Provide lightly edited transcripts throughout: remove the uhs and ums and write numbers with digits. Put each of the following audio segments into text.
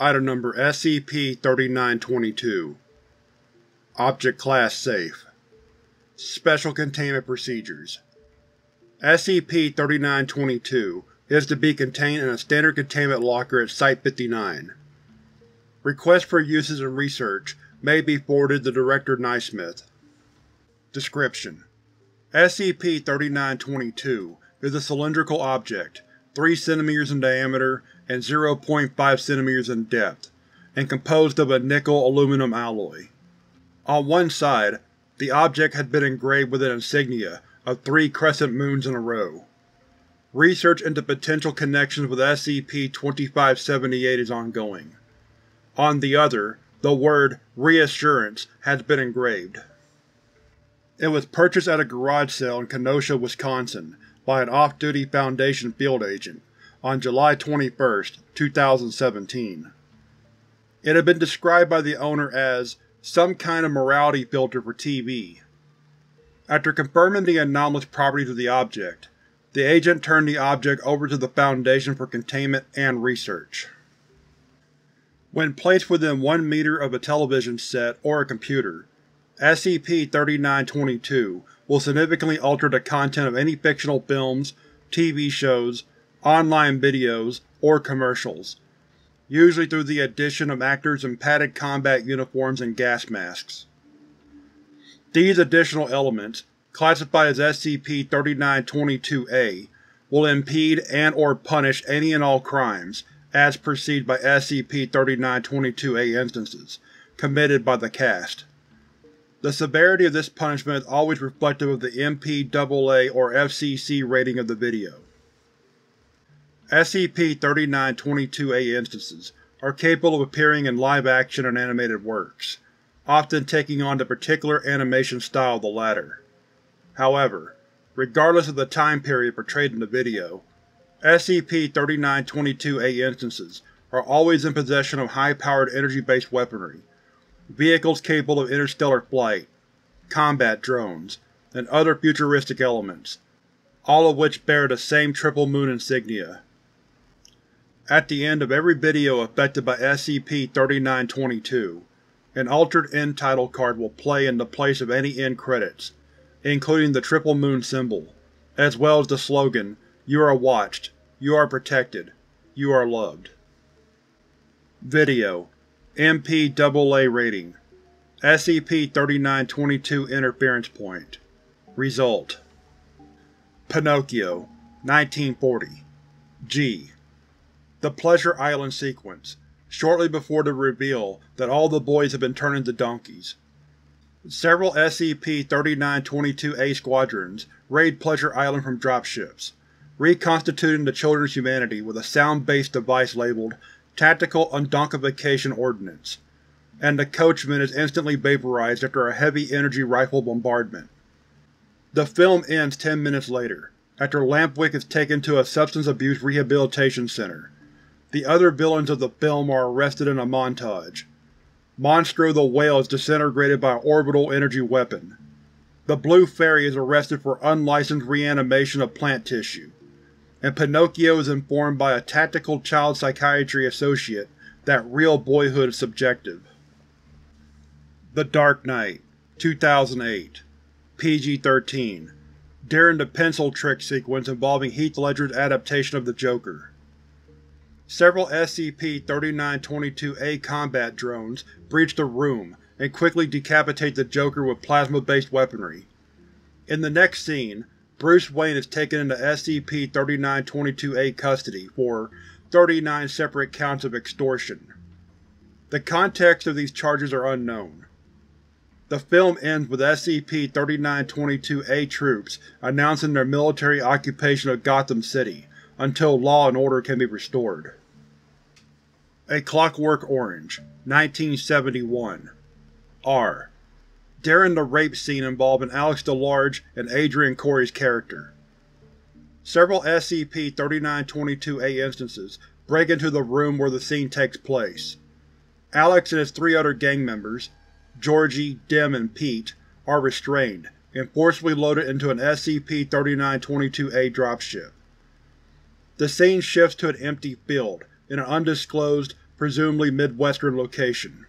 Item number SCP-3922. Object Class Safe. Special Containment Procedures. SCP-3922 is to be contained in a standard containment locker at Site-59. Requests for uses and research may be forwarded to Director Naismith. Description: SCP-3922 is a cylindrical object, 3 cm in diameter and 0.5 cm in depth, and composed of a nickel-aluminum alloy. On one side, the object had been engraved with an insignia of 3 crescent moons in a row. Research into potential connections with SCP-2578 is ongoing. On the other, the word "Reassurance" has been engraved. It was purchased at a garage sale in Kenosha, Wisconsin by an off-duty Foundation field agent on July 21, 2017. It had been described by the owner as some kind of morality filter for TV. After confirming the anomalous properties of the object, the agent turned the object over to the Foundation for containment and research. When placed within 1 meter of a television set or a computer, SCP-3922 will significantly alter the content of any fictional films, TV shows, online videos, or commercials, usually through the addition of actors in padded combat uniforms and gas masks. These additional elements, classified as SCP-3922-A, will impede and/or punish any and all crimes, as perceived by SCP-3922-A instances, committed by the cast. The severity of this punishment is always reflective of the MPAA or FCC rating of the video. SCP-3922-A instances are capable of appearing in live-action and animated works, often taking on the particular animation style of the latter. However, regardless of the time period portrayed in the video, SCP-3922-A instances are always in possession of high-powered energy-based weaponry, vehicles capable of interstellar flight, combat drones, and other futuristic elements, all of which bear the same triple moon insignia. At the end of every video affected by SCP-3922, an altered end title card will play in the place of any end credits, including the triple moon symbol, as well as the slogan, "You are watched, you are protected, you are loved." Video: MPAA rating. SCP-3922 interference point. Result: Pinocchio, 1940. G. The Pleasure Island sequence, shortly before the reveal that all the boys have been turned into donkeys. Several SCP-3922-A squadrons raid Pleasure Island from dropships, reconstituting the children's humanity with a sound-based device labeled Tactical Undonkification Ordnance, and the coachman is instantly vaporized after a heavy-energy rifle bombardment. The film ends 10 minutes later, after Lampwick is taken to a substance abuse rehabilitation center. The other villains of the film are arrested in a montage. Monstro the Whale is disintegrated by an orbital energy weapon. The Blue Fairy is arrested for unlicensed reanimation of plant tissue, and Pinocchio is informed by a tactical child psychiatry associate that real boyhood is subjective. The Dark Knight, 2008. PG-13. During the pencil trick sequence involving Heath Ledger's adaptation of the Joker. Several SCP-3922-A combat drones breach the room and quickly decapitate the Joker with plasma-based weaponry. In the next scene, Bruce Wayne is taken into SCP-3922-A custody for 39 separate counts of extortion. The context of these charges are unknown. The film ends with SCP-3922-A troops announcing their military occupation of Gotham City until law and order can be restored. A Clockwork Orange, 1971. R. During the rape scene involving Alex DeLarge and Adrian Corey's character, several SCP-3922-A instances break into the room where the scene takes place. Alex and his 3 other gang members, Georgie, Dim, and Pete, are restrained and forcibly loaded into an SCP-3922-A dropship. The scene shifts to an empty field in an undisclosed, presumably Midwestern location.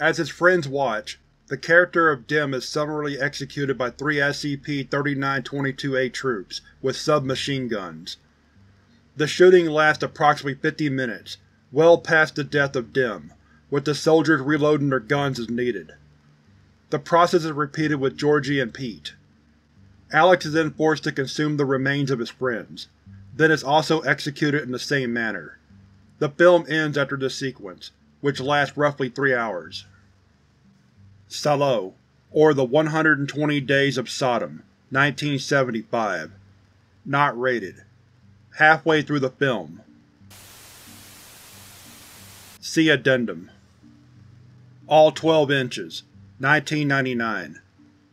As his friends watch, the character of Dim is summarily executed by three SCP-3922-A troops with submachine guns. The shooting lasts approximately 50 minutes, well past the death of Dim, with the soldiers reloading their guns as needed. The process is repeated with Georgie and Pete. Alex is then forced to consume the remains of his friends, then is also executed in the same manner. The film ends after this sequence, which lasts roughly 3 hours. Salo, or the 120 Days of Sodom, 1975. Not rated. Halfway through the film. See Addendum. All 12 inches, 1999.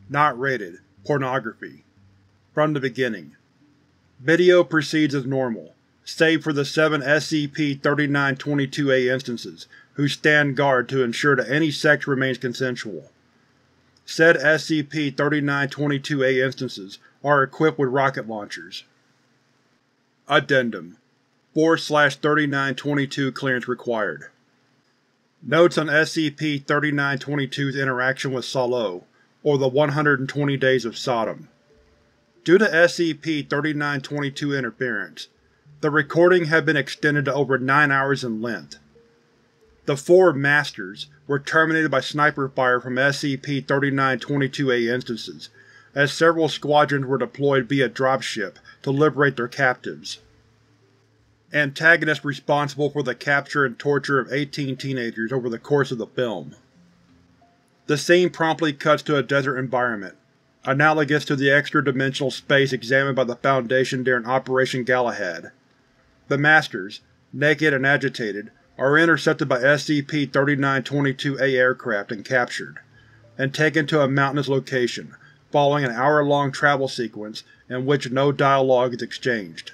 Not rated. Pornography. From the beginning. Video proceeds as normal, save for the 7 SCP-3922-A instances who stand guard to ensure that any sex remains consensual. Said SCP-3922-A instances are equipped with rocket launchers. Addendum. 4/3922 clearance required. Notes on SCP-3922's interaction with Salo, or the 120 Days of Sodom. Due to SCP-3922 interference, the recording had been extended to over 9 hours in length. The four Masters were terminated by sniper fire from SCP-3922-A instances, as several squadrons were deployed via dropship to liberate their captives. Antagonists responsible for the capture and torture of 18 teenagers over the course of the film. The scene promptly cuts to a desert environment, analogous to the extra-dimensional space examined by the Foundation during Operation Galahad. The Masters, naked and agitated, are intercepted by SCP-3922-A aircraft and captured, and taken to a mountainous location, following an hour-long travel sequence in which no dialogue is exchanged.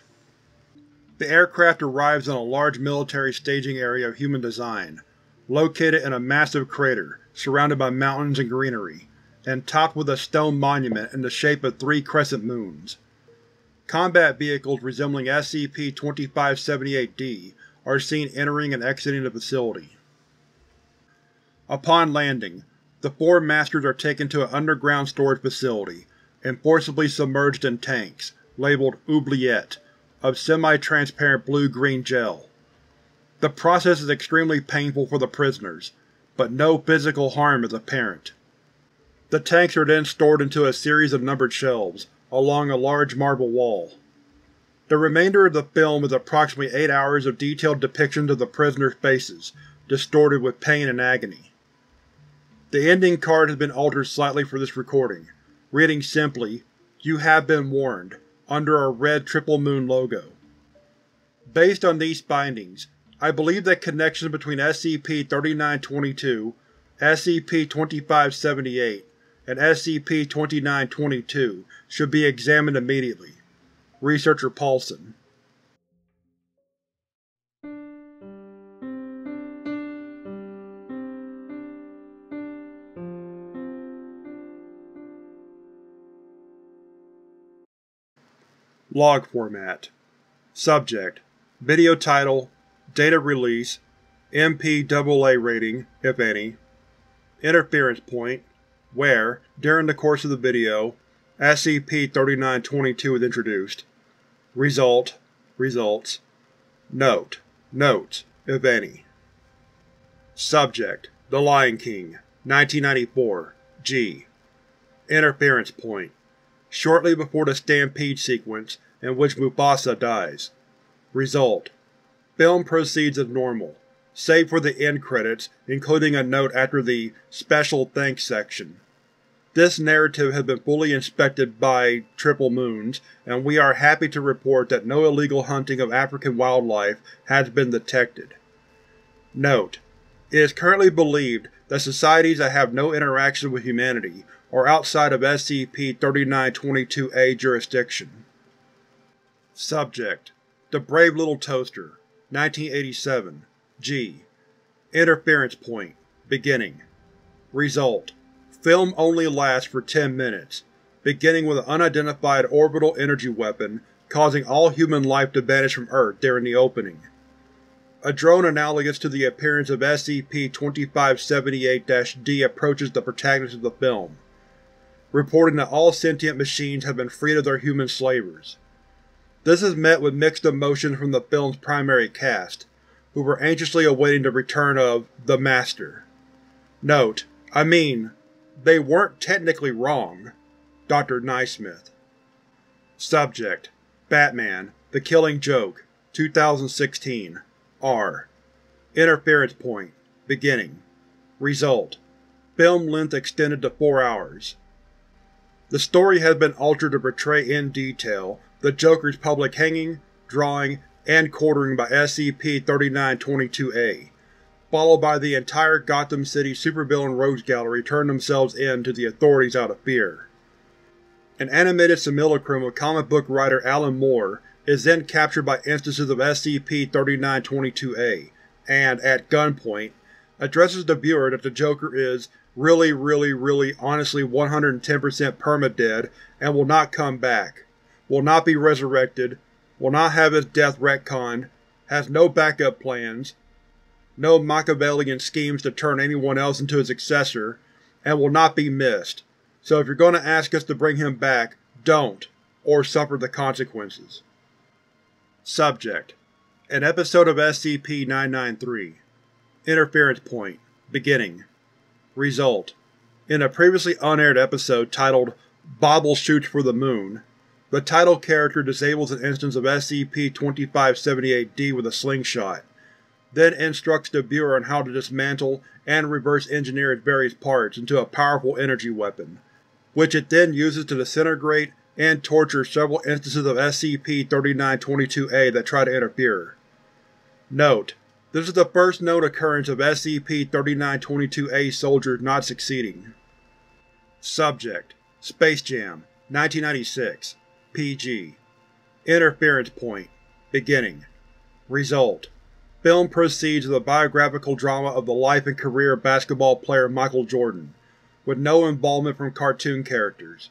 The aircraft arrives in a large military staging area of human design, located in a massive crater surrounded by mountains and greenery, and topped with a stone monument in the shape of 3 crescent moons. Combat vehicles resembling SCP-2578-D are seen entering and exiting the facility. Upon landing, the four Masters are taken to an underground storage facility and forcibly submerged in tanks, labeled oubliette, of semi-transparent blue-green gel. The process is extremely painful for the prisoners, but no physical harm is apparent. The tanks are then stored into a series of numbered shelves, along a large marble wall. The remainder of the film is approximately 8 hours of detailed depictions of the prisoners' faces, distorted with pain and agony. The ending card has been altered slightly for this recording, reading simply, "You have been warned," under a red triple moon logo. Based on these findings, I believe that connections between SCP-3922, SCP-2578, and SCP-2922 should be examined immediately. Researcher Paulson. Log format. Subject: Video title, data release, MPAA rating, if any. Interference point: where, during the course of the video, SCP-3922 is introduced. Results. Notes, if any. Subject: The Lion King, 1994, G. Interference point: shortly before the stampede sequence in which Mufasa dies. Result: film proceeds as normal, save for the end credits, including a note after the Special Thanks section. This narrative has been fully inspected by Triple Moons, and we are happy to report that no illegal hunting of African wildlife has been detected. Note: it is currently believed that societies that have no interaction with humanity are outside of SCP-3922-A jurisdiction. Subject: The Brave Little Toaster, 1987, G. Interference point: beginning. Result: film only lasts for 10 minutes, beginning with an unidentified orbital energy weapon causing all human life to vanish from Earth during the opening. A drone analogous to the appearance of SCP-2578-D approaches the protagonist of the film, reporting that all sentient machines have been freed of their human slavers. This is met with mixed emotions from the film's primary cast, who were anxiously awaiting the return of the Master. Note, I mean, they weren't technically wrong. Dr. Naismith. Subject: Batman, The Killing Joke, 2016, R. Interference Point, Beginning. Result: film length extended to 4 hours. The story has been altered to portray in detail the Joker's public hanging, drawing, and quartering by SCP-3922-A, followed by the entire Gotham City supervillain rogues gallery turn themselves in to the authorities out of fear. An animated simulacrum of comic book writer Alan Moore is then captured by instances of SCP-3922-A and, at gunpoint, addresses the viewer that the Joker is really, honestly 110% permadead and will not come back, will not be resurrected, will not have his death retconned, has no backup plans, no Machiavellian schemes to turn anyone else into his successor, and will not be missed. So if you're going to ask us to bring him back, don't, or suffer the consequences. Subject: An episode of SCP-993. Interference Point, Beginning. Result: In a previously unaired episode titled Bobble Shoots for the Moon, the title character disables an instance of SCP-2578-D with a slingshot, then instructs the viewer on how to dismantle and reverse engineer its various parts into a powerful energy weapon, which it then uses to disintegrate and torture several instances of SCP-3922-A that try to interfere. Note: This is the first known occurrence of SCP-3922-A soldiers not succeeding. Subject: Space Jam, 1996, PG. Interference Point, Beginning. Result: Film proceeds with a biographical drama of the life and career of basketball player Michael Jordan, with no involvement from cartoon characters.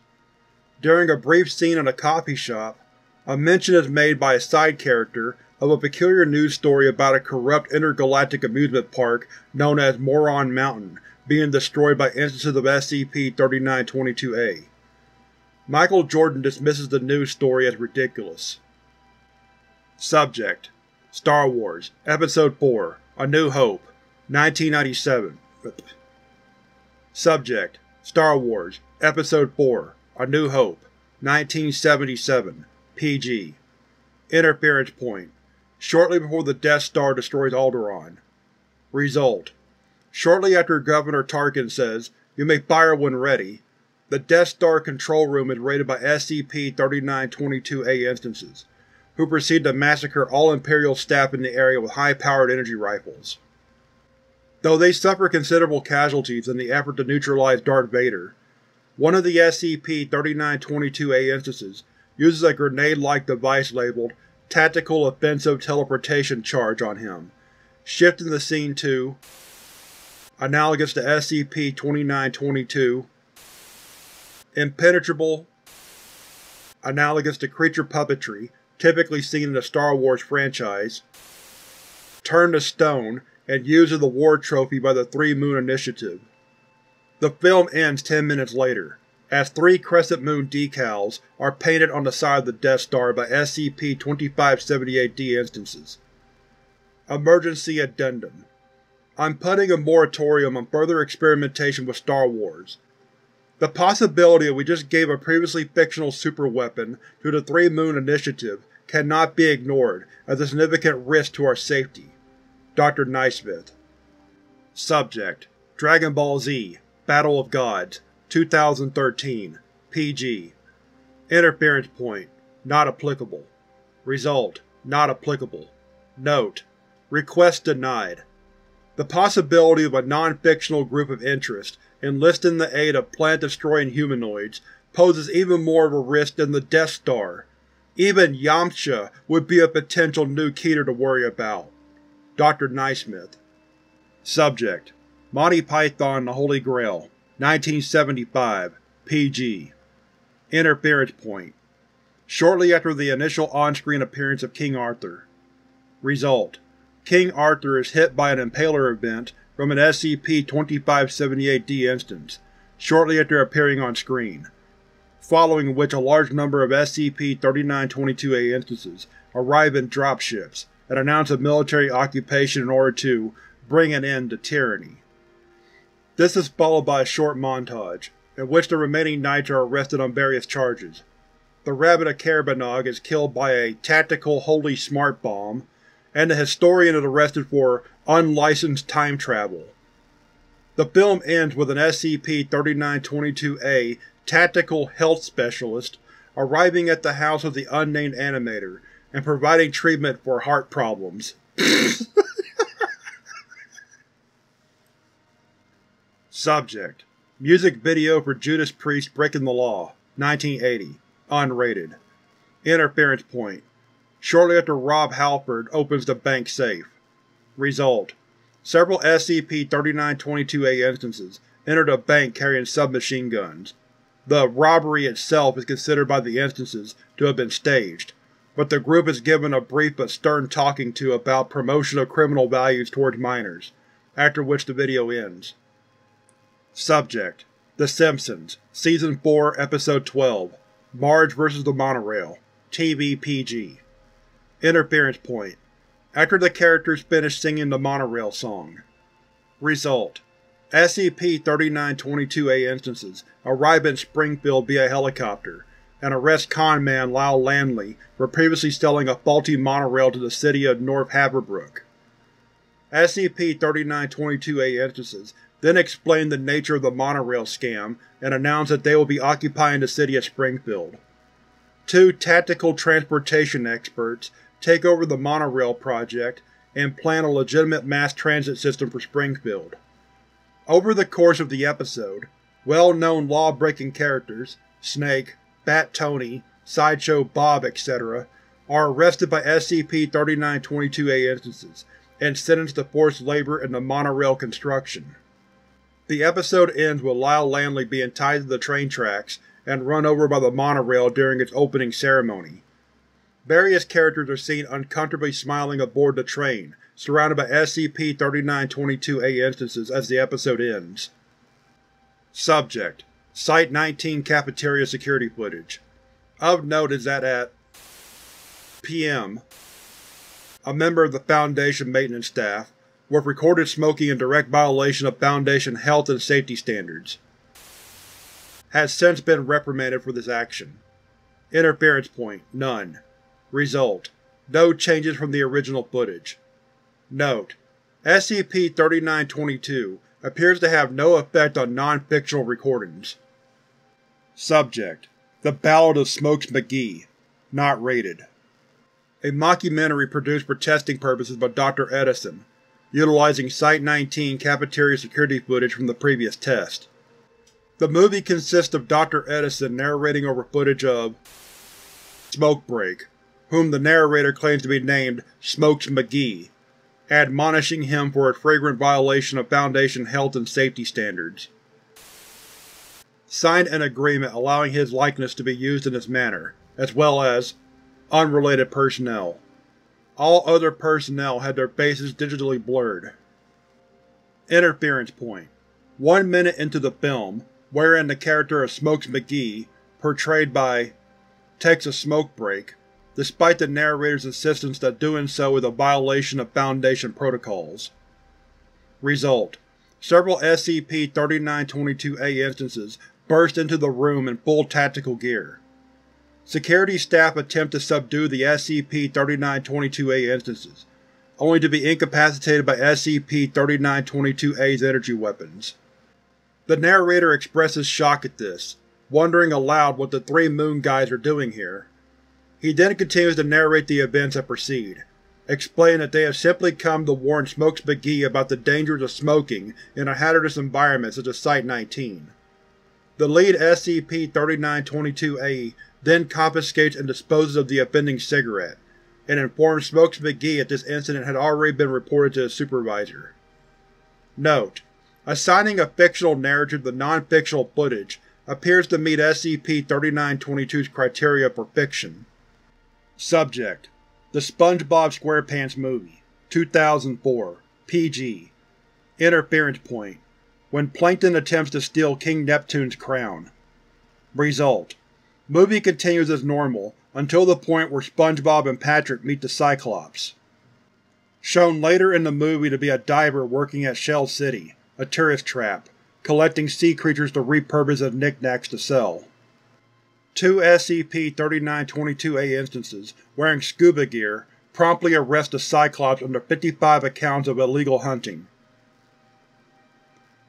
During a brief scene in a coffee shop, a mention is made by a side character of a peculiar news story about a corrupt intergalactic amusement park known as Moron Mountain being destroyed by instances of SCP-3922-A. Michael Jordan dismisses the news story as ridiculous. Subject: Star Wars, Episode 4, A New Hope, 1997. Subject: Star Wars, Episode 4, A New Hope, 1977, PG. Interference Point: Shortly before the Death Star destroys Alderaan. Result: Shortly after Governor Tarkin says, "You may fire when ready," the Death Star control room is raided by SCP-3922-A instances, who proceed to massacre all Imperial staff in the area with high-powered energy rifles. Though they suffer considerable casualties in the effort to neutralize Darth Vader, one of the SCP-3922-A instances uses a grenade-like device labeled Tactical Offensive Teleportation Charge on him, shifting the scene to analogous to SCP-2922, impenetrable, analogous to creature puppetry, typically seen in the Star Wars franchise, turned to stone and used as the war trophy by the Three Moon Initiative. The film ends 10 minutes later, as 3 crescent moon decals are painted on the side of the Death Star by SCP-2578-D instances. Emergency Addendum: I'm putting a moratorium on further experimentation with Star Wars. The possibility that we just gave a previously fictional superweapon to the Three Moon Initiative cannot be ignored as a significant risk to our safety. Dr. Naismith. Subject: Dragon Ball Z, Battle of Gods, 2013, PG. Interference Point: Not applicable. Result: Not applicable. Note: Request denied. The possibility of a non-fictional group of interest enlisting the aid of plant-destroying humanoids poses even more of a risk than the Death Star. Even Yamcha would be a potential new Keter to worry about. Dr. Naismith. Subject: Monty Python and the Holy Grail, 1975, PG. Interference Point: Shortly after the initial on-screen appearance of King Arthur. Result: King Arthur is hit by an Impaler event from an SCP-2578-D instance, shortly after appearing on screen, following which a large number of SCP-3922-A instances arrive in dropships and announce a military occupation in order to bring an end to tyranny. This is followed by a short montage, in which the remaining knights are arrested on various charges. The Rabbit of Karabanog is killed by a tactical holy smart bomb, and the historian is arrested for unlicensed time travel. The film ends with an SCP-3922-A tactical health specialist arriving at the house of the unnamed animator and providing treatment for heart problems. Subject: Music video for Judas Priest Breaking the Law, 1980. Unrated. Interference point: shortly after Rob Halford opens the bank safe. Result: several SCP-3922-A instances entered a bank carrying submachine guns. The robbery itself is considered by the instances to have been staged, but the group is given a brief but stern talking to about promotion of criminal values towards minors, after which the video ends. Subject: The Simpsons, Season 4, Episode 12, Marge vs. the Monorail, TV-PG. Interference point: after the characters finish singing the monorail song. Result: SCP-3922-A instances arrive in Springfield via helicopter and arrest con man Lyle Landley for previously selling a faulty monorail to the city of North Haverbrook. SCP-3922-A instances then explain the nature of the monorail scam and announce that they will be occupying the city of Springfield. Two tactical transportation experts take over the monorail project and plan a legitimate mass transit system for Springfield. Over the course of the episode, well-known law-breaking characters, Snake, Bat Tony, Sideshow Bob, etc., are arrested by SCP-3922-A instances and sentenced to forced labor in the monorail construction. The episode ends with Lyle Landley being tied to the train tracks and run over by the monorail during its opening ceremony. Various characters are seen uncomfortably smiling aboard the train, surrounded by SCP-3922-A instances as the episode ends. Subject: Site-19 Cafeteria Security Footage. Of note is that at PM, a member of the Foundation maintenance staff with recorded smoking in direct violation of Foundation health and safety standards, has since been reprimanded for this action. Interference point: none. Result: no changes from the original footage. Note: SCP-3922 appears to have no effect on non-fictional recordings. Subject: The Ballad of Smokes McGee. Not rated. A mockumentary produced for testing purposes by Dr. Edison, utilizing Site-19 cafeteria security footage from the previous test. The movie consists of Dr. Edison narrating over footage of Smoke Break, whom the narrator claims to be named Smokes McGee, admonishing him for a flagrant violation of Foundation health and safety standards. Signed an agreement allowing his likeness to be used in this manner, as well as unrelated personnel. All other personnel had their faces digitally blurred. Interference point: 1 minute into the film, wherein the character of Smokes McGee, portrayed by, takes a smoke break, despite the narrator's insistence that doing so is a violation of Foundation protocols. Result: several SCP-3922-A instances burst into the room in full tactical gear. Security staff attempt to subdue the SCP-3922-A instances, only to be incapacitated by SCP-3922-A's energy weapons. The narrator expresses shock at this, wondering aloud what the three moon guys are doing here. He then continues to narrate the events that precede, explaining that they have simply come to warn Smokes McGee about the dangers of smoking in a hazardous environment such as Site-19. The lead SCP-3922-A then confiscates and disposes of the offending cigarette, and informs Smokes McGee that this incident had already been reported to his supervisor. Note: assigning a fictional narrative to non-fictional footage appears to meet SCP-3922's criteria for fiction. Subject: The SpongeBob SquarePants Movie, 2004, PG. Interference point: when Plankton attempts to steal King Neptune's crown. Result: movie continues as normal until the point where SpongeBob and Patrick meet the Cyclops. Shown later in the movie to be a diver working at Shell City, a tourist trap, collecting sea creatures to repurpose as knickknacks to sell. Two SCP-3922-A instances wearing scuba gear promptly arrest the Cyclops under 55 accounts of illegal hunting.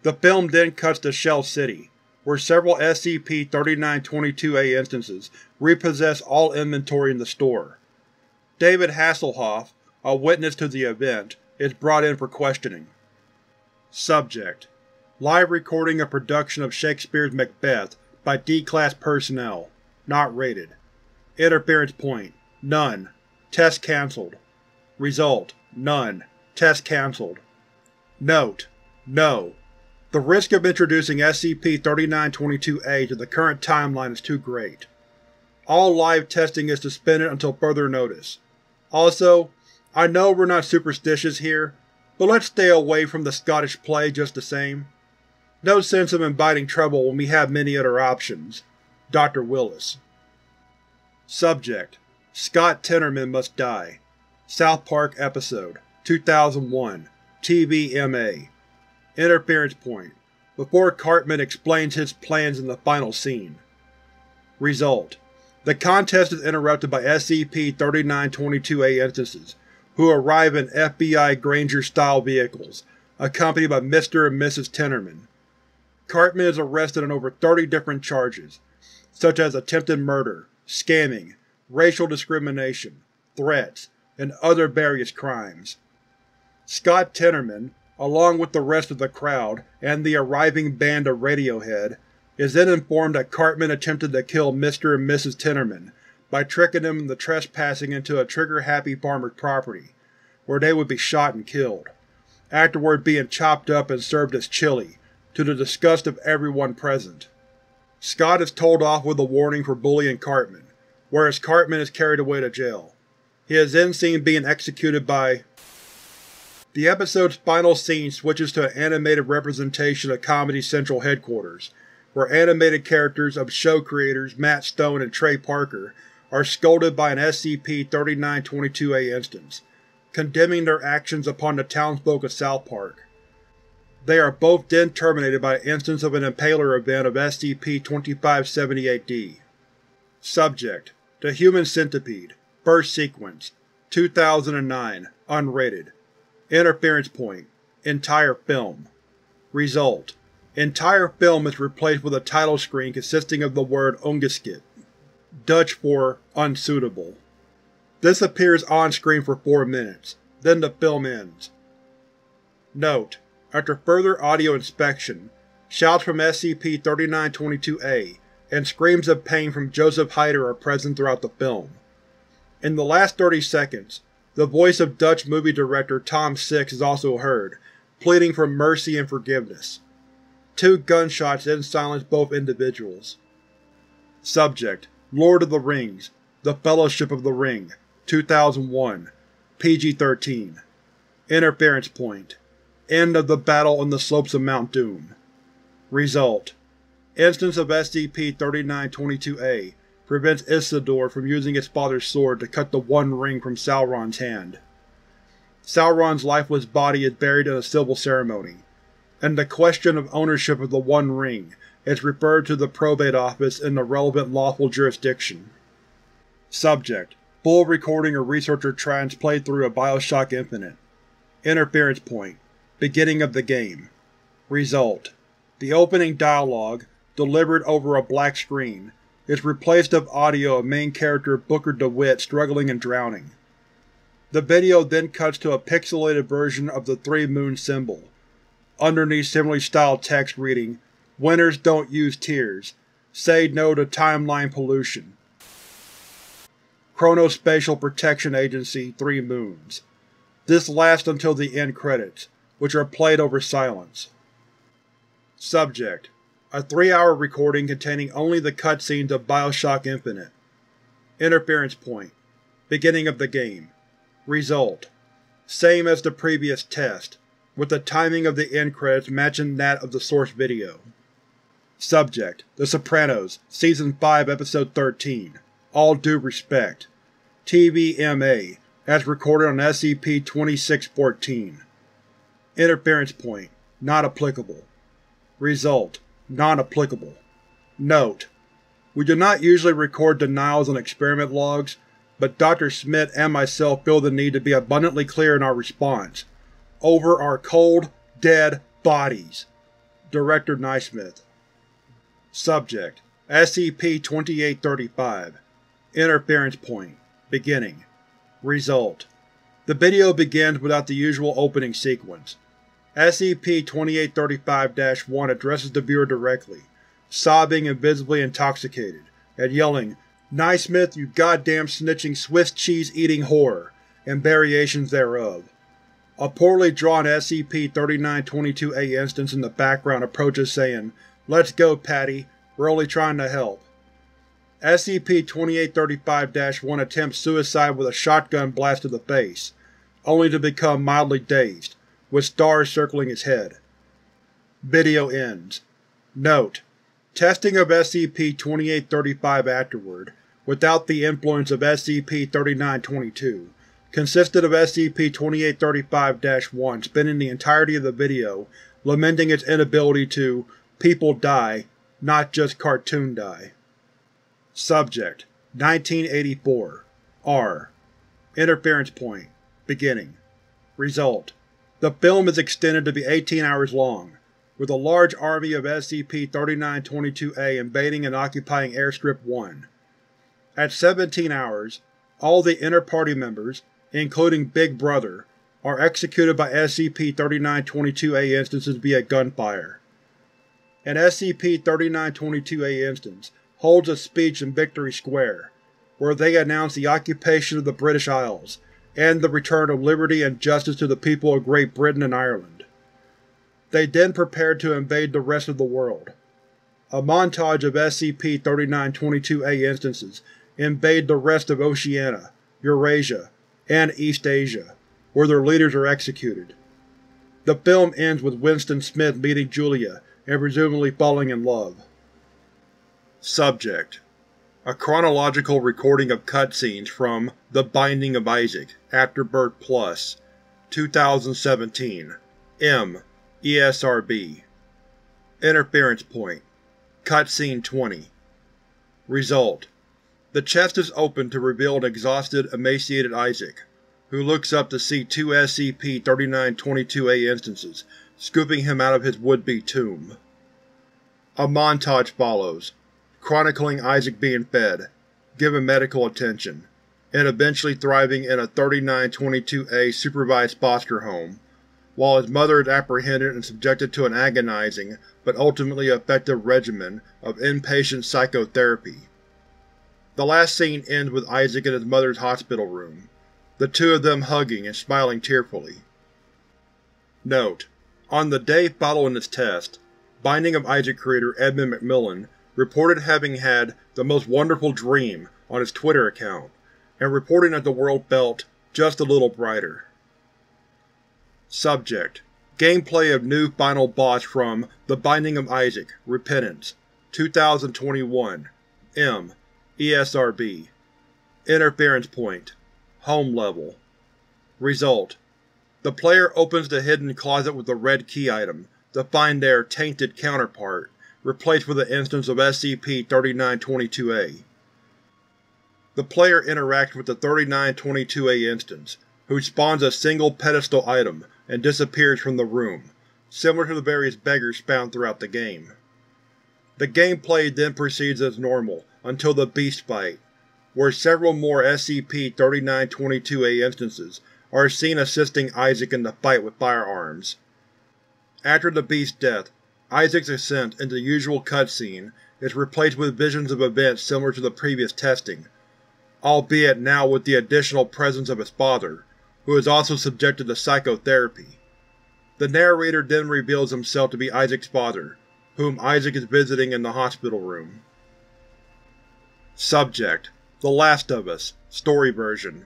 The film then cuts to Shell City, where several SCP-3922-A instances repossess all inventory in the store. David Hasselhoff, a witness to the event, is brought in for questioning. Subject: live recording of production of Shakespeare's Macbeth by D-Class personnel. Not rated. Interference point: none. Test cancelled. Result: none. Test cancelled. Note: No. The risk of introducing SCP-3922-A to the current timeline is too great. All live testing is suspended until further notice. Also, I know we're not superstitious here, but let's stay away from the Scottish plague just the same. No sense of inviting trouble when we have many other options. Dr. Willis. Subject: Scott Tenorman Must Die. South Park episode, 2001, TVMA. Interference point: before Cartman explains his plans in the final scene. Result: the contest is interrupted by SCP-3922-A instances, who arrive in FBI Granger-style vehicles, accompanied by Mr. and Mrs. Tenorman. Cartman is arrested on over 30 different charges, such as attempted murder, scamming, racial discrimination, threats, and other various crimes. Scott Tenorman, along with the rest of the crowd and the arriving band of Radiohead, is then informed that Cartman attempted to kill Mr. and Mrs. Tenorman by tricking them into trespassing into a trigger-happy farmer's property, where they would be shot and killed, afterward being chopped up and served as chili, to the disgust of everyone present. Scott is told off with a warning for bullying Cartman, whereas Cartman is carried away to jail. He is then seen being executed by… The episode's final scene switches to an animated representation of Comedy Central headquarters, where animated characters of show creators Matt Stone and Trey Parker are scolded by an SCP-3922-A instance, condemning their actions upon the townsfolk of South Park. They are both then terminated by an instance of an impaler event of SCP-2578-D. Subject: The Human Centipede. First Sequence. 2009. Unrated. Interference point: entire film. Result: entire film is replaced with a title screen consisting of the word "ongeschikt," Dutch for unsuitable. This appears on screen for 4 minutes, then the film ends. Note: after further audio inspection, shouts from SCP-3922-A and screams of pain from Joseph Heider are present throughout the film. In the last 30 seconds, the voice of Dutch movie director Tom Six is also heard, pleading for mercy and forgiveness. 2 gunshots then silence both individuals. Subject: Lord of the Rings, The Fellowship of the Ring, 2001, PG-13. Interference point: end of the battle on the slopes of Mount Doom. Result: instance of SCP-3922-A prevents Isildur from using his father's sword to cut the One Ring from Sauron's hand. Sauron's lifeless body is buried in a civil ceremony, and the question of ownership of the One Ring is referred to the probate office in the relevant lawful jurisdiction. Subject: full recording of researcher Tran's playthrough of Bioshock Infinite. Interference point: beginning of the game. Result: the opening dialogue, delivered over a black screen, is replaced with audio of main character Booker DeWitt struggling and drowning. The video then cuts to a pixelated version of the Three Moon symbol, underneath similarly styled text reading, "Winners don't use tears. Say no to timeline pollution. Chronospatial Protection Agency, Three Moons." This lasts until the end credits, which are played over silence. Subject: a 3-hour recording containing only the cutscenes of Bioshock Infinite. Interference point: beginning of the game. Result: same as the previous test, with the timing of the end credits matching that of the source video. Subject: The Sopranos, Season 5, Episode 13. All Due Respect. TVMA, as recorded on SCP-2614. Interference point: not applicable. Result: non-applicable. Note: we do not usually record denials on experiment logs, but Dr. Smith and myself feel the need to be abundantly clear in our response, over our cold, dead bodies. Director Naismith. Subject: SCP-2835. Interference point: beginning. Result: the video begins without the usual opening sequence. SCP-2835-1 addresses the viewer directly, sobbing and visibly intoxicated, and yelling, "Naismith, you goddamn snitching Swiss cheese-eating whore," and variations thereof. A poorly drawn SCP-3922-A instance in the background approaches saying, "Let's go, Patty. We're only trying to help." SCP-2835-1 attempts suicide with a shotgun blast to the face, only to become mildly dazed, with stars circling his head. Video ends. Note: testing of SCP-2835 afterward, without the influence of SCP-3922, consisted of SCP-2835-1 spending the entirety of the video lamenting its inability to "people die, not just cartoon die." Subject: 1984. R. Interference point: beginning. Result: the film is extended to be 18 hours long, with a large army of SCP-3922-A invading and occupying Airstrip 1. At 17 hours, all the inter-party members, including Big Brother, are executed by SCP-3922-A instances via gunfire. An SCP-3922-A instance holds a speech in Victory Square, where they announce the occupation of the British Isles and the return of liberty and justice to the people of Great Britain and Ireland. They then prepare to invade the rest of the world. A montage of SCP-3922-A instances invade the rest of Oceania, Eurasia, and East Asia, where their leaders are executed. The film ends with Winston Smith meeting Julia and presumably falling in love. Subject: a chronological recording of cutscenes from The Binding of Isaac, Afterbirth Plus, 2017, M. ESRB. Interference point: cutscene 20. Result: the chest is opened to reveal an exhausted, emaciated Isaac, who looks up to see two SCP-3922-A instances scooping him out of his would-be tomb. A montage follows, chronicling Isaac being fed, given medical attention, and eventually thriving in a 3922-A supervised foster home, while his mother is apprehended and subjected to an agonizing, but ultimately effective regimen of inpatient psychotherapy. The last scene ends with Isaac in his mother's hospital room, the two of them hugging and smiling tearfully. Note: on the day following this test, Binding of Isaac creator Edmund McMillan reported having had the most wonderful dream on his Twitter account, and reporting that the world felt just a little brighter. Subject: gameplay of new final boss from The Binding of Isaac, Repentance, 2021, M. ESRB. Interference point: home level. Result: the player opens the hidden closet with the red key item, to find their tainted counterpart, replaced with an instance of SCP-3922-A. The player interacts with the 3922-A instance, who spawns a single pedestal item and disappears from the room, similar to the various beggars found throughout the game. The gameplay then proceeds as normal until the beast fight, where several more SCP-3922-A instances are seen assisting Isaac in the fight with firearms. After the beast's death, Isaac's ascent into the usual cutscene is replaced with visions of events similar to the previous testing, albeit now with the additional presence of his father, who is also subjected to psychotherapy. The narrator then reveals himself to be Isaac's father, whom Isaac is visiting in the hospital room. Subject: The Last of Us, Story Version,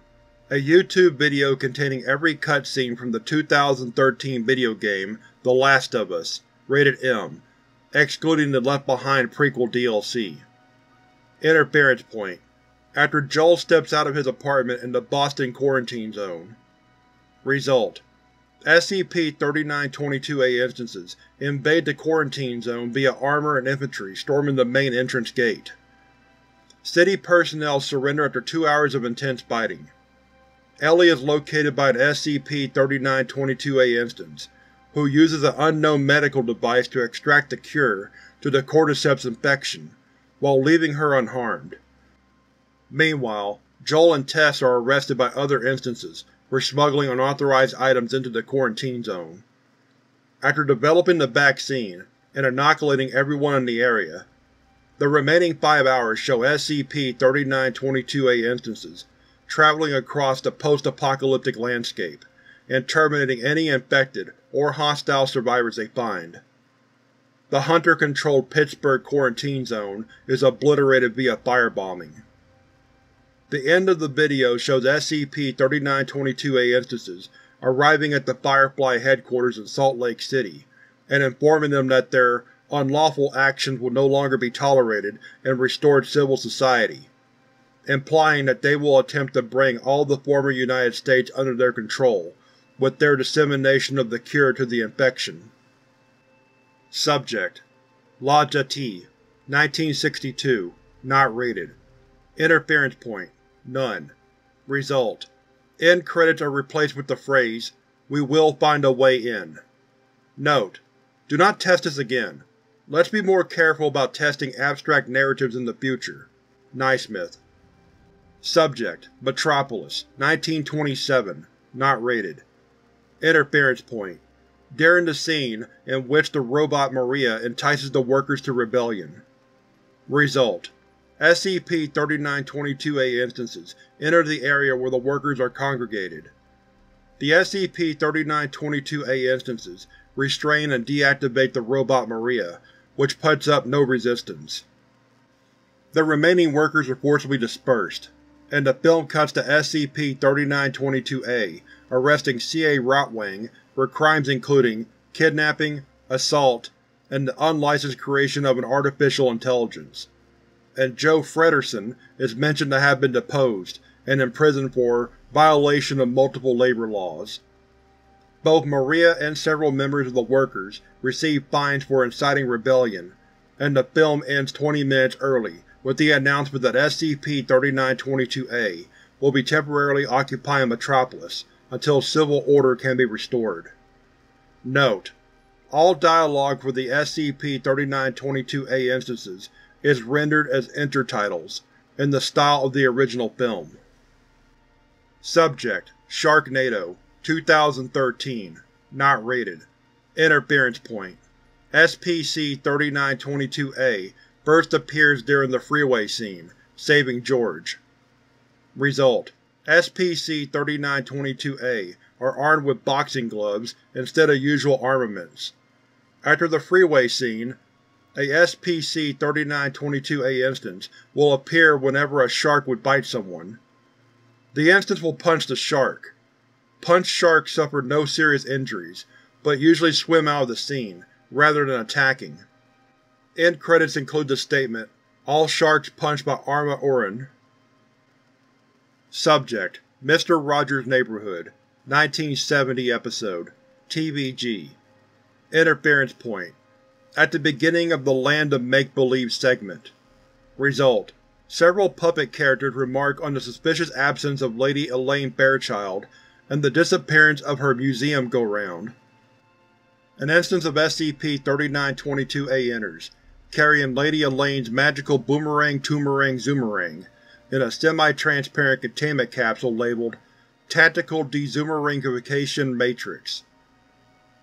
A YouTube video containing every cutscene from the 2013 video game The Last of Us, rated M, excluding the Left Behind prequel DLC. Interference point: after Joel steps out of his apartment in the Boston Quarantine Zone. Result: SCP-3922-A instances invade the Quarantine Zone via armor and infantry, storming the main entrance gate. City personnel surrender after 2 hours of intense fighting. Ellie is located by an SCP-3922-A instance, who uses an unknown medical device to extract the cure to the cordyceps infection, while leaving her unharmed. Meanwhile, Joel and Tess are arrested by other instances for smuggling unauthorized items into the Quarantine Zone. After developing the vaccine and inoculating everyone in the area, the remaining 5 hours show SCP-3922-A instances traveling across the post-apocalyptic landscape and terminating any infected or hostile survivors they find. The Hunter-controlled Pittsburgh Quarantine Zone is obliterated via firebombing. The end of the video shows SCP-3922-A instances arriving at the Firefly headquarters in Salt Lake City and informing them that their unlawful actions will no longer be tolerated and restored civil society, implying that they will attempt to bring all the former United States under their control with their dissemination of the cure to the infection. Subject: Lodge T, 1962, not rated. Interference point: none. Result: end credits are replaced with the phrase, "We will find a way in." Note: do not test this again. Let's be more careful about testing abstract narratives in the future. Naismith. Subject: Metropolis, 1927, not rated. Interference point: during the scene in which the robot Maria entices the workers to rebellion. Result: SCP-3922-A instances enter the area where the workers are congregated. The SCP-3922-A instances restrain and deactivate the robot Maria, which puts up no resistance. The remaining workers are forcibly dispersed, and the film cuts to SCP-3922-A arresting C.A. Rotwang for crimes including kidnapping, assault, and the unlicensed creation of an artificial intelligence, and Joe Frederson is mentioned to have been deposed and imprisoned for violation of multiple labor laws. Both Maria and several members of the workers receive fines for inciting rebellion, and the film ends 20 minutes early with the announcement that SCP-3922-A will be temporarily occupying Metropolis until civil order can be restored. Note: all dialogue for the SCP-3922-A instances is rendered as intertitles, in the style of the original film. Subject: Sharknado, 2013, not rated. Interference point: SCP-3922-A first appears during the freeway scene, saving George. Result: SCP-3922-A are armed with boxing gloves instead of usual armaments. After the freeway scene, a SCP-3922-A instance will appear whenever a shark would bite someone. The instance will punch the shark. Punched sharks suffer no serious injuries, but usually swim out of the scene, rather than attacking. End credits include the statement, "All sharks punched by Arma Oren." Subject: Mr. Rogers' Neighborhood, 1970 episode, TVG. Interference point: at the beginning of the Land of Make-Believe segment. Result: several puppet characters remark on the suspicious absence of Lady Elaine Fairchild and the disappearance of her museum go-round. An instance of SCP-3922-A enters, carrying Lady Elaine's magical boomerang toomerang zoomerang in a semi-transparent containment capsule labeled Tactical Dezoomerangification Matrix.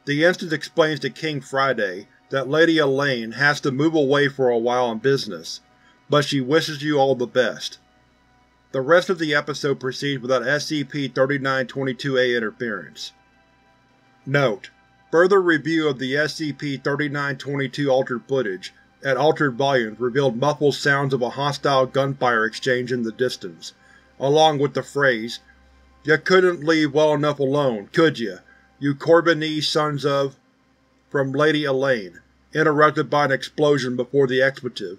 The instance explains to King Friday that Lady Elaine has to move away for a while on business, but she wishes you all the best. The rest of the episode proceeds without SCP-3922-A interference. Note: further review of the SCP-3922 altered footage at altered volumes revealed muffled sounds of a hostile gunfire exchange in the distance, along with the phrase, You couldn't leave well enough alone, could you? You Corbinese sons of… From Lady Elaine, interrupted by an explosion before the expletive.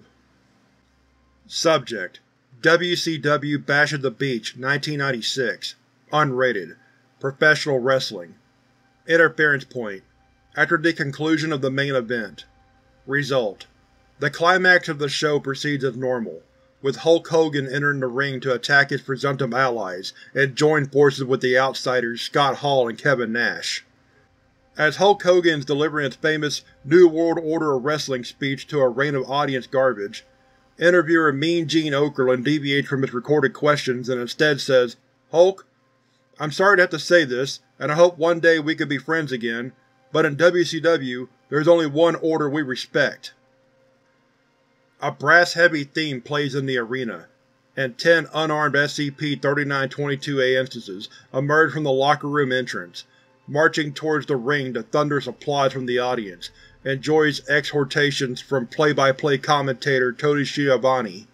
Subject: WCW Bash at the Beach, 1996. Unrated. Professional Wrestling. Interference point: after the conclusion of the main event. Result: the climax of the show proceeds as normal, with Hulk Hogan entering the ring to attack his presumptive allies and join forces with the Outsiders Scott Hall and Kevin Nash. As Hulk Hogan is delivering his famous New World Order of Wrestling speech to a rain of audience garbage, interviewer Mean Gene Okerlund deviates from his recorded questions and instead says, "Hulk, I'm sorry to have to say this, and I hope one day we could be friends again, but in WCW, there's only one order we respect." A brass-heavy theme plays in the arena, and 10 unarmed SCP-3922-A instances emerge from the locker room entrance, marching towards the ring to thunderous applause from the audience and joyous exhortations from play-by-play commentator Tony Schiavone.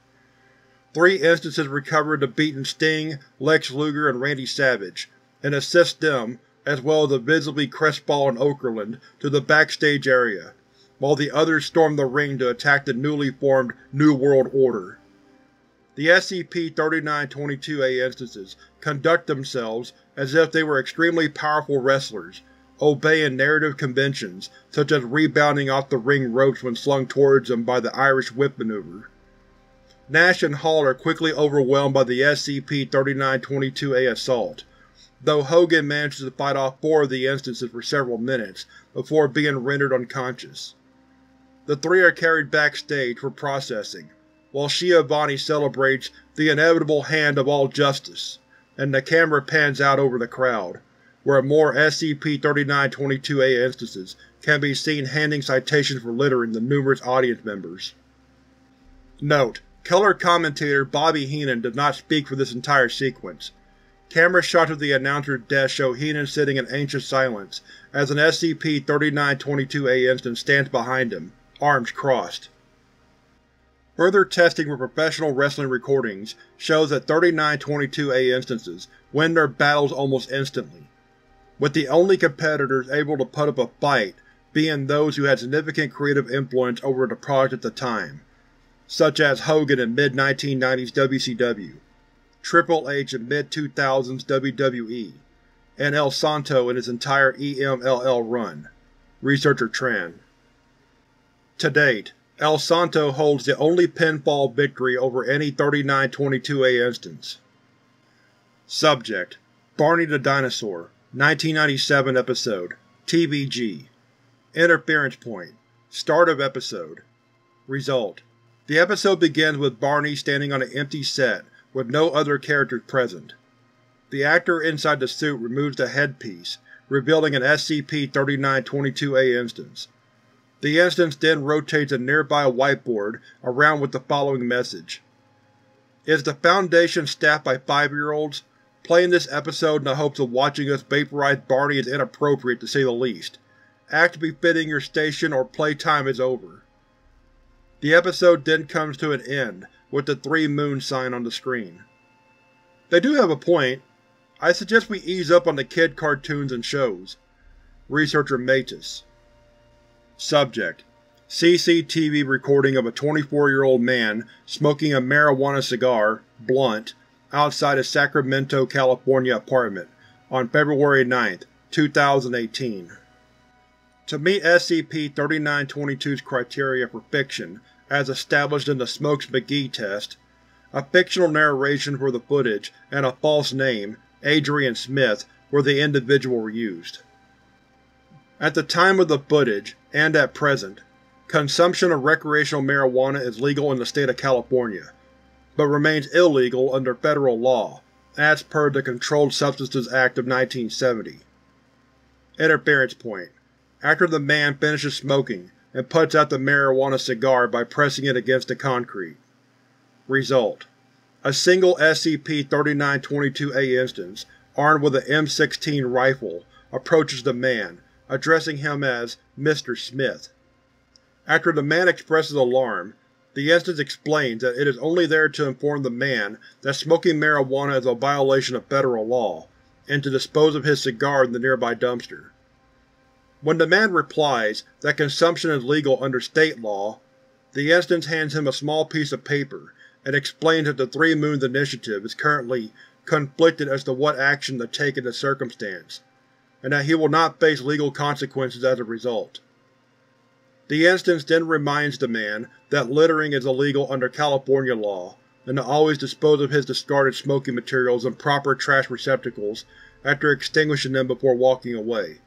3 instances recover the beaten Sting, Lex Luger, and Randy Savage, and assist them, as well as the visibly crestfallen Okerlund, to the backstage area, while the others storm the ring to attack the newly formed New World Order. The SCP-3922-A instances conduct themselves as if they were extremely powerful wrestlers, obeying narrative conventions such as rebounding off the ring ropes when slung towards them by the Irish whip maneuver. Nash and Hall are quickly overwhelmed by the SCP-3922-A assault, though Hogan manages to fight off 4 of the instances for several minutes before being rendered unconscious. The 3 are carried backstage for processing, while Schiavone celebrates the inevitable hand of all justice, and the camera pans out over the crowd, where more SCP-3922-A instances can be seen handing citations for littering the numerous audience members. Note: color commentator Bobby Heenan did not speak for this entire sequence. Camera shots of the announcer's desk show Heenan sitting in anxious silence as an SCP-3922-A instance stands behind him, arms crossed. Further testing with professional wrestling recordings shows that 3922-A instances win their battles almost instantly, with the only competitors able to put up a fight being those who had significant creative influence over the product at the time, such as Hogan in mid-1990s WCW, Triple H in mid-2000s WWE, and El Santo in his entire EMLL run. Researcher Tran. To date, El Santo holds the only pinfall victory over any 3922-A instance. Subject: Barney the Dinosaur, 1997 episode, TVG. Interference point: start of episode. Result: the episode begins with Barney standing on an empty set with no other characters present. The actor inside the suit removes the headpiece, revealing an SCP-3922-A instance. The instance then rotates a nearby whiteboard around with the following message: "Is the Foundation staffed by 5-year-olds? Playing this episode in the hopes of watching us vaporize Barney is inappropriate, to say the least. Act befitting your station or playtime is over." The episode then comes to an end, with the 3 moon sign on the screen. They do have a point. I suggest we ease up on the kid cartoons and shows. Researcher Matus. Subject: CCTV recording of a 24-year-old man smoking a marijuana cigar, blunt, outside his Sacramento, California apartment on February 9, 2018. To meet SCP-3922's criteria for fiction, as established in the Smokes-McGee test, a fictional narration for the footage and a false name, Adrian Smith, were the individual used. At the time of the footage, and at present, consumption of recreational marijuana is legal in the state of California, but remains illegal under federal law, as per the Controlled Substances Act of 1970. Interference point: after the man finishes smoking and puts out the marijuana cigar by pressing it against the concrete. Result: a single SCP-3922-A instance, armed with an M16 rifle, approaches the man, addressing him as Mr. Smith. After the man expresses alarm, the instance explains that it is only there to inform the man that smoking marijuana is a violation of federal law, and to dispose of his cigar in the nearby dumpster. When the man replies that consumption is legal under state law, the instance hands him a small piece of paper and explains that the Three Moons Initiative is currently conflicted as to what action to take in the circumstance, and that he will not face legal consequences as a result. The instance then reminds the man that littering is illegal under California law, and to always dispose of his discarded smoking materials in proper trash receptacles after extinguishing them before walking away.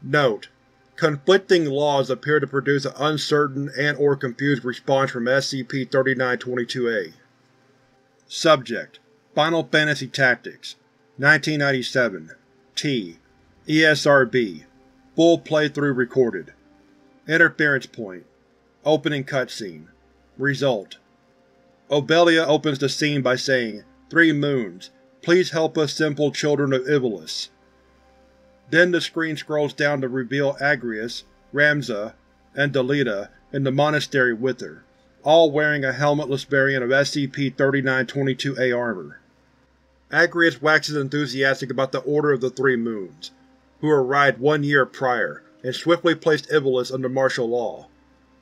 Note: conflicting laws appear to produce an uncertain and/or confused response from SCP-3922-A. Subject: Final Fantasy Tactics 1997 T. ESRB. Full playthrough recorded. Interference point. Opening cutscene. Result: Obelia opens the scene by saying, "Three Moons, please help us simple children of Ivalis." Then the screen scrolls down to reveal Agrius, Ramza, and Delita in the monastery with her, all wearing a helmetless variant of SCP-3922-A armor. Agrius waxes enthusiastic about the Order of the Three Moons, who arrived 1 year prior and swiftly placed Ivalis under martial law,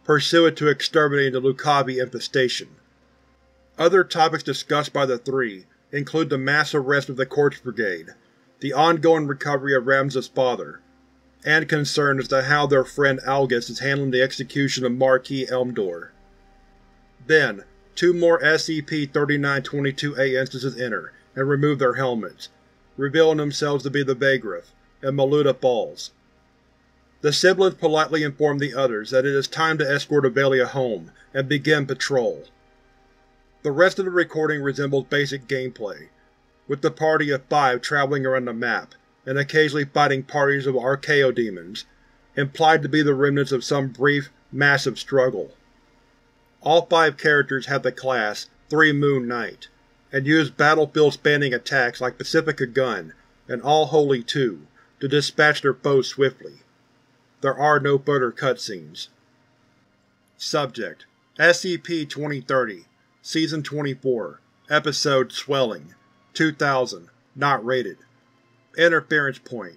pursuant to exterminating the Lucavi infestation. Other topics discussed by the three include the mass arrest of the Corpse Brigade, the ongoing recovery of Ramza's father, and concern as to how their friend Algus is handling the execution of Marquis Elmdor. Then, two more SCP-3922-A instances enter and remove their helmets, revealing themselves to be the Vagrif, and Maluda falls. The siblings politely inform the others that it is time to escort Obelia home and begin patrol. The rest of the recording resembles basic gameplay, with the party of 5 traveling around the map and occasionally fighting parties of Archaeo demons, implied to be the remnants of some brief, massive struggle. All 5 characters have the class Three Moon Knight, and use battlefield-spanning attacks like Pacifica Gun and All Holy 2 to dispatch their foes swiftly. There are no further cutscenes. Subject: SCP-2030, Season 24, Episode Swelling, 2000, not rated. Interference point.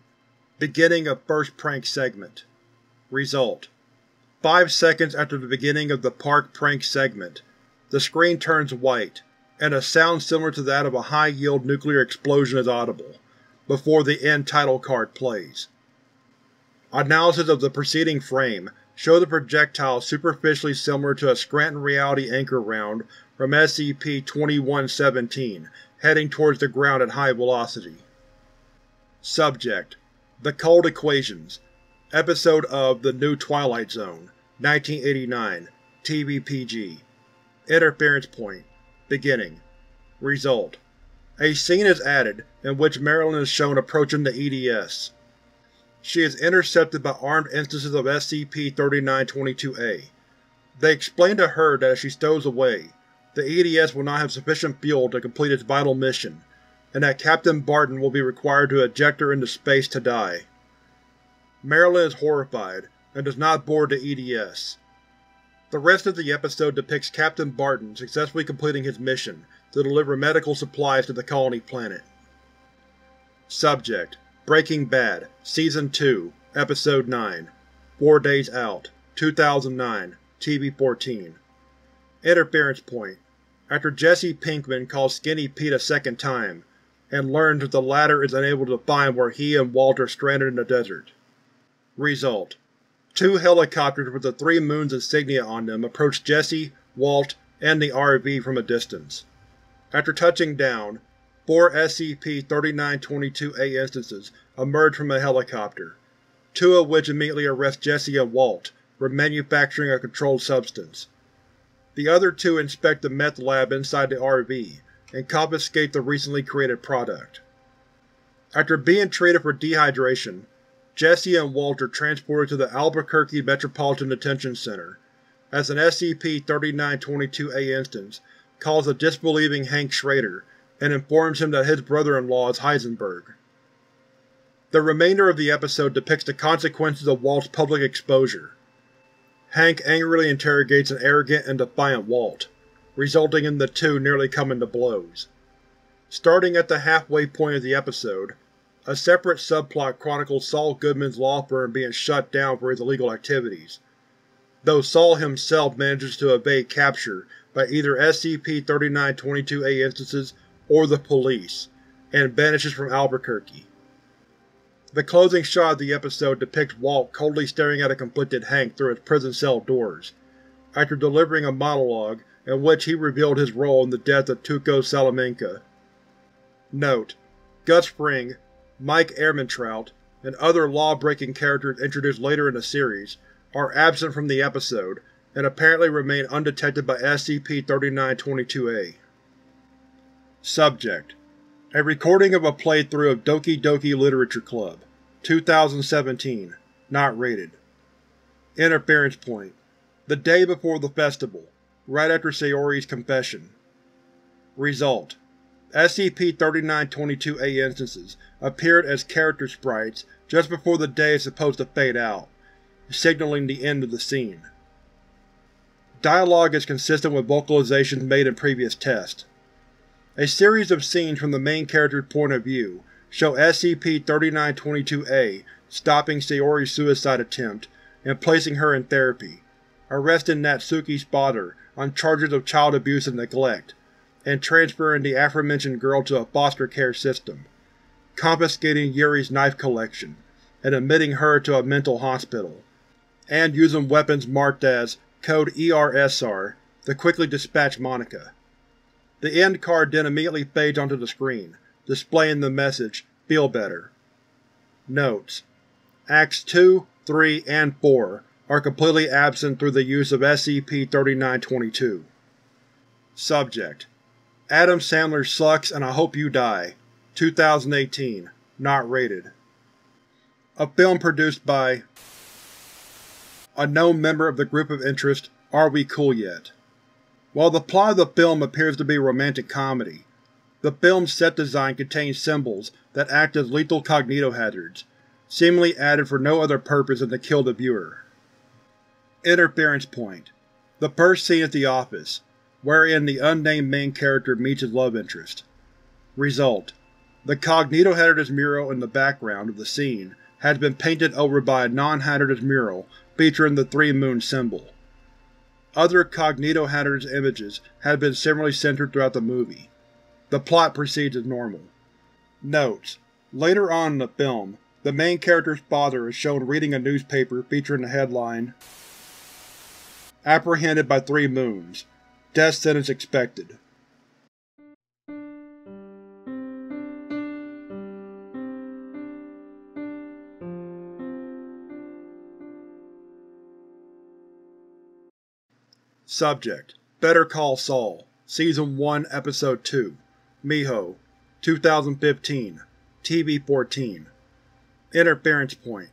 Beginning of first prank segment. Result: 5 seconds after the beginning of the park prank segment, the screen turns white, and a sound similar to that of a high-yield nuclear explosion is audible, before the end title card plays. Analysis of the preceding frame shows the projectile superficially similar to a Scranton Reality Anchor round from SCP-2117 heading towards the ground at high velocity. Subject: The Cold Equations, episode of The New Twilight Zone, 1989, TVPG. Interference point. Beginning. Result: a scene is added in which Marilyn is shown approaching the EDS. She is intercepted by armed instances of SCP-3922-A. They explain to her that if she stows away, the EDS will not have sufficient fuel to complete its vital mission, and that Captain Barton will be required to eject her into space to die. Marilyn is horrified, and does not board the EDS. The rest of the episode depicts Captain Barton successfully completing his mission to deliver medical supplies to the colony planet. Subject: Breaking Bad, Season 2, Episode 9, 4 Days Out, 2009, TV-14. Interference point. After Jesse Pinkman calls Skinny Pete a second time, and learns that the latter is unable to find where he and Walt are stranded in the desert. Result: 2 helicopters with the Three Moons insignia on them approach Jesse, Walt, and the RV from a distance. After touching down, 4 SCP-3922-A instances emerge from a helicopter, 2 of which immediately arrest Jesse and Walt for manufacturing a controlled substance. The other 2 inspect the meth lab inside the RV and confiscate the recently created product. After being treated for dehydration, Jesse and Walt are transported to the Albuquerque Metropolitan Detention Center, as an SCP-3922-A instance calls a disbelieving Hank Schrader and informs him that his brother-in-law is Heisenberg. The remainder of the episode depicts the consequences of Walt's public exposure. Hank angrily interrogates an arrogant and defiant Walt, resulting in the two nearly coming to blows. Starting at the halfway point of the episode, A separate subplot chronicles Saul Goodman's law firm being shut down for his illegal activities, though Saul himself manages to evade capture by either SCP-3922-A instances or the police, and vanishes from Albuquerque. The closing shot of the episode depicts Walt coldly staring at a conflicted Hank through his prison cell doors, after delivering a monologue in which he revealed his role in the death of Tuco Salamanca. Note: Gus Fring, Mike Ehrmantraut, and other law-breaking characters introduced later in the series are absent from the episode and apparently remain undetected by SCP-3922-A. Subject: A recording of a playthrough of Doki Doki Literature Club, 2017, not rated. Interference point: the day before the festival, right after Sayori's confession. Result: SCP-3922-A instances appeared as character sprites just before the day is supposed to fade out, signaling the end of the scene. Dialogue is consistent with vocalizations made in previous tests. A series of scenes from the main character's point of view show SCP-3922-A stopping Sayori's suicide attempt and placing her in therapy, arresting Natsuki's father on charges of child abuse and neglect, and transferring the aforementioned girl to a foster care system, confiscating Yuri's knife collection, and admitting her to a mental hospital, and using weapons marked as Code ERSR to quickly dispatch Monika. The end card then immediately fades onto the screen, displaying the message, "Feel better." Notes: Acts 2, 3, and 4 are completely absent through the use of SCP-3922. Subject: Adam Sandler Sucks and I Hope You Die, 2018, not rated. A film produced by a known member of the group of interest, Are We Cool Yet? While the plot of the film appears to be a romantic comedy, the film's set design contains symbols that act as lethal cognitohazards, seemingly added for no other purpose than to kill the viewer. Interference point: the first scene at the office, wherein the unnamed main character meets his love interest. Result: the cognitohazardous mural in the background of the scene has been painted over by a non-hazardous mural featuring the three moon symbol. Other cognitohazardous images have been similarly centered throughout the movie. The plot proceeds as normal. Notes: later on in the film, the main character's father is shown reading a newspaper featuring the headline, "Apprehended by Three Moons. Death sentence expected." Subject: Better Call Saul, Season 1, Episode 2, Miho, 2015, TV-14. Interference point: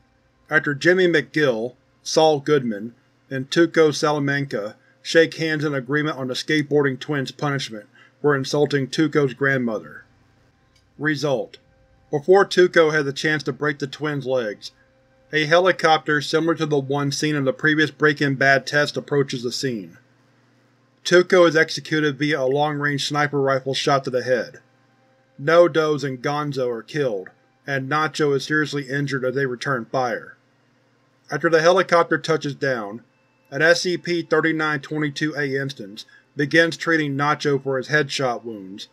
after Jimmy McGill, Saul Goodman, and Tuco Salamanca shake hands in agreement on the skateboarding twins' punishment for insulting Tuco's grandmother. Result: before Tuco has a chance to break the twins' legs, a helicopter similar to the one seen in the previous Breaking Bad test approaches the scene. Tuco is executed via a long-range sniper rifle shot to the head. No-Dos and Gonzo are killed, and Nacho is seriously injured as they return fire. After the helicopter touches down, an SCP-3922-A instance begins treating Nacho for his headshot wounds,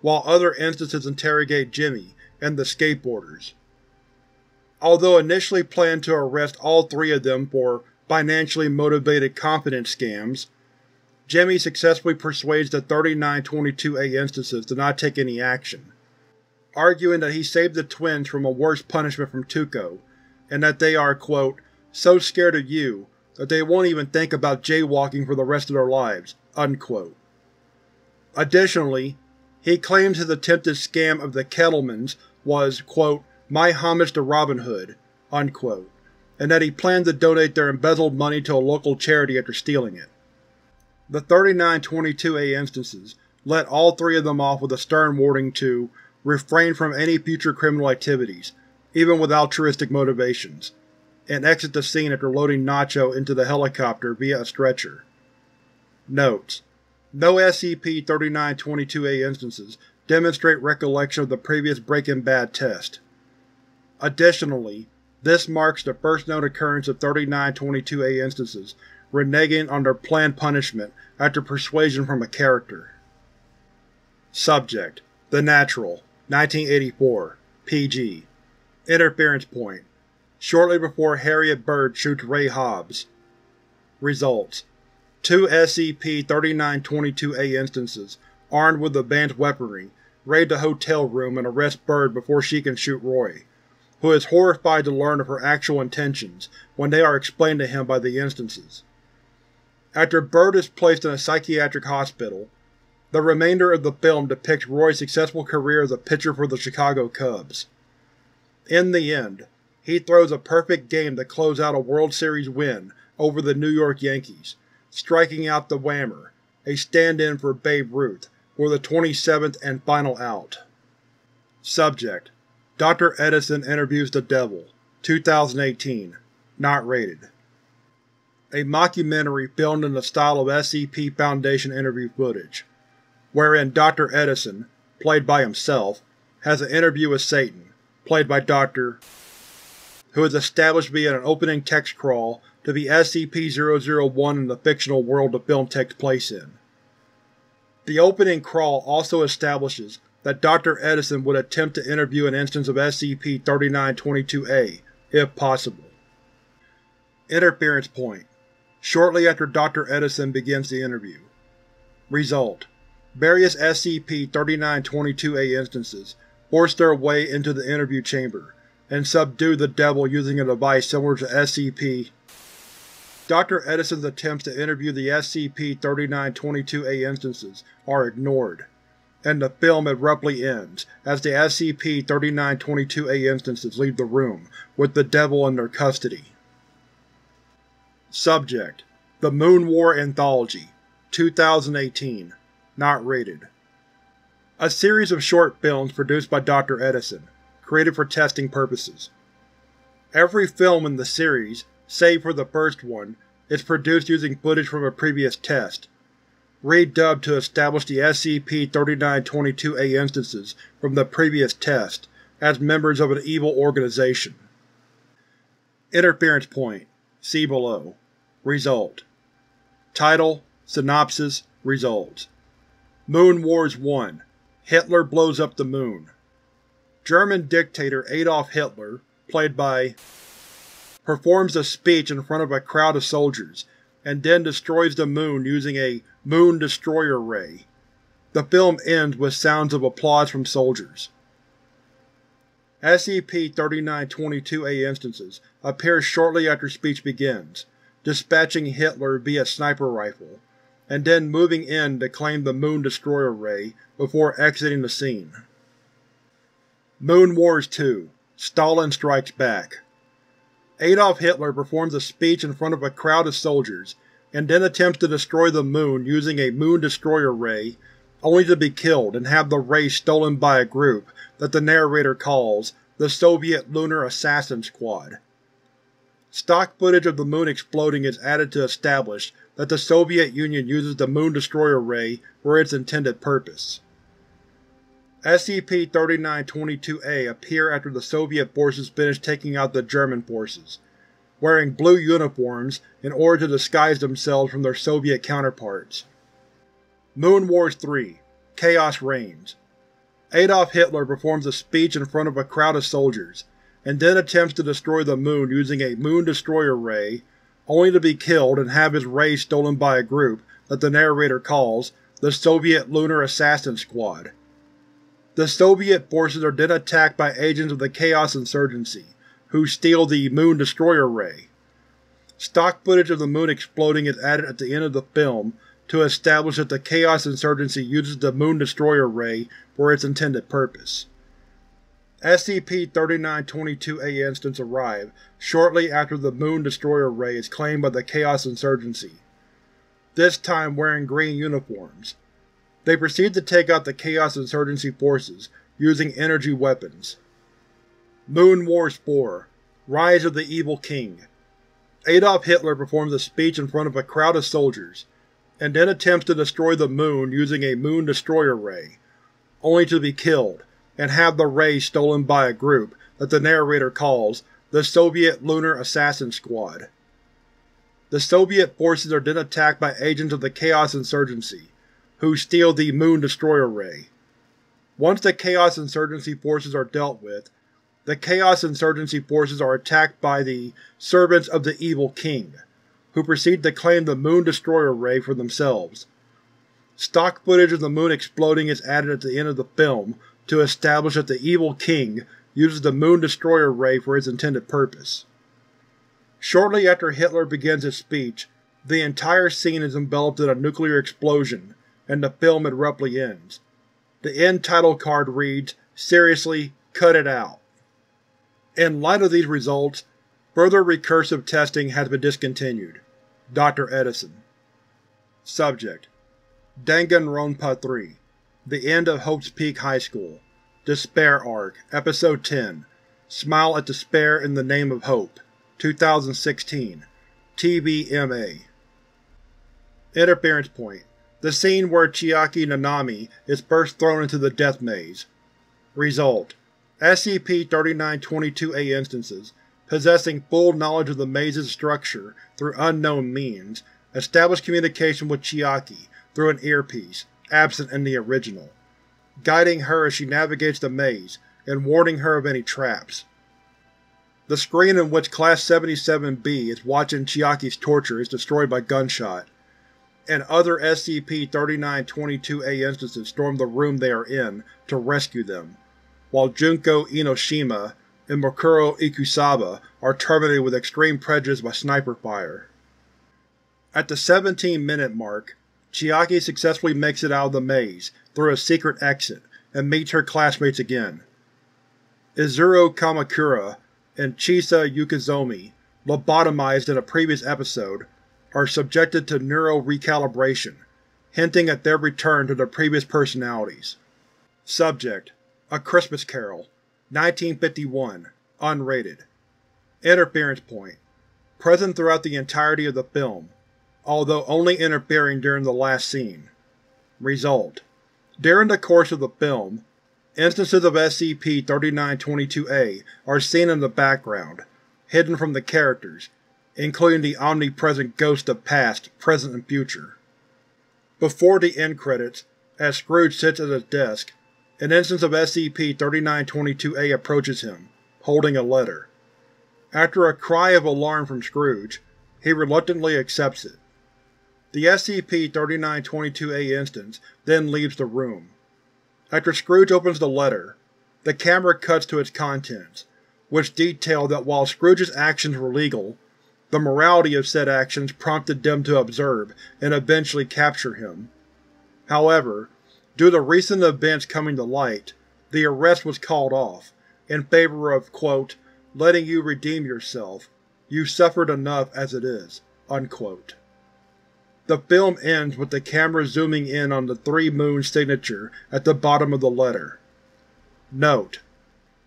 while other instances interrogate Jimmy and the skateboarders. Although initially planned to arrest all three of them for financially motivated confidence scams, Jimmy successfully persuades the 3922-A instances to not take any action, arguing that he saved the twins from a worse punishment from Tuco, and that they are, quote, "so scared of you that they won't even think about jaywalking for the rest of their lives," unquote. Additionally, he claims his attempted scam of the Kettlemans was, quote, "my homage to Robin Hood," unquote, and that he planned to donate their embezzled money to a local charity after stealing it. The 3922-A instances let all three of them off with a stern warning to refrain from any future criminal activities, even with altruistic motivations, and exit the scene after loading Nacho into the helicopter via a stretcher. Notes: no SCP-3922-A instances demonstrate recollection of the previous Breaking Bad test. Additionally, this marks the first known occurrence of 3922A instances reneging on their planned punishment after persuasion from a character. Subject: The Natural, 1984, PG. Interference point: shortly before Harriet Byrd shoots Ray Hobbs. Results: 2 SCP-3922-A instances, armed with advanced weaponry, raid the hotel room and arrest Byrd before she can shoot Roy, who is horrified to learn of her actual intentions when they are explained to him by the instances. After Byrd is placed in a psychiatric hospital, the remainder of the film depicts Roy's successful career as a pitcher for the Chicago Cubs. In the end, he throws a perfect game to close out a World Series win over the New York Yankees, striking out the Whammer, a stand-in for Babe Ruth, for the 27th and final out. Subject: Dr. Edison Interviews the Devil, 2018, not rated. A mockumentary filmed in the style of SCP Foundation interview footage, wherein Dr. Edison, played by himself, has an interview with Satan, played by Dr., who is established via an opening text crawl to be SCP-001 in the fictional world the film takes place in. The opening crawl also establishes that Dr. Edison would attempt to interview an instance of SCP-3922-A, if possible. Interference point: shortly after Dr. Edison begins the interview. Result: various SCP-3922-A instances force their way into the interview chamber and subdue the devil using a device similar to SCP. Dr. Edison's attempts to interview the SCP-3922-A instances are ignored, and the film abruptly ends as the SCP-3922-A instances leave the room with the devil in their custody. Subject: The Moon War Anthology, 2018, not rated. A series of short films produced by Dr. Edison, created for testing purposes. Every film in the series, save for the first one, is produced using footage from a previous test, redubbed to establish the SCP-3922-A instances from the previous test as members of an evil organization. Interference point: see below. Result. Title: Synopsis. Results: Moon Wars 1. Hitler blows up the moon. German dictator Adolf Hitler, played by, performs a speech in front of a crowd of soldiers, and then destroys the moon using a moon destroyer ray. The film ends with sounds of applause from soldiers. SCP-3922-A instances appears shortly after speech begins, dispatching Hitler via sniper rifle, and then moving in to claim the moon destroyer ray before exiting the scene. Moon Wars 2: Stalin Strikes Back. Adolf Hitler performs a speech in front of a crowd of soldiers, and then attempts to destroy the moon using a moon destroyer ray, only to be killed and have the ray stolen by a group that the narrator calls the Soviet Lunar Assassin Squad. Stock footage of the moon exploding is added to establish that the Soviet Union uses the moon destroyer ray for its intended purpose. SCP-3922-A appear after the Soviet forces finish taking out the German forces, wearing blue uniforms in order to disguise themselves from their Soviet counterparts. Moon Wars 3: Chaos Reigns. Adolf Hitler performs a speech in front of a crowd of soldiers, and then attempts to destroy the moon using a moon destroyer ray, only to be killed and have his ray stolen by a group that the narrator calls the Soviet Lunar Assassin Squad. The Soviet forces are then attacked by agents of the Chaos Insurgency, who steal the moon destroyer ray. Stock footage of the moon exploding is added at the end of the film to establish that the Chaos Insurgency uses the moon destroyer ray for its intended purpose. SCP-3922-A instance arrive shortly after the moon destroyer ray is claimed by the Chaos Insurgency, this time wearing green uniforms. They proceed to take out the Chaos Insurgency forces using energy weapons. Moon Wars 4: Rise of the Evil King. Adolf Hitler performs a speech in front of a crowd of soldiers, and then attempts to destroy the moon using a moon destroyer ray, only to be killed and have the ray stolen by a group that the narrator calls the Soviet Lunar Assassin Squad. The Soviet forces are then attacked by agents of the Chaos Insurgency, who steal the Moon Destroyer Ray. Once the Chaos Insurgency forces are dealt with, the Chaos Insurgency forces are attacked by the Servants of the Evil King, who proceed to claim the Moon Destroyer Ray for themselves. Stock footage of the moon exploding is added at the end of the film to establish that the Evil King uses the Moon Destroyer Ray for its intended purpose. Shortly after Hitler begins his speech, the entire scene is enveloped in a nuclear explosion, and the film abruptly ends. The end title card reads, "Seriously, cut it out." In light of these results, further recursive testing has been discontinued. Dr. Edison. Subject: Danganronpa 3, The End of Hope's Peak High School, Despair Arc, Episode 10, Smile at Despair in the Name of Hope, 2016, TVMA. Interference point: the scene where Chiaki Nanami is first thrown into the death maze. Result: SCP-3922-A instances, possessing full knowledge of the maze's structure through unknown means, establish communication with Chiaki through an earpiece, absent in the original, guiding her as she navigates the maze and warning her of any traps. The screen in which Class 77-B is watching Chiaki's torture is destroyed by gunshot, and other SCP-3922-A instances storm the room they are in to rescue them, while Junko Inoshima and Makuro Ikusaba are terminated with extreme prejudice by sniper fire. At the 17-minute mark, Chiaki successfully makes it out of the maze through a secret exit and meets her classmates again. Izuru Kamakura and Chisa Yukizomi, lobotomized in a previous episode, are subjected to neuro-recalibration, hinting at their return to their previous personalities. Subject: A Christmas Carol, 1951, unrated. Interference point: present throughout the entirety of the film, although only interfering during the last scene. Result: during the course of the film, instances of SCP-3922-A are seen in the background, hidden from the characters, including the omnipresent ghosts of past, present, and future. Before the end credits, as Scrooge sits at his desk, an instance of SCP-3922-A approaches him, holding a letter. After a cry of alarm from Scrooge, he reluctantly accepts it. The SCP-3922-A instance then leaves the room. After Scrooge opens the letter, the camera cuts to its contents, which detail that while Scrooge's actions were legal, the morality of said actions prompted them to observe and eventually capture him. However, due to recent events coming to light, the arrest was called off, in favor of, quote, "letting you redeem yourself, you suffered enough as it is," unquote. The film ends with the camera zooming in on the three moon signature at the bottom of the letter. Note: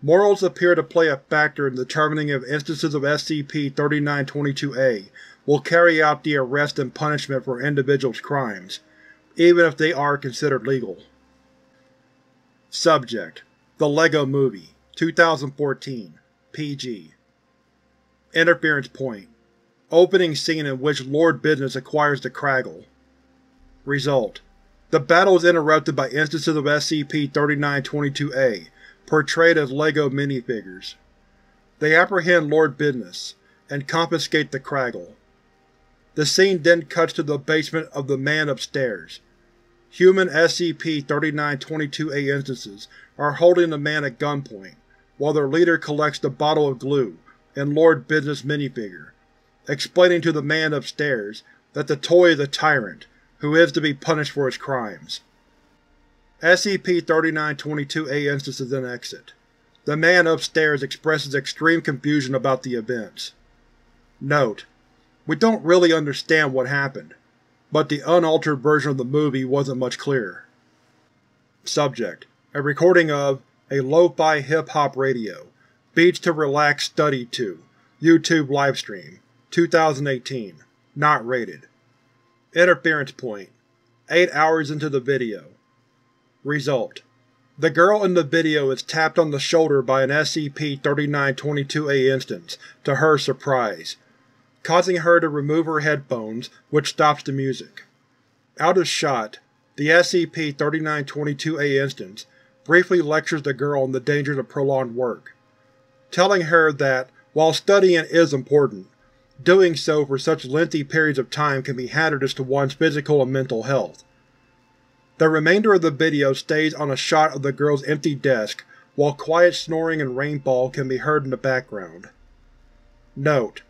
morals appear to play a factor in determining if instances of SCP-3922-A will carry out the arrest and punishment for individuals' crimes, even if they are considered legal. Subject: The Lego Movie, 2014, PG. Interference point: opening scene in which Lord Business acquires the Kraggle. Result: the battle is interrupted by instances of SCP-3922-A, portrayed as Lego minifigures. They apprehend Lord Business, and confiscate the Kraggle. The scene then cuts to the basement of the man upstairs. Human SCP-3922-A instances are holding the man at gunpoint, while their leader collects the bottle of glue and Lord Business minifigure, explaining to the man upstairs that the toy is a tyrant, who is to be punished for his crimes. SCP-3922-A instances then exit. The man upstairs expresses extreme confusion about the events. Note: we don't really understand what happened, but the unaltered version of the movie wasn't much clearer. Subject: a recording of A Lo-Fi Hip-Hop Radio, Beats to Relax Study To, YouTube Livestream, 2018, not rated. Interference point: 8 hours into the video. Result: The girl in the video is tapped on the shoulder by an SCP-3922-A instance, to her surprise, causing her to remove her headphones, which stops the music. Out of shot, the SCP-3922-A instance briefly lectures the girl on the dangers of prolonged work, telling her that, while studying is important, doing so for such lengthy periods of time can be hazardous to one's physical and mental health. The remainder of the video stays on a shot of the girl's empty desk, while quiet snoring and rainfall can be heard in the background. Note: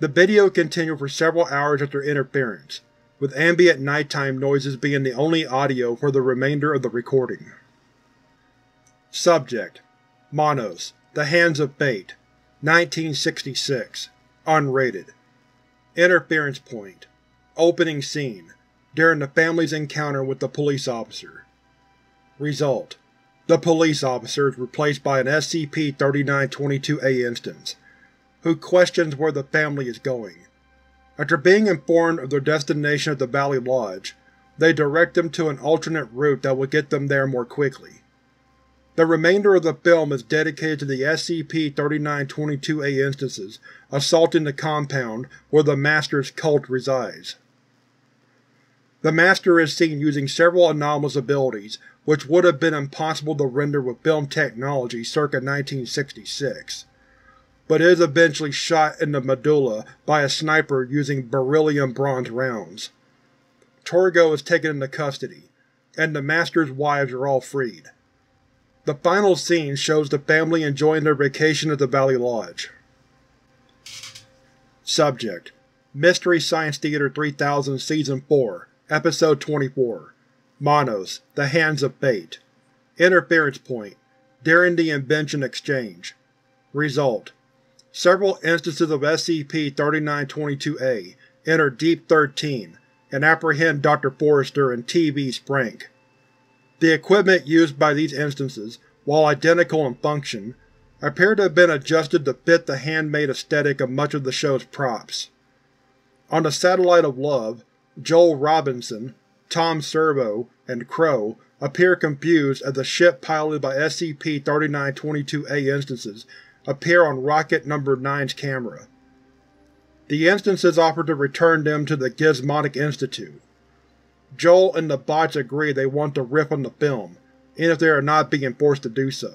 the video continued for several hours after interference, with ambient nighttime noises being the only audio for the remainder of the recording. Subject: Manos, The Hands of Fate, 1966. Unrated. Interference point. Opening scene: during the family's encounter with the police officer. Result: the police officer is replaced by an SCP-3922-A instance, who questions where the family is going. After being informed of their destination at the Valley Lodge, they direct them to an alternate route that will get them there more quickly. The remainder of the film is dedicated to the SCP-3922-A instances assaulting the compound where the Master's cult resides. The Master is seen using several anomalous abilities which would have been impossible to render with film technology circa 1966, but is eventually shot in the medulla by a sniper using beryllium bronze rounds. Torgo is taken into custody, and the Master's wives are all freed. The final scene shows the family enjoying their vacation at the Valley Lodge. Subject: Mystery Science Theater 3000 Season 4, Episode 24. Manos, The Hands of Fate. Interference point: during the Invention Exchange. Result: several instances of SCP-3922-A enter Deep 13 and apprehend Dr. Forrester and T.V. Sprank. The equipment used by these instances, while identical in function, appear to have been adjusted to fit the handmade aesthetic of much of the show's props. On the Satellite of Love, Joel Robinson, Tom Servo, and Crow appear confused as the ship piloted by SCP-3922-A instances appear on Rocket No. 9's camera. The instances offer to return them to the Gizmonic Institute. Joel and the bots agree they want to riff on the film, even if they are not being forced to do so.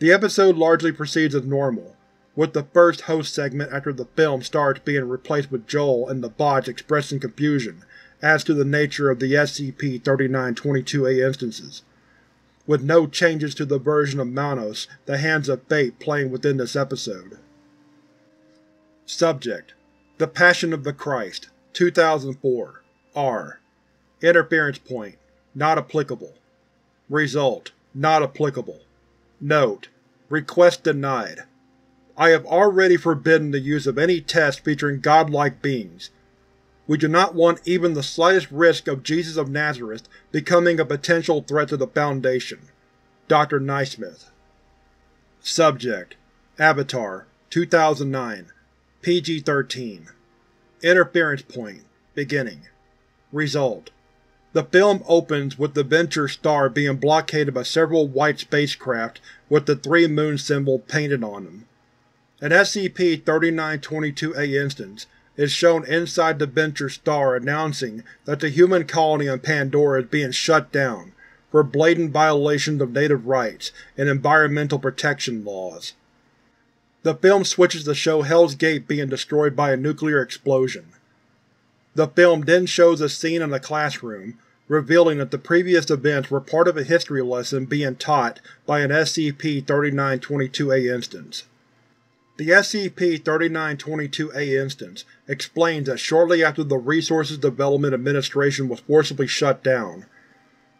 The episode largely proceeds as normal, with the first host segment after the film starts being replaced with Joel and the bots expressing confusion as to the nature of the SCP-3922-A instances, with no changes to the version of Manos, The Hands of Fate playing within this episode. Subject: The Passion of the Christ, 2004. R. Interference point: not applicable. Result: not applicable. Note: request denied. I have already forbidden the use of any test featuring godlike beings. We do not want even the slightest risk of Jesus of Nazareth becoming a potential threat to the Foundation. Dr. Naismith. Subject: Avatar, 2009. PG-13. Interference point: beginning. Result: the film opens with the Venture Star being blockaded by several white spacecraft with the three moon symbol painted on them. An SCP-3922-A instance is shown inside the Venture Star announcing that the human colony on Pandora is being shut down for blatant violations of native rights and environmental protection laws. The film switches to show Hell's Gate being destroyed by a nuclear explosion. The film then shows a scene in the classroom, revealing that the previous events were part of a history lesson being taught by an SCP-3922-A instance. The SCP-3922-A instance explains that shortly after the Resources Development Administration was forcibly shut down,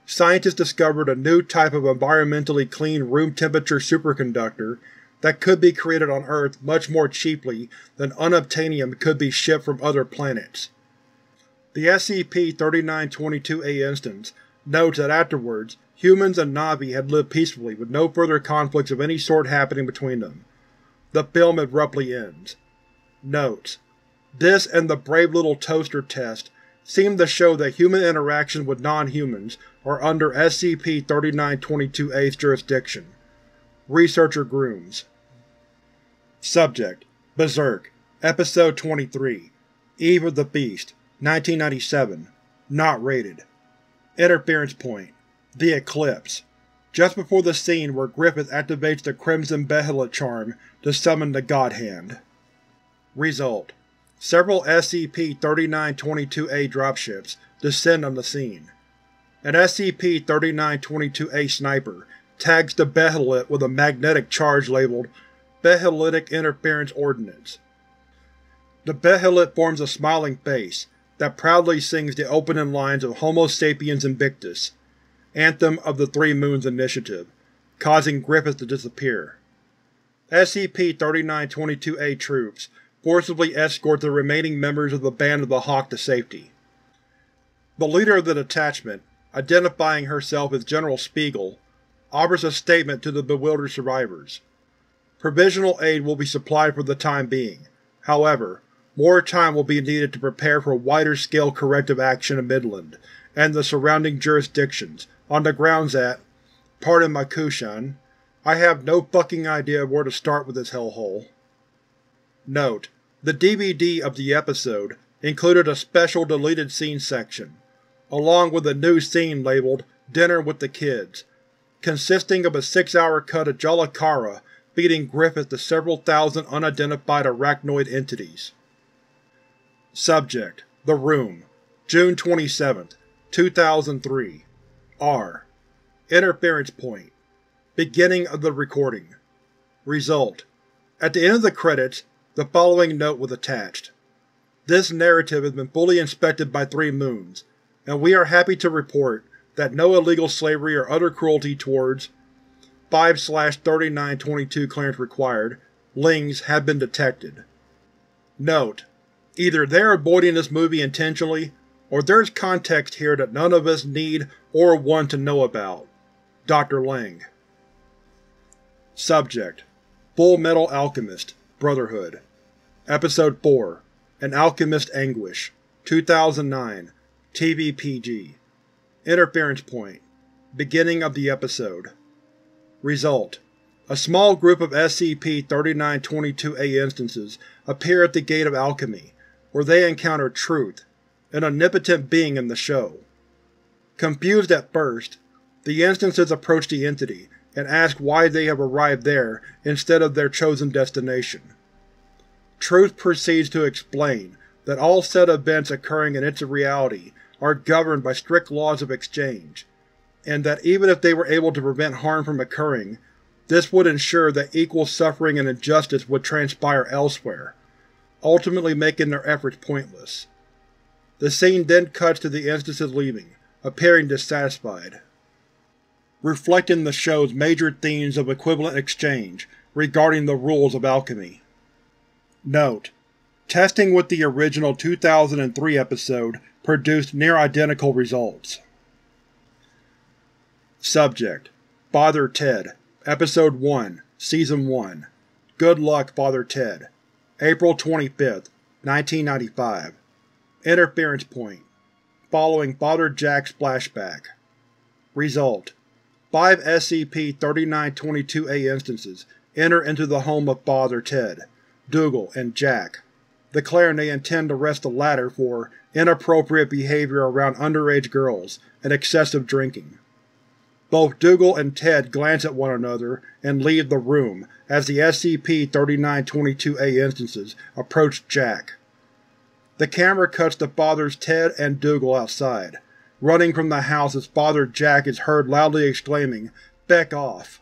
scientists discovered a new type of environmentally clean room-temperature superconductor that could be created on Earth much more cheaply than unobtainium could be shipped from other planets. The SCP-3922-A instance notes that afterwards, humans and Na'vi had lived peacefully with no further conflicts of any sort happening between them. The film abruptly ends. Notes: this and the Brave Little Toaster test seemed to show that human interaction with non-humans are under SCP-3922-A's jurisdiction. Researcher Grooms. Subject: Berserk, Episode 23, Eve of the Beast, 1997. Not rated. Interference Point: The Eclipse. Just before the scene where Griffith activates the Crimson Behela charm to summon the God Hand. Result: several SCP-3922-A dropships descend on the scene. An SCP-3922-A sniper tags the Behelit with a magnetic charge labeled Behelitic Interference Ordnance. The Behelit forms a smiling face that proudly sings the opening lines of Homo Sapiens Invictus, Anthem of the Three Moons Initiative, causing Griffith to disappear. SCP-3922-A troops forcibly escort the remaining members of the Band of the Hawk to safety. The leader of the detachment, identifying herself as General Spiegel, offers a statement to the bewildered survivors. Provisional aid will be supplied for the time being. However, more time will be needed to prepare for wider-scale corrective action in Midland and the surrounding jurisdictions, on the grounds that, pardon my Kushan, I have no fucking idea of where to start with this hellhole. Note: the DVD of the episode included a special deleted scene section, along with a new scene labeled Dinner with the Kids, consisting of a 6-hour cut of Jalakara feeding Griffith to several thousand unidentified arachnoid entities. Subject: The Room, June 27, 2003. R. Interference Point: Beginning of the Recording. Result: at the end of the credits, the following note was attached. This narrative has been fully inspected by Three Moons, and we are happy to report that no illegal slavery or other cruelty towards 5/3922 clearance required Lings have been detected. Note: either they're avoiding this movie intentionally, or there's context here that none of us need or want to know about. Dr. Lang. Subject: Full Metal Alchemist, Brotherhood. Episode 4, An Alchemist Anguish, 2009, TV-PG. Interference Point: Beginning of the Episode. Result: a small group of SCP-3922-A instances appear at the Gate of Alchemy, where they encounter Truth, an omnipotent being in the show. Confused at first, the instances approach the entity and ask why they have arrived there instead of their chosen destination. Truth proceeds to explain that all said events occurring in its reality are governed by strict laws of exchange, and that even if they were able to prevent harm from occurring, this would ensure that equal suffering and injustice would transpire elsewhere, ultimately making their efforts pointless. The scene then cuts to the instances leaving, appearing dissatisfied. Reflecting the show's major themes of equivalent exchange regarding the rules of alchemy. Note: testing with the original 2003 episode produced near-identical results. Subject: Father Ted, Episode 1, Season 1. Good Luck, Father Ted. April 25, 1995. Interference Point: Following Father Jack's Flashback. Result: 5 SCP-3922-A instances enter into the home of Father Ted, Dougal, and Jack, declaring they intend to arrest the latter for inappropriate behavior around underage girls and excessive drinking. Both Dougal and Ted glance at one another and leave the room as the SCP-3922-A instances approach Jack. The camera cuts to Fathers Ted and Dougal outside, running from the house as Father Jack is heard loudly exclaiming, "Beck off!"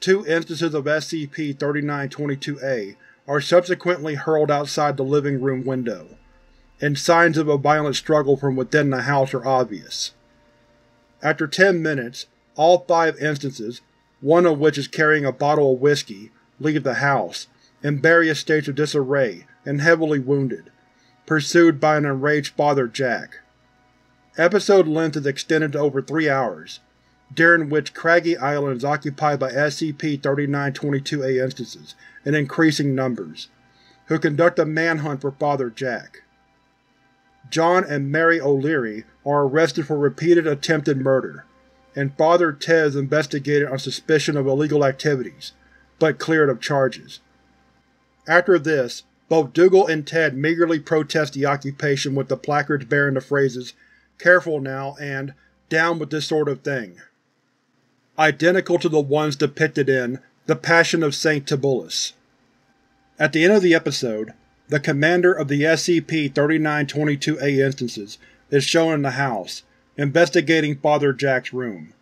Two instances of SCP-3922-A are subsequently hurled outside the living room window, and signs of a violent struggle from within the house are obvious. After 10 minutes, all 5 instances, one of which is carrying a bottle of whiskey, leave the house, in various states of disarray and heavily wounded, pursued by an enraged Father Jack. Episode length is extended to over 3 hours, during which Craggy Island is occupied by SCP-3922-A instances in increasing numbers, who conduct a manhunt for Father Jack. John and Mary O'Leary are arrested for repeated attempted murder, and Father Ted is investigated on suspicion of illegal activities, but cleared of charges. After this, both Dougal and Ted meagerly protest the occupation with the placards bearing the phrases, "Careful now," and "Down with this sort of thing," identical to the ones depicted in The Passion of St. Tibullus. At the end of the episode, the commander of the SCP-3922-A instances is shown in the house, investigating Father Jack's room.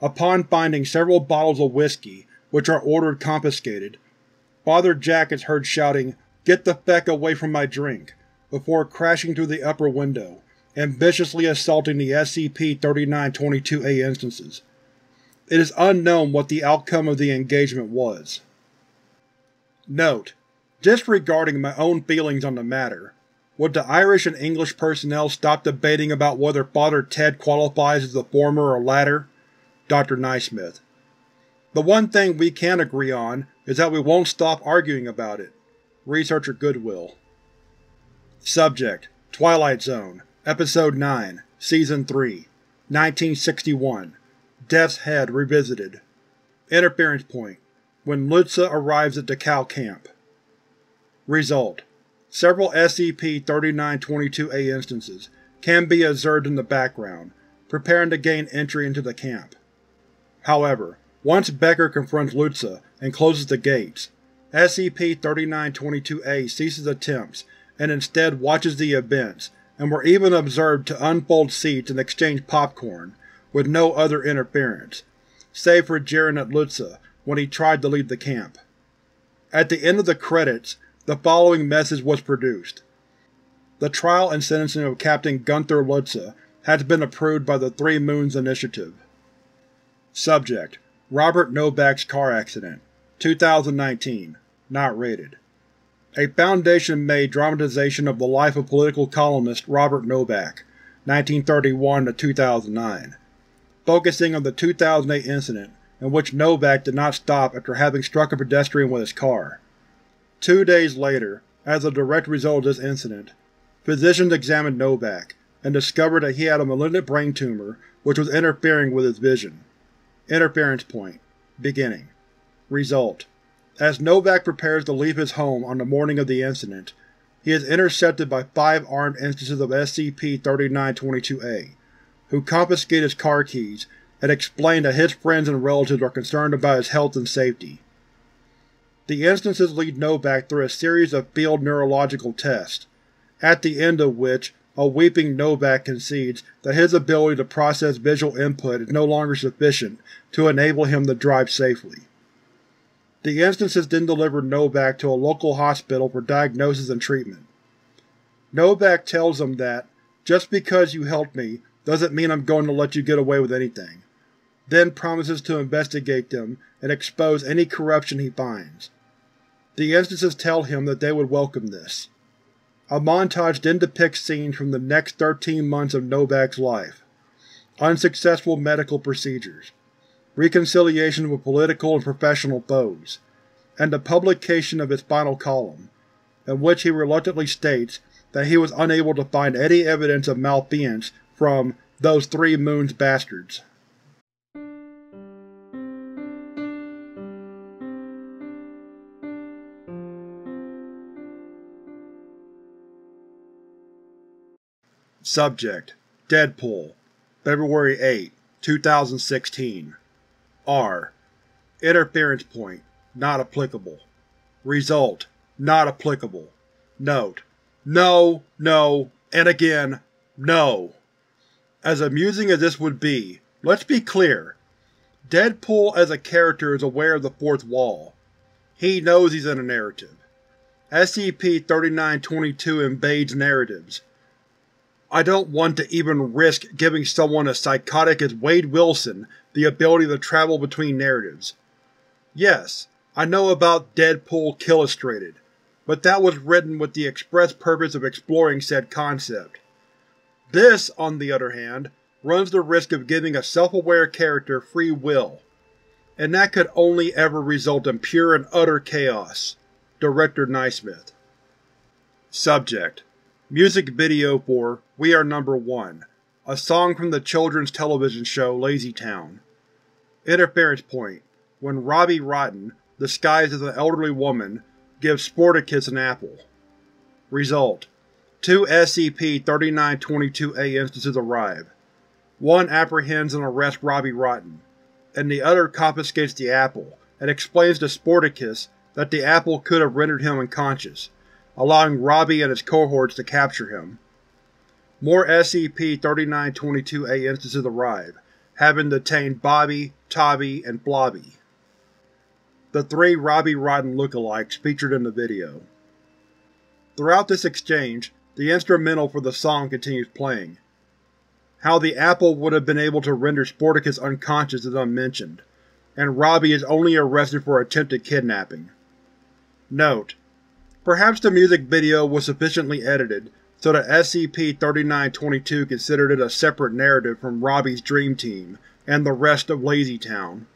Upon finding several bottles of whiskey, which are ordered confiscated, Father Jack is heard shouting, "Get the feck away from my drink," before crashing through the upper window and viciously assaulting the SCP-3922-A instances. It is unknown what the outcome of the engagement was. Note: disregarding my own feelings on the matter, would the Irish and English personnel stop debating about whether Father Ted qualifies as the former or latter? Dr. Naismith. The one thing we can agree on is that we won't stop arguing about it. Researcher Goodwill. Subject: Twilight Zone, Episode 9, Season 3, 1961. Death's Head Revisited. Interference Point: when Lutza arrives at DeKalb camp. Result: several SCP-3922-A instances can be observed in the background, preparing to gain entry into the camp. However, once Becker confronts Lutza and closes the gates, SCP-3922-A ceases attempts and instead watches the events, and were even observed to unfold seats and exchange popcorn, with no other interference, save for jeering at Lutza when he tried to leave the camp. At the end of the credits, the following message was produced. The trial and sentencing of Captain Gunther Lutza has been approved by the Three Moons Initiative. Subject: Robert Novak's Car Accident, 2019. Not rated. A Foundation-made dramatization of the life of political columnist Robert Novak, 1931-2009, focusing on the 2008 incident in which Novak did not stop after having struck a pedestrian with his car. 2 days later, as a direct result of this incident, physicians examined Novak and discovered that he had a malignant brain tumor which was interfering with his vision. Interference Point: beginning. Result: as Novak prepares to leave his home on the morning of the incident, he is intercepted by 5 armed instances of SCP-3922-A, who confiscate his car keys and explain that his friends and relatives are concerned about his health and safety. The instances lead Novak through a series of field neurological tests, at the end of which a weeping Novak concedes that his ability to process visual input is no longer sufficient to enable him to drive safely. The instances then deliver Novak to a local hospital for diagnosis and treatment. Novak tells them that, "Just because you helped me doesn't mean I'm going to let you get away with anything," then promises to investigate them and expose any corruption he finds. The instances tell him that they would welcome this. A montage then depicts scenes from the next 13 months of Novak's life: unsuccessful medical procedures, reconciliation with political and professional foes, and the publication of his final column, in which he reluctantly states that he was unable to find any evidence of malfeasance from those Three Moons bastards. Subject: Deadpool, February 8, 2016. R. Interference Point: not applicable. Result: not applicable. Note: no, no, and again, no. As amusing as this would be, let's be clear. Deadpool as a character is aware of the fourth wall. He knows he's in a narrative. SCP-3922 invades narratives. I don't want to even risk giving someone as psychotic as Wade Wilson the ability to travel between narratives. Yes, I know about Deadpool Killustrated, but that was written with the express purpose of exploring said concept. This, on the other hand, runs the risk of giving a self-aware character free will, and that could only ever result in pure and utter chaos. Director Naismith. Subject: Music video for We Are Number One, a song from the children's television show Lazy Town. Interference point: when Robbie Rotten, disguised as an elderly woman, gives Sporticus an apple. Result: 2 SCP-3922-A instances arrive. One apprehends and arrests Robbie Rotten, and the other confiscates the apple and explains to Sporticus that the apple could have rendered him unconscious, allowing Robbie and his cohorts to capture him. More SCP-3922-A instances arrive, having detained Bobby, Tobby, and Blobby, the three Robbie Rotten lookalikes featured in the video. Throughout this exchange, the instrumental for the song continues playing. How the apple would have been able to render Sporticus unconscious is unmentioned, and Robbie is only arrested for attempted kidnapping. Note: perhaps the music video was sufficiently edited so that SCP-3922 considered it a separate narrative from Robbie's dream team and the rest of Lazy Town.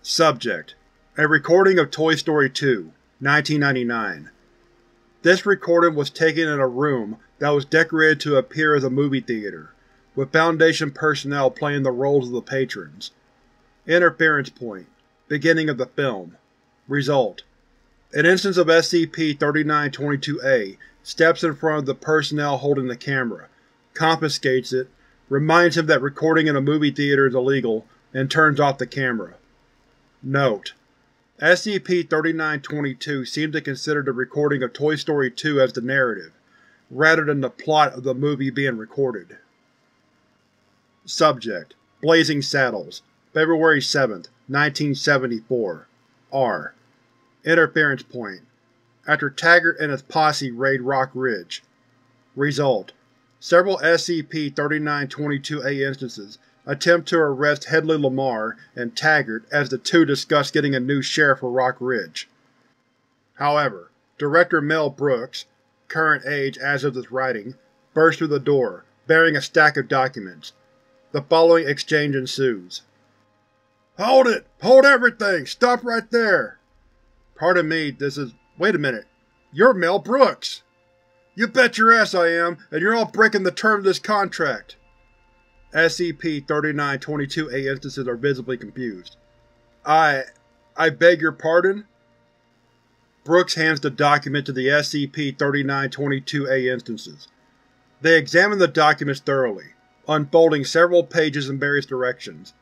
Subject: a recording of Toy Story 2, 1999. This recording was taken in a room that was decorated to appear as a movie theater, with Foundation personnel playing the roles of the patrons. Interference point: beginning of the film. Result: an instance of SCP-3922-A steps in front of the personnel holding the camera, confiscates it, reminds him that recording in a movie theater is illegal, and turns off the camera. Note: SCP-3922 seemed to consider the recording of Toy Story 2 as the narrative, rather than the plot of the movie being recorded. Subject: Blazing Saddles, February 7, 1974. R. Interference point: after Taggart and his posse raid Rock Ridge. Result: several SCP-3922-A instances attempt to arrest Hedley Lamar and Taggart as the two discuss getting a new sheriff for Rock Ridge. However, director Mel Brooks, current age as of this writing, bursts through the door, bearing a stack of documents. The following exchange ensues. "Hold it! Hold everything! Stop right there!" "Pardon me, this is… wait a minute. You're Mel Brooks!" "You bet your ass I am, and you're all breaking the terms of this contract!" SCP-3922-A instances are visibly confused. I beg your pardon?" Brooks hands the document to the SCP-3922-A instances. They examine the documents thoroughly, unfolding several pages in various directions.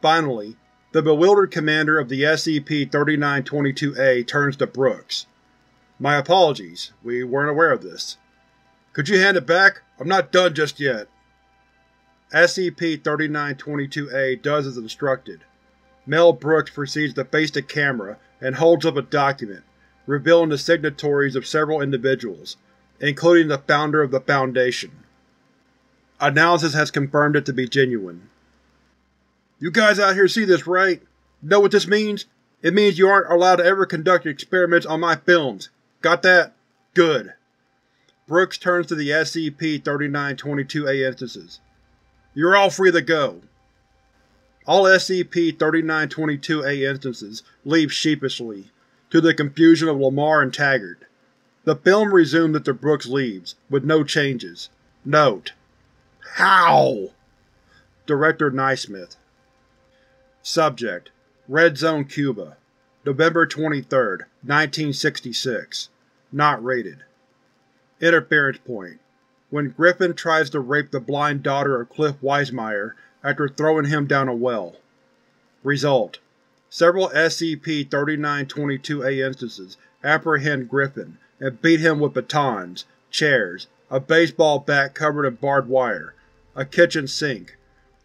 Finally, the bewildered commander of the SCP-3922-A turns to Brooks. "My apologies, we weren't aware of this. Could you hand it back? I'm not done just yet." SCP-3922-A does as instructed. Mel Brooks proceeds to face the camera and holds up a document, revealing the signatories of several individuals, including the founder of the Foundation. Analysis has confirmed it to be genuine. "You guys out here see this, right? Know what this means? It means you aren't allowed to ever conduct experiments on my films. Got that? Good." Brooks turns to the SCP-3922-A instances. "You're all free to go." All SCP-3922-A instances leave sheepishly, to the confusion of Lamar and Taggart. The film resumes after Brooks leaves, with no changes. Note: "How?" Director Naismith. Subject: Red Zone, Cuba, November 23, 1966. Not rated. Interference point: when Griffin tries to rape the blind daughter of Cliff Weismeyer after throwing him down a well. Result: several SCP-3922-A instances apprehend Griffin and beat him with batons, chairs, a baseball bat covered in barbed wire, a kitchen sink,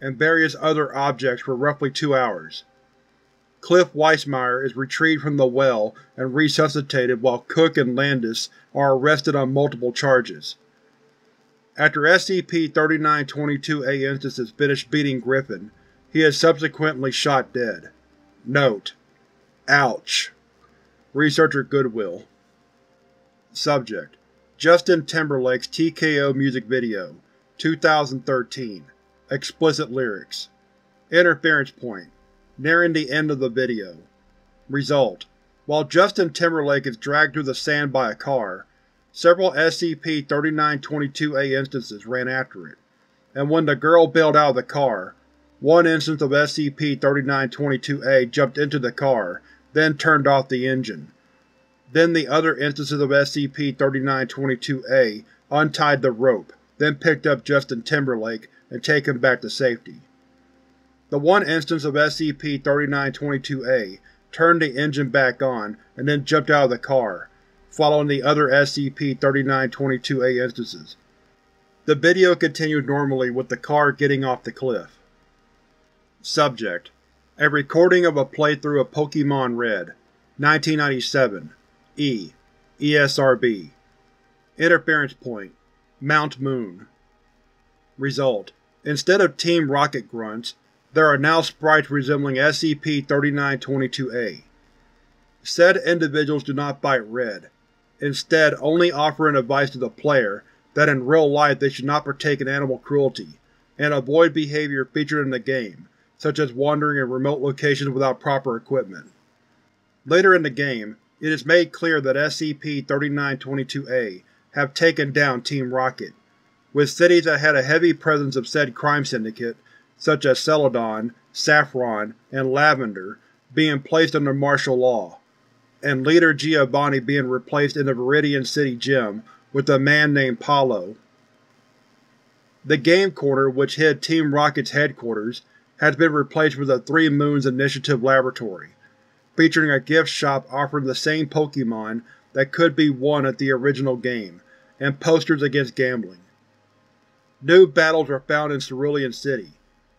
and various other objects for roughly 2 hours. Cliff Weismeyer is retrieved from the well and resuscitated while Cook and Landis are arrested on multiple charges. After SCP-3922-A instance is finished beating Griffin, he is subsequently shot dead. Note: "Ouch." Researcher Goodwill. Subject: Justin Timberlake's TKO music video, 2013. Explicit lyrics. Interference point: nearing the end of the video. Result: while Justin Timberlake is dragged through the sand by a car, Several SCP-3922-A instances ran after it, and when the girl bailed out of the car, one instance of SCP-3922-A jumped into the car, then turned off the engine. Then the other instances of SCP-3922-A untied the rope, then picked up Justin Timberlake and take him back to safety. The one instance of SCP-3922-A turned the engine back on and then jumped out of the car, following the other SCP-3922-A instances. The video continued normally with the car getting off the cliff. Subject: a recording of a playthrough of Pokémon Red, 1997, E. ESRB. Interference point: Mount Moon. Result: instead of Team Rocket grunts, there are now sprites resembling SCP-3922-A. Said individuals do not bite Red, instead only offering advice to the player that in real life they should not partake in animal cruelty, and avoid behavior featured in the game, such as wandering in remote locations without proper equipment. Later in the game, it is made clear that SCP-3922-A have taken down Team Rocket, with cities that had a heavy presence of said crime syndicate, such as Celadon, Saffron, and Lavender, being placed under martial law, and leader Giovanni being replaced in the Viridian City Gym with a man named Paolo. The game quarter, which hid Team Rocket's headquarters, has been replaced with the Three Moons Initiative Laboratory, featuring a gift shop offering the same Pokémon that could be won at the original game, and posters against gambling. New battles are found in Cerulean City.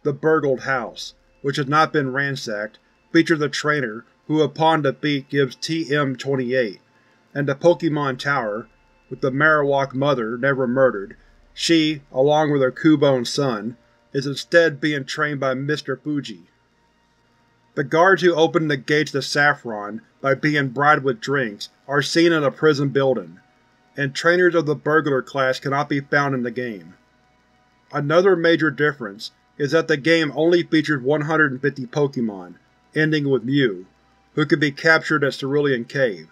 The burgled house, which has not been ransacked, features a trainer who upon defeat gives TM-28, and the Pokémon Tower, with the Marowak mother never murdered. She, along with her Kubone son, is instead being trained by Mr. Fuji. The guards who opened the gates to Saffron by being bribed with drinks are seen in a prison building, and trainers of the burglar class cannot be found in the game. Another major difference is that the game only featured 150 Pokémon, ending with Mew, who could be captured at Cerulean Cave,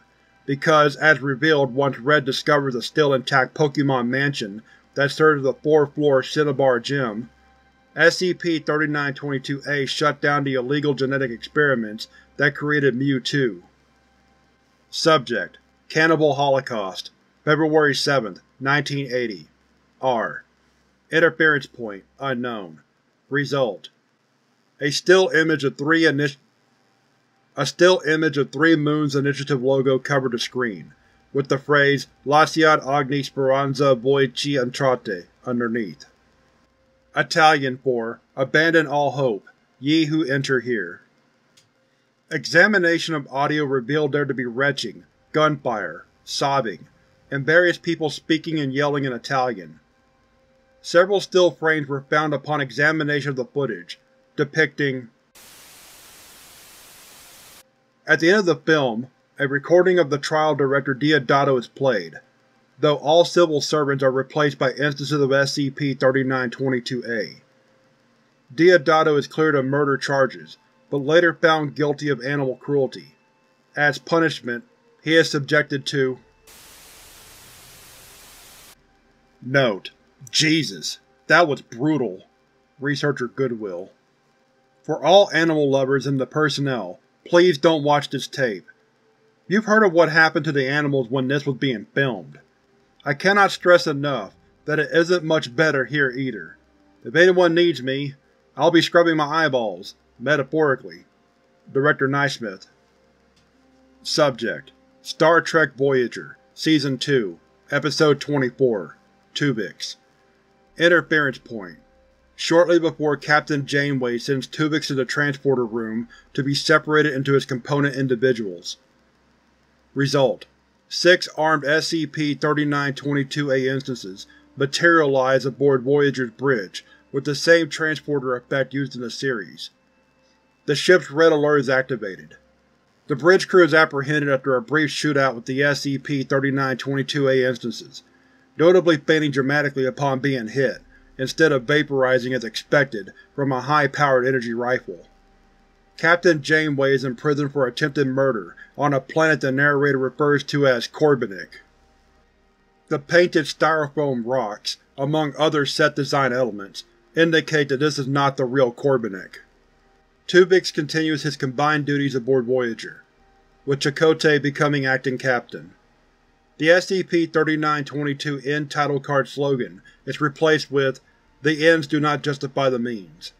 because, as revealed once Red discovers a still-intact Pokémon mansion that serves as the 4th-floor Cinnabar Gym, SCP-3922-A shut down the illegal genetic experiments that created Mewtwo. Subject: Cannibal Holocaust, February 7, 1980. R. Interference point: Unknown. Result: a still image of Three Moons Initiative logo covered the screen, with the phrase "Lasciate ogni speranza voi ci entrate" underneath. Italian for "Abandon all hope, ye who enter here." Examination of audio revealed there to be retching, gunfire, sobbing, and various people speaking and yelling in Italian. Several still frames were found upon examination of the footage, depicting. At the end of the film, a recording of the trial director Deodato is played, though all civil servants are replaced by instances of SCP-3922-A. Deodato is cleared of murder charges, but later found guilty of animal cruelty. As punishment, he is subjected to Note: Jesus, that was brutal. Researcher Goodwill. For all animal lovers and the personnel, please don't watch this tape. You've heard of what happened to the animals when this was being filmed. I cannot stress enough that it isn't much better here either. If anyone needs me, I'll be scrubbing my eyeballs, metaphorically. Director Naismith. Subject: Star Trek Voyager, Season 2, Episode 24, Tuvix. Interference point: shortly before Captain Janeway sends Tuvix to the transporter room to be separated into its component individuals. Result: 6 armed SCP-3922-A instances materialize aboard Voyager's bridge with the same transporter effect used in the series. The ship's red alert is activated. The bridge crew is apprehended after a brief shootout with the SCP-3922-A instances, notably fainting dramatically upon being hit, instead of vaporizing as expected from a high-powered energy rifle. Captain Janeway is imprisoned for attempted murder on a planet the narrator refers to as Korbinik. The painted styrofoam rocks, among other set design elements, indicate that this is not the real Korbanek. Tuvix continues his combined duties aboard Voyager, with Chakotay becoming acting captain. The SCP-3922 End title card slogan is replaced with, "The ends do not justify the means."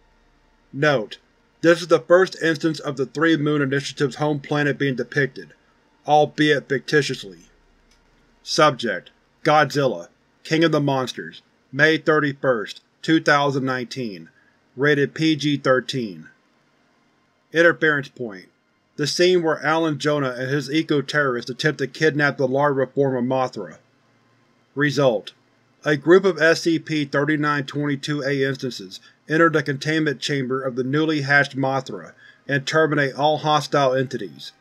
Note: this is the first instance of the Three Moon Initiative's home planet being depicted, albeit fictitiously. Subject: Godzilla, King of the Monsters, May 31, 2019, rated PG-13. Interference point: the scene where Alan Jonah and his eco-terrorists attempt to kidnap the larva form of Mothra. Result: a group of SCP-3922-A instances enter the containment chamber of the newly hatched Mothra and terminate all hostile entities.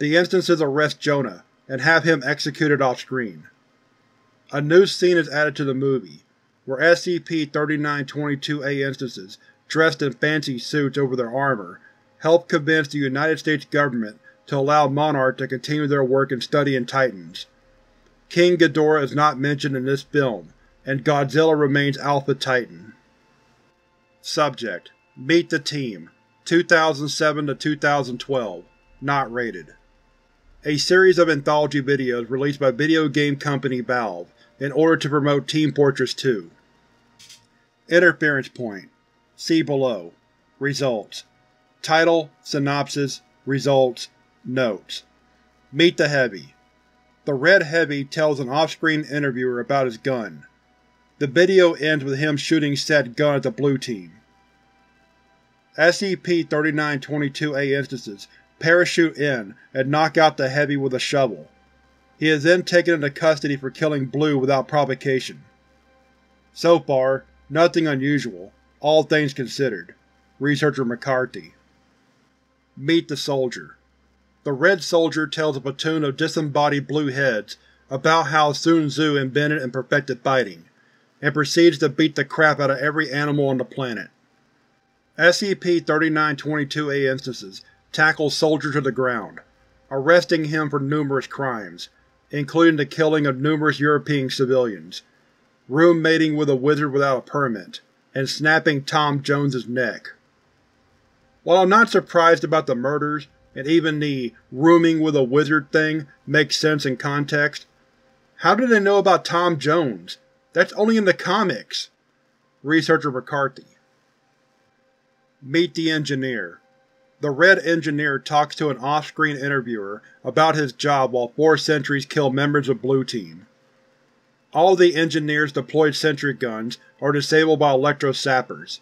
The instances arrest Jonah and have him executed off-screen. A new scene is added to the movie, where SCP-3922-A instances, dressed in fancy suits over their armor, help convince the United States government to allow Monarch to continue their work and study in Titans. King Ghidorah is not mentioned in this film, and Godzilla remains Alpha Titan. Subject: Meet the Team, 2007-2012, not rated. A series of anthology videos released by video game company Valve in order to promote Team Fortress 2. Interference point: see below. Results. Title, synopsis, results, notes. Meet the Heavy. The Red Heavy tells an off-screen interviewer about his gun. The video ends with him shooting said gun at the Blue Team. SCP-3922-A instances parachute in and knock out the Heavy with a shovel. He is then taken into custody for killing Blue without provocation. So far, nothing unusual, all things considered. Researcher McCarthy. Meet the Soldier. The Red Soldier tells a platoon of disembodied blue heads about how Sun Tzu invented and perfected fighting, and proceeds to beat the crap out of every animal on the planet. SCP-3922-A instances tackle Soldier to the ground, arresting him for numerous crimes, including the killing of numerous European civilians, room-mating with a wizard without a permit, and snapping Tom Jones's neck. While I'm not surprised about the murders, and even the rooming with a wizard thing makes sense in context, how do they know about Tom Jones? That's only in the comics! Researcher McCarthy. Meet the Engineer. The Red Engineer talks to an off-screen interviewer about his job while four sentries kill members of Blue Team. All the Engineer's deployed sentry guns are disabled by electro-sappers.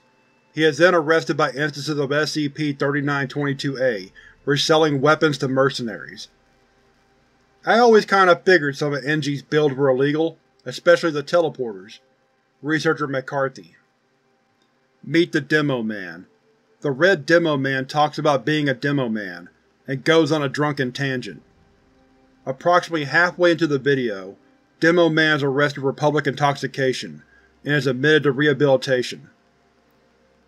He is then arrested by instances of SCP-3922-A for selling weapons to mercenaries. I always kinda figured some of NG's builds were illegal, especially the teleporters. Researcher McCarthy. Meet the Demo Man. The Red Demo Man talks about being a demo man, and goes on a drunken tangent. Approximately halfway into the video, Demo Man is arrested for public intoxication, and is admitted to rehabilitation.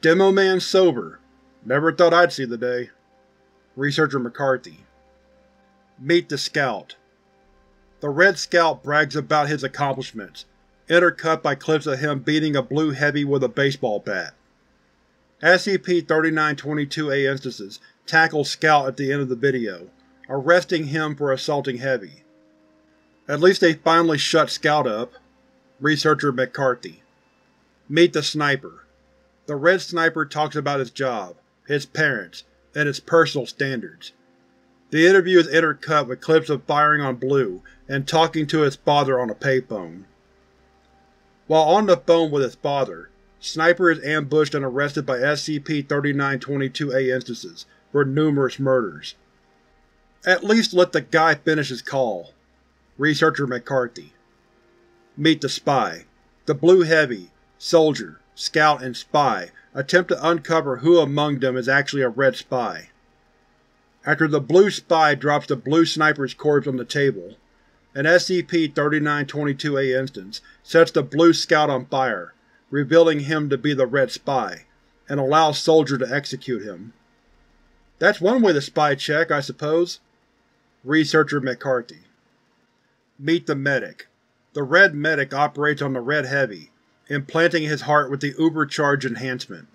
Demo Man sober. Never thought I'd see the day. Researcher McCarthy. Meet the Scout. The Red Scout brags about his accomplishments, intercut by clips of him beating a blue heavy with a baseball bat. SCP-3922-A instances tackle Scout at the end of the video, arresting him for assaulting Heavy. At least they finally shut Scout up. Researcher McCarthy. Meet the Sniper. The Red Sniper talks about his job, his parents, and his personal standards. The interview is intercut with clips of firing on Blue and talking to his father on a payphone. While on the phone with his father, Sniper is ambushed and arrested by SCP-3922-A instances for numerous murders. At least let the guy finish his call. Researcher McCarthy. Meet the Spy. The Blue Heavy, Soldier, Scout, and Spy attempt to uncover who among them is actually a Red Spy. After the Blue Spy drops the Blue Sniper's corpse on the table, an SCP-3922-A instance sets the Blue Scout on fire, revealing him to be the Red Spy, and allows Soldier to execute him. That's one way to spy check, I suppose. Researcher McCarthy. Meet the Medic. The Red Medic operates on the Red Heavy, implanting his heart with the Ubercharge enhancement.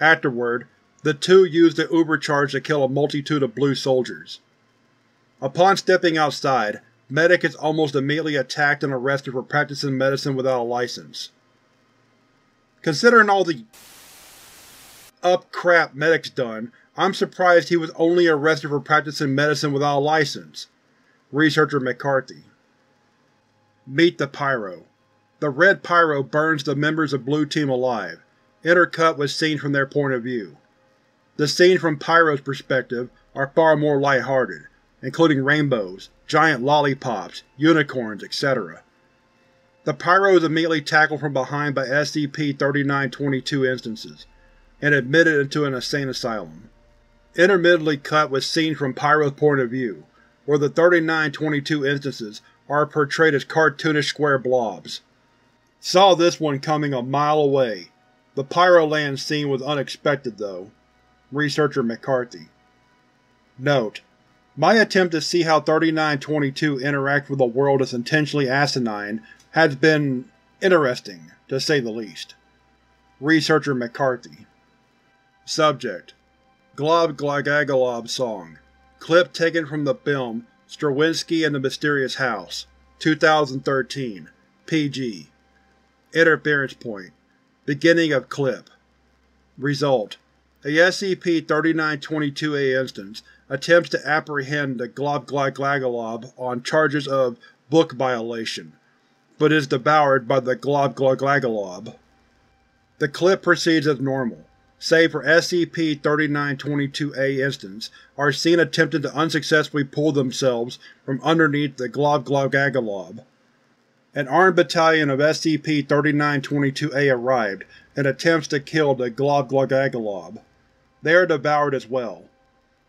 Afterward, the two use the Ubercharge to kill a multitude of blue soldiers. Upon stepping outside, Medic is almost immediately attacked and arrested for practicing medicine without a license. Considering all the up crap Medic's done, I'm surprised he was only arrested for practicing medicine without a license. Researcher McCarthy. Meet the Pyro. The Red Pyro burns the members of Blue Team alive, intercut with scenes from their point of view. The scenes from Pyro's perspective are far more lighthearted, including rainbows, giant lollipops, unicorns, etc. The Pyro is immediately tackled from behind by SCP-3922 instances, and admitted into an insane asylum. Intermittently cut with scenes from Pyro's point of view, where the 3922 instances are portrayed as cartoonish square blobs. Saw this one coming a mile away. The Pyroland scene was unexpected, though. Researcher McCarthy. Note: my attempt to see how 3922 interacts with a world that's intentionally asinine has been interesting, to say the least. Researcher McCarthy. Subject: Glob Glagagalob Song. Clip taken from the film Straczynski and the Mysterious House, 2013, PG. Interference point. Beginning of clip. Result: a SCP-3922-A instance attempts to apprehend the Globglagagalob on charges of book violation, but is devoured by the Globglagagalob. The clip proceeds as normal, save for SCP-3922-A instance are seen attempting to unsuccessfully pull themselves from underneath the Globglagagalob. An armed battalion of SCP-3922-A arrived and attempts to kill the Globglagagalob. They are devoured as well.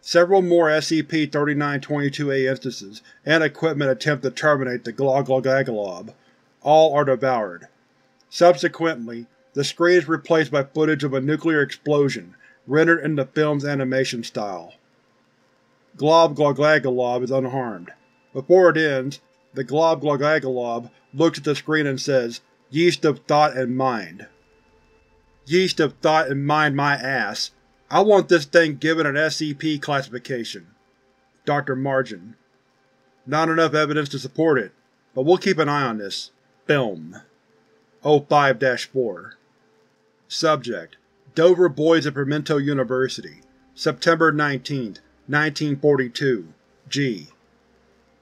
Several more SCP-3922-A instances and equipment attempt to terminate the Globglagagalob. All are devoured. Subsequently, the screen is replaced by footage of a nuclear explosion, rendered in the film's animation style. Globglagagalob is unharmed. Before it ends, the Globglagagalob looks at the screen and says, "Yeast of thought and mind." Yeast of thought and mind my ass. I want this thing given an SCP classification. Dr. Margin. Not enough evidence to support it, but we'll keep an eye on this. Film. 05-4. Subject: Dover Boys at Pimento University, September 19, 1942, G.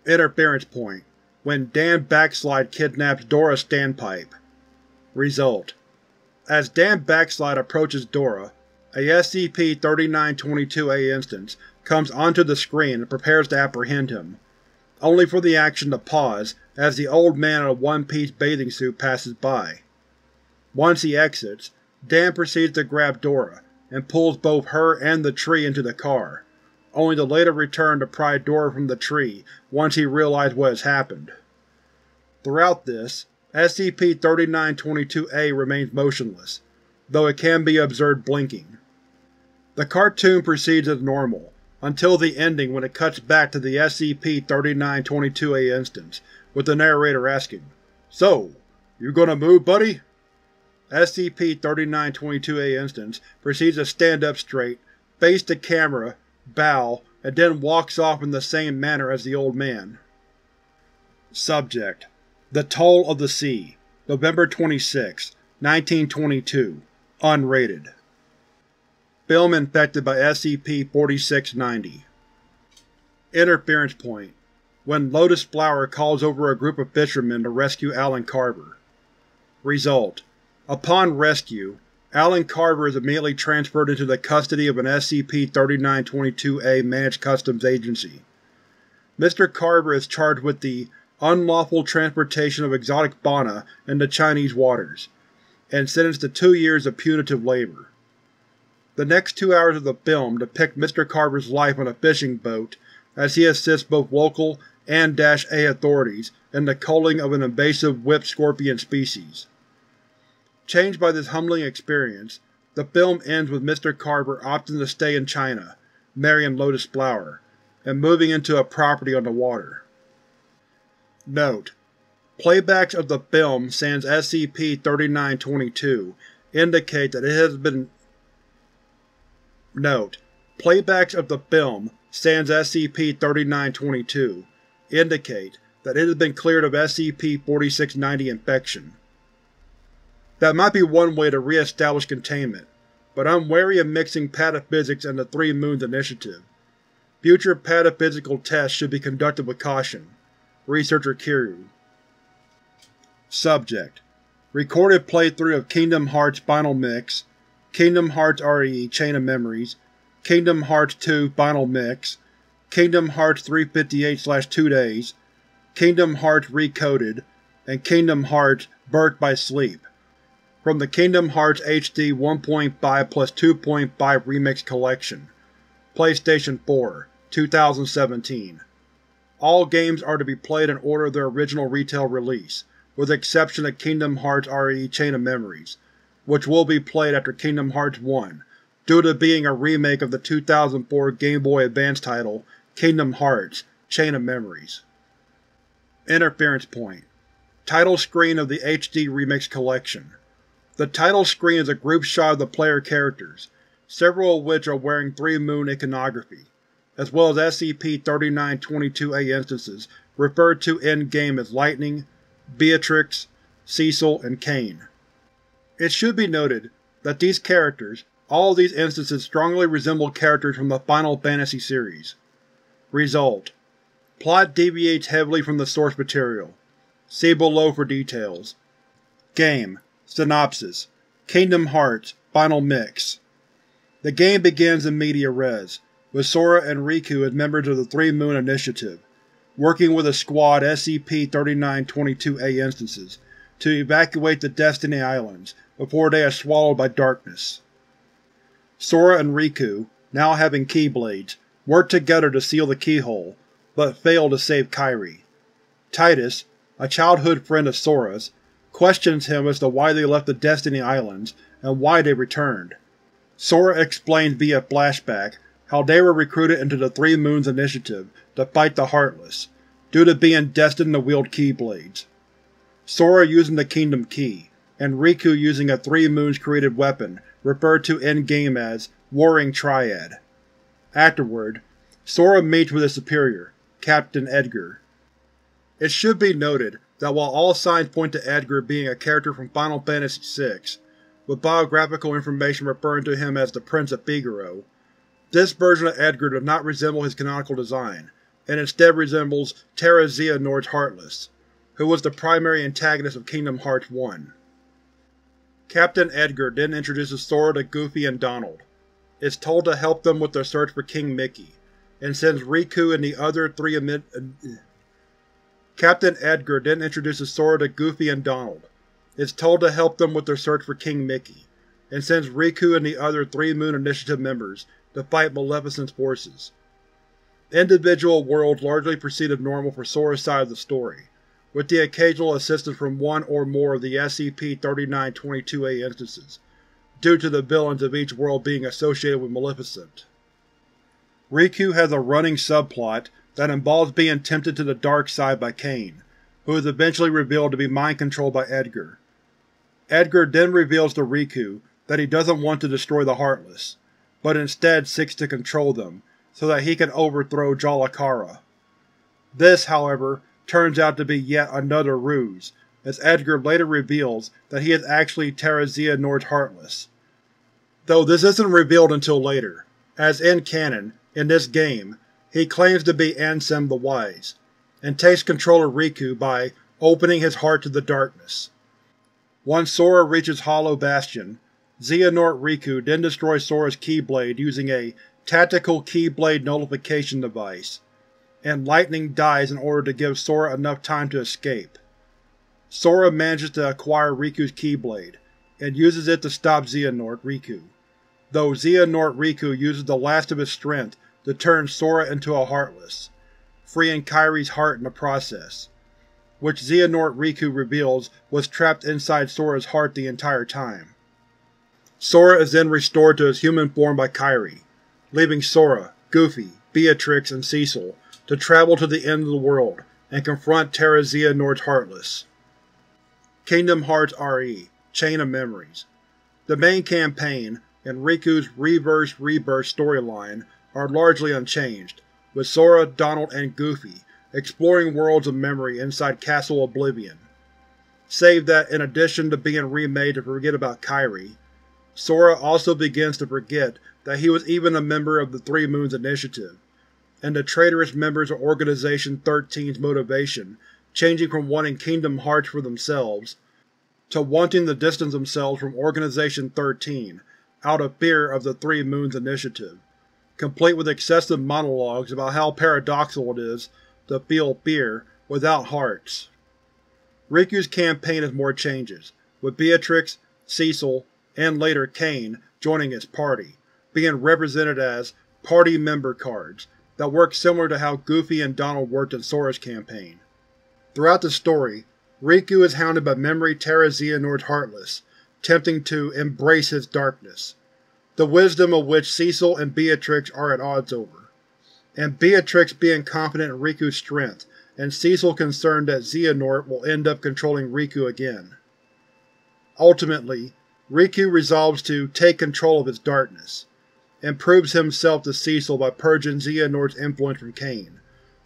Interference point. When Dan Backslide kidnaps Dora Standpipe. Result: as Dan Backslide approaches Dora, a SCP-3922-A instance comes onto the screen and prepares to apprehend him, only for the action to pause as the old man in a one-piece bathing suit passes by. Once he exits, Dan proceeds to grab Dora and pulls both her and the tree into the car, only to later return to pry Dora from the tree once he realized what has happened. Throughout this, SCP-3922-A remains motionless, though it can be observed blinking. The cartoon proceeds as normal, until the ending when it cuts back to the SCP-3922-A instance, with the narrator asking, "So, you gonna move, buddy?" SCP-3922-A instance proceeds to stand up straight, face the camera, bow, and then walks off in the same manner as the old man. Subject: The Toll of the Sea, November 26, 1922, unrated. Film infected by SCP-4690. Interference point. When Lotus Flower calls over a group of fishermen to rescue Alan Carver. Result: upon rescue, Alan Carver is immediately transferred into the custody of an SCP-3922-A managed customs agency. Mr. Carver is charged with the unlawful transportation of exotic fauna into Chinese waters, and sentenced to 2 years of punitive labor. The next 2 hours of the film depict Mr. Carver's life on a fishing boat as he assists both local and -A authorities in the culling of an invasive whipped scorpion species. Changed by this humbling experience, the film ends with Mr. Carver opting to stay in China, marrying Lotus Flower, and moving into a property on the water. Note: Playbacks of the film sans SCP-3922 indicate that it has been... Note: Playbacks of the film sans SCP-3922 indicate that it has been cleared of SCP-4690 infection. That might be one way to re-establish containment, but I'm wary of mixing pataphysics and the Three Moons Initiative. Future pataphysical tests should be conducted with caution. Researcher Kiryu. Subject: Recorded playthrough of Kingdom Hearts Final Mix, Kingdom Hearts RE Chain of Memories, Kingdom Hearts 2 Final Mix, Kingdom Hearts 358/2 Days, Kingdom Hearts Recoded, and Kingdom Hearts Birth by Sleep, from the Kingdom Hearts HD 1.5+2.5 Remix Collection, PlayStation 4, 2017. All games are to be played in order of their original retail release, with the exception of Kingdom Hearts RE Chain of Memories, which will be played after Kingdom Hearts 1, due to being a remake of the 2004 Game Boy Advance title Kingdom Hearts Chain of Memories. Interference Point. Title screen of the HD Remix Collection. The title screen is a group shot of the player characters, several of which are wearing Three Moon iconography, as well as SCP-3922-A instances referred to in-game as Lightning, Beatrix, Cecil, and Kane. It should be noted that these characters, all of these instances, strongly resemble characters from the Final Fantasy series. Result: plot deviates heavily from the source material. See below for details. Game Synopsis: Kingdom Hearts Final Mix. The game begins in media res, with Sora and Riku as members of the Three Moon Initiative, working with a squad SCP-3922-A instances to evacuate the Destiny Islands before they are swallowed by darkness. Sora and Riku, now having Keyblades, work together to seal the keyhole, but fail to save Kairi. Titus, a childhood friend of Sora's, questions him as to why they left the Destiny Islands and why they returned. Sora explains via flashback how they were recruited into the Three Moons Initiative to fight the Heartless, due to being destined to wield Keyblades. Sora using the Kingdom Key, and Riku using a Three Moons created weapon referred to in-game as Warring Triad. Afterward, Sora meets with his superior, Captain Edgar. It should be noted that while all signs point to Edgar being a character from Final Fantasy VI, with biographical information referring to him as the Prince of Figaro, this version of Edgar does not resemble his canonical design, and instead resembles Terra Xehanort's Heartless, who was the primary antagonist of Kingdom Hearts 1. Captain Edgar then introduces Sora to Goofy and Donald, is told to help them with their search for King Mickey, and sends Riku and the other three Moon Initiative members to fight Maleficent's forces. Individual worlds largely proceed as normal for Sora's side of the story, with the occasional assistance from one or more of the SCP-3922-A instances, due to the villains of each world being associated with Maleficent. Riku has a running subplot that involves being tempted to the dark side by Kane, who is eventually revealed to be mind-controlled by Edgar. Edgar then reveals to Riku that he doesn't want to destroy the Heartless, but instead seeks to control them so that he can overthrow Jalakara. This, however, turns out to be yet another ruse, as Edgar later reveals that he is actually Terra Xehanort's Heartless, though this isn't revealed until later, as in canon, in this game, he claims to be Ansem the Wise, and takes control of Riku by opening his heart to the darkness. Once Sora reaches Hollow Bastion, Xehanort Riku then destroys Sora's Keyblade using a tactical Keyblade nullification device, and Lightning dies in order to give Sora enough time to escape. Sora manages to acquire Riku's Keyblade, and uses it to stop Xehanort Riku, though Xehanort Riku uses the last of his strength to turn Sora into a Heartless, freeing Kairi's heart in the process, which Xehanort Riku reveals was trapped inside Sora's heart the entire time. Sora is then restored to his human form by Kairi, leaving Sora, Goofy, Beatrix, and Cecil to travel to the end of the world and confront Terra Xehanort's Heartless. Kingdom Hearts RE, Chain of Memories. The main campaign and Riku's Reverse Rebirth storyline are largely unchanged, with Sora, Donald, and Goofy exploring worlds of memory inside Castle Oblivion. Save that, in addition to being remade to forget about Kairi, Sora also begins to forget that he was even a member of the Three Moons Initiative, and the traitorous members of Organization 13's motivation changing from wanting Kingdom Hearts for themselves to wanting to distance themselves from Organization 13 out of fear of the Three Moons Initiative, complete with excessive monologues about how paradoxical it is to feel fear without hearts. Riku's campaign has more changes, with Beatrix, Cecil, and later Kane joining its party, being represented as party member cards that work similar to how Goofy and Donald worked in Sora's campaign. Throughout the story, Riku is hounded by memory Terra Xehanort's Heartless, tempting to embrace his darkness, the wisdom of which Cecil and Beatrix are at odds over, and Beatrix being confident in Riku's strength and Cecil concerned that Xehanort will end up controlling Riku again. Ultimately, Riku resolves to take control of his darkness, and proves himself to Cecil by purging Xehanort's influence from Kane,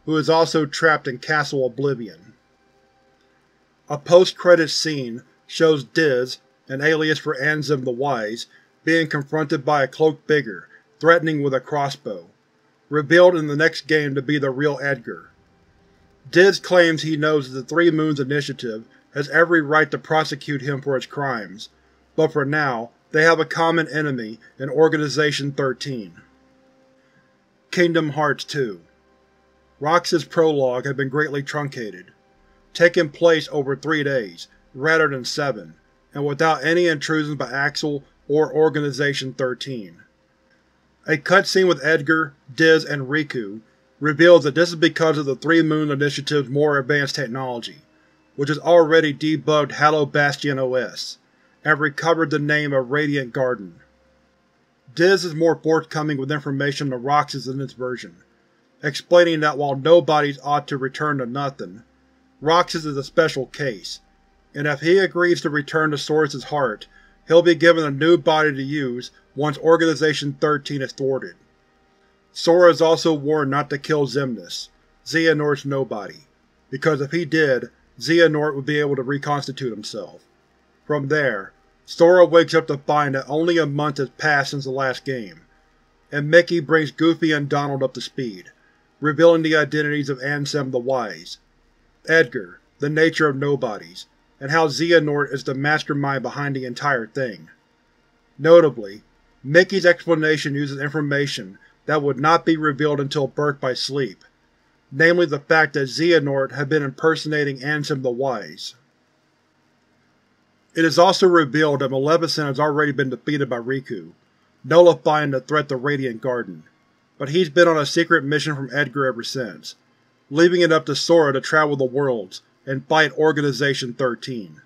who is also trapped in Castle Oblivion. A post-credits scene shows Diz, an alias for Ansem the Wise, being confronted by a cloaked figure, threatening with a crossbow, revealed in the next game to be the real Edgar. Diz claims he knows that the Three Moons Initiative has every right to prosecute him for his crimes, but for now, they have a common enemy in Organization 13. Kingdom Hearts 2. Roxas' prologue had been greatly truncated, taking place over 3 days, rather than 7, and without any intrusions by Axel or Organization 13. A cutscene with Edgar, Diz, and Riku reveals that this is because of the Three Moon Initiative's more advanced technology, which has already debugged Halo Bastion OS, and recovered the name of Radiant Garden. Diz is more forthcoming with information to Roxas in this version, explaining that while no bodies ought to return to nothing, Roxas is a special case, and if he agrees to return to Sora's heart, he'll be given a new body to use once Organization 13 is thwarted. Sora is also warned not to kill Xemnas, Xehanort's nobody, because if he did, Xehanort would be able to reconstitute himself. From there, Sora wakes up to find that only a month has passed since the last game, and Mickey brings Goofy and Donald up to speed, revealing the identities of Ansem the Wise, Edgar, the nature of nobodies, and how Xehanort is the mastermind behind the entire thing. Notably, Mickey's explanation uses information that would not be revealed until Birth by Sleep, namely the fact that Xehanort had been impersonating Ansem the Wise. It is also revealed that Maleficent has already been defeated by Riku, nullifying the threat to Radiant Garden, but he's been on a secret mission from Edgar ever since, leaving it up to Sora to travel the worlds and fight Organization 13.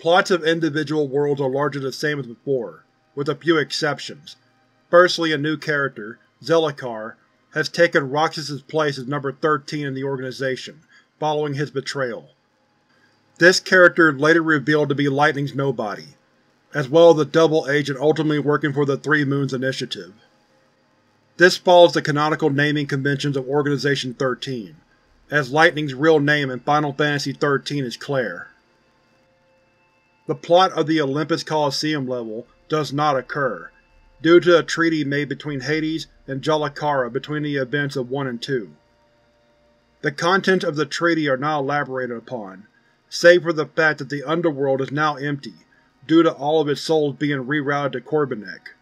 Plots of individual worlds are largely the same as before, with a few exceptions. Firstly, a new character, Zellikar, has taken Roxas' place as number 13 in the organization, following his betrayal. This character later revealed to be Lightning's nobody, as well as the double agent ultimately working for the Three Moons Initiative. This follows the canonical naming conventions of Organization 13, as Lightning's real name in Final Fantasy XIII is Claire. The plot of the Olympus Coliseum level does not occur, due to a treaty made between Hades and Jalakara between the events of 1 and 2. The contents of the treaty are not elaborated upon, save for the fact that the underworld is now empty due to all of its souls being rerouted to Korbinek,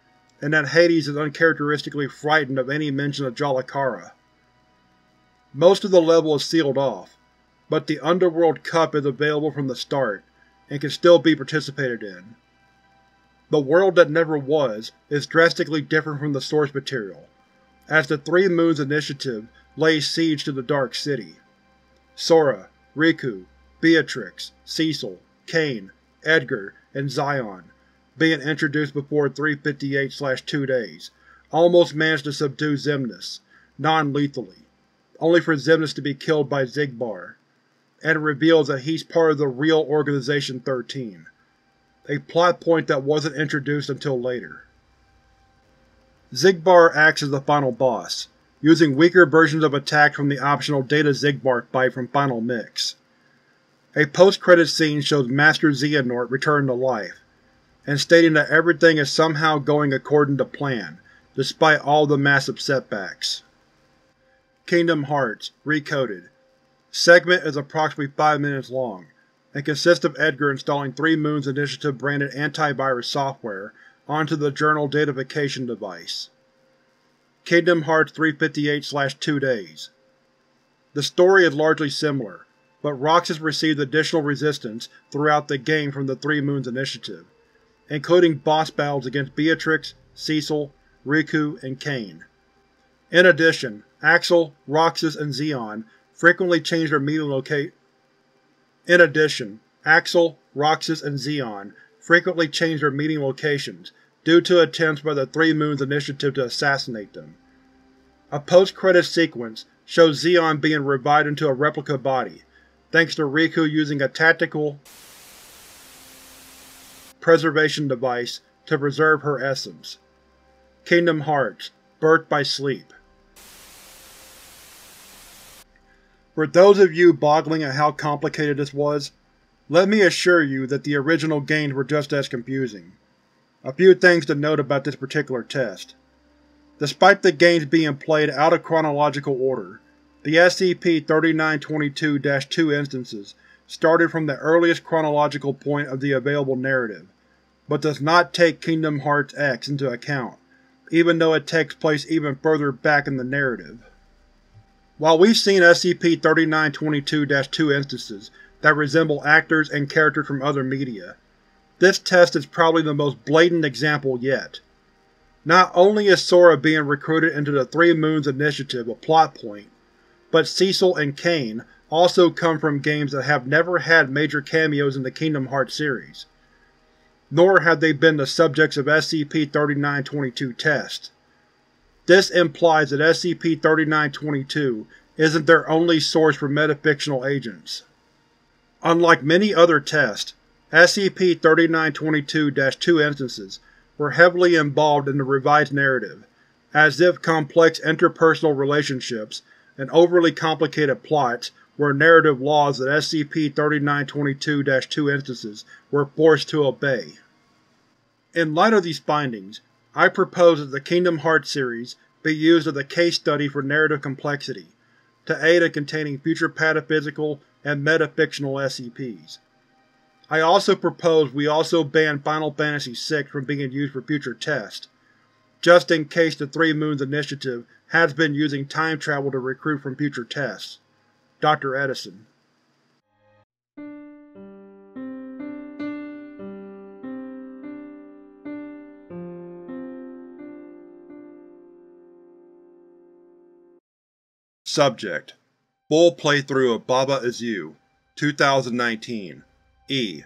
and that Hades is uncharacteristically frightened of any mention of Jalakara. Most of the level is sealed off, but the Underworld Cup is available from the start and can still be participated in. The world that never was is drastically different from the source material, as the Three Moons Initiative lays siege to the Dark City. Sora, Riku, Beatrix, Cecil, Kane, Edgar, and Zion, being introduced before 358/2 days, almost managed to subdue Xemnas, non-lethally, only for Xemnas to be killed by Zigbar, and it reveals that he's part of the real Organization 13, a plot point that wasn't introduced until later. Zigbar acts as the final boss, using weaker versions of attacks from the optional Data Zigbar fight from Final Mix. A post-credits scene shows Master Xehanort returning to life, and stating that everything is somehow going according to plan, despite all the massive setbacks. Kingdom Hearts Recoded segment is approximately 5 minutes long, and consists of Edgar installing 3 Moons Initiative branded antivirus software onto the journal datafication device. Kingdom Hearts 358/2 Days. The story is largely similar, but Roxas received additional resistance throughout the game from the 3 Moons Initiative, including boss battles against Beatrix, Cecil, Riku, and Kain. In addition, Axel, Roxas, and Xeon frequently change their meeting location. Due to attempts by the 3 Moons Initiative to assassinate them. A post-credits sequence shows Xeon being revived into a replica body, thanks to Riku using a tactical preservation device to preserve her essence. Kingdom Hearts Birth by Sleep. For those of you boggling at how complicated this was, let me assure you that the original games were just as confusing. A few things to note about this particular test. Despite the games being played out of chronological order, the SCP-3922-2 instances started from the earliest chronological point of the available narrative, but does not take Kingdom Hearts X into account, even though it takes place even further back in the narrative. While we've seen SCP-3922-2 instances that resemble actors and characters from other media, this test is probably the most blatant example yet. Not only is Sora being recruited into the 3 Moons Initiative a plot point, but Cecil and Kain also come from games that have never had major cameos in the Kingdom Hearts series, nor have they been the subjects of SCP-3922 tests. This implies that SCP-3922 isn't their only source for metafictional agents. Unlike many other tests, SCP-3922-2 instances were heavily involved in the revised narrative, as if complex interpersonal relationships and overly complicated plots were narrative laws that SCP-3922-2 instances were forced to obey. In light of these findings, I propose that the Kingdom Hearts series be used as a case study for narrative complexity, to aid in containing future pataphysical and metafictional SCPs. I also propose we also ban Final Fantasy VI from being used for future tests, just in case the 3 Moons Initiative has been using time travel to recruit from future tests. Dr. Edison. Subject: Full Playthrough of Baba Is You, 2019. E.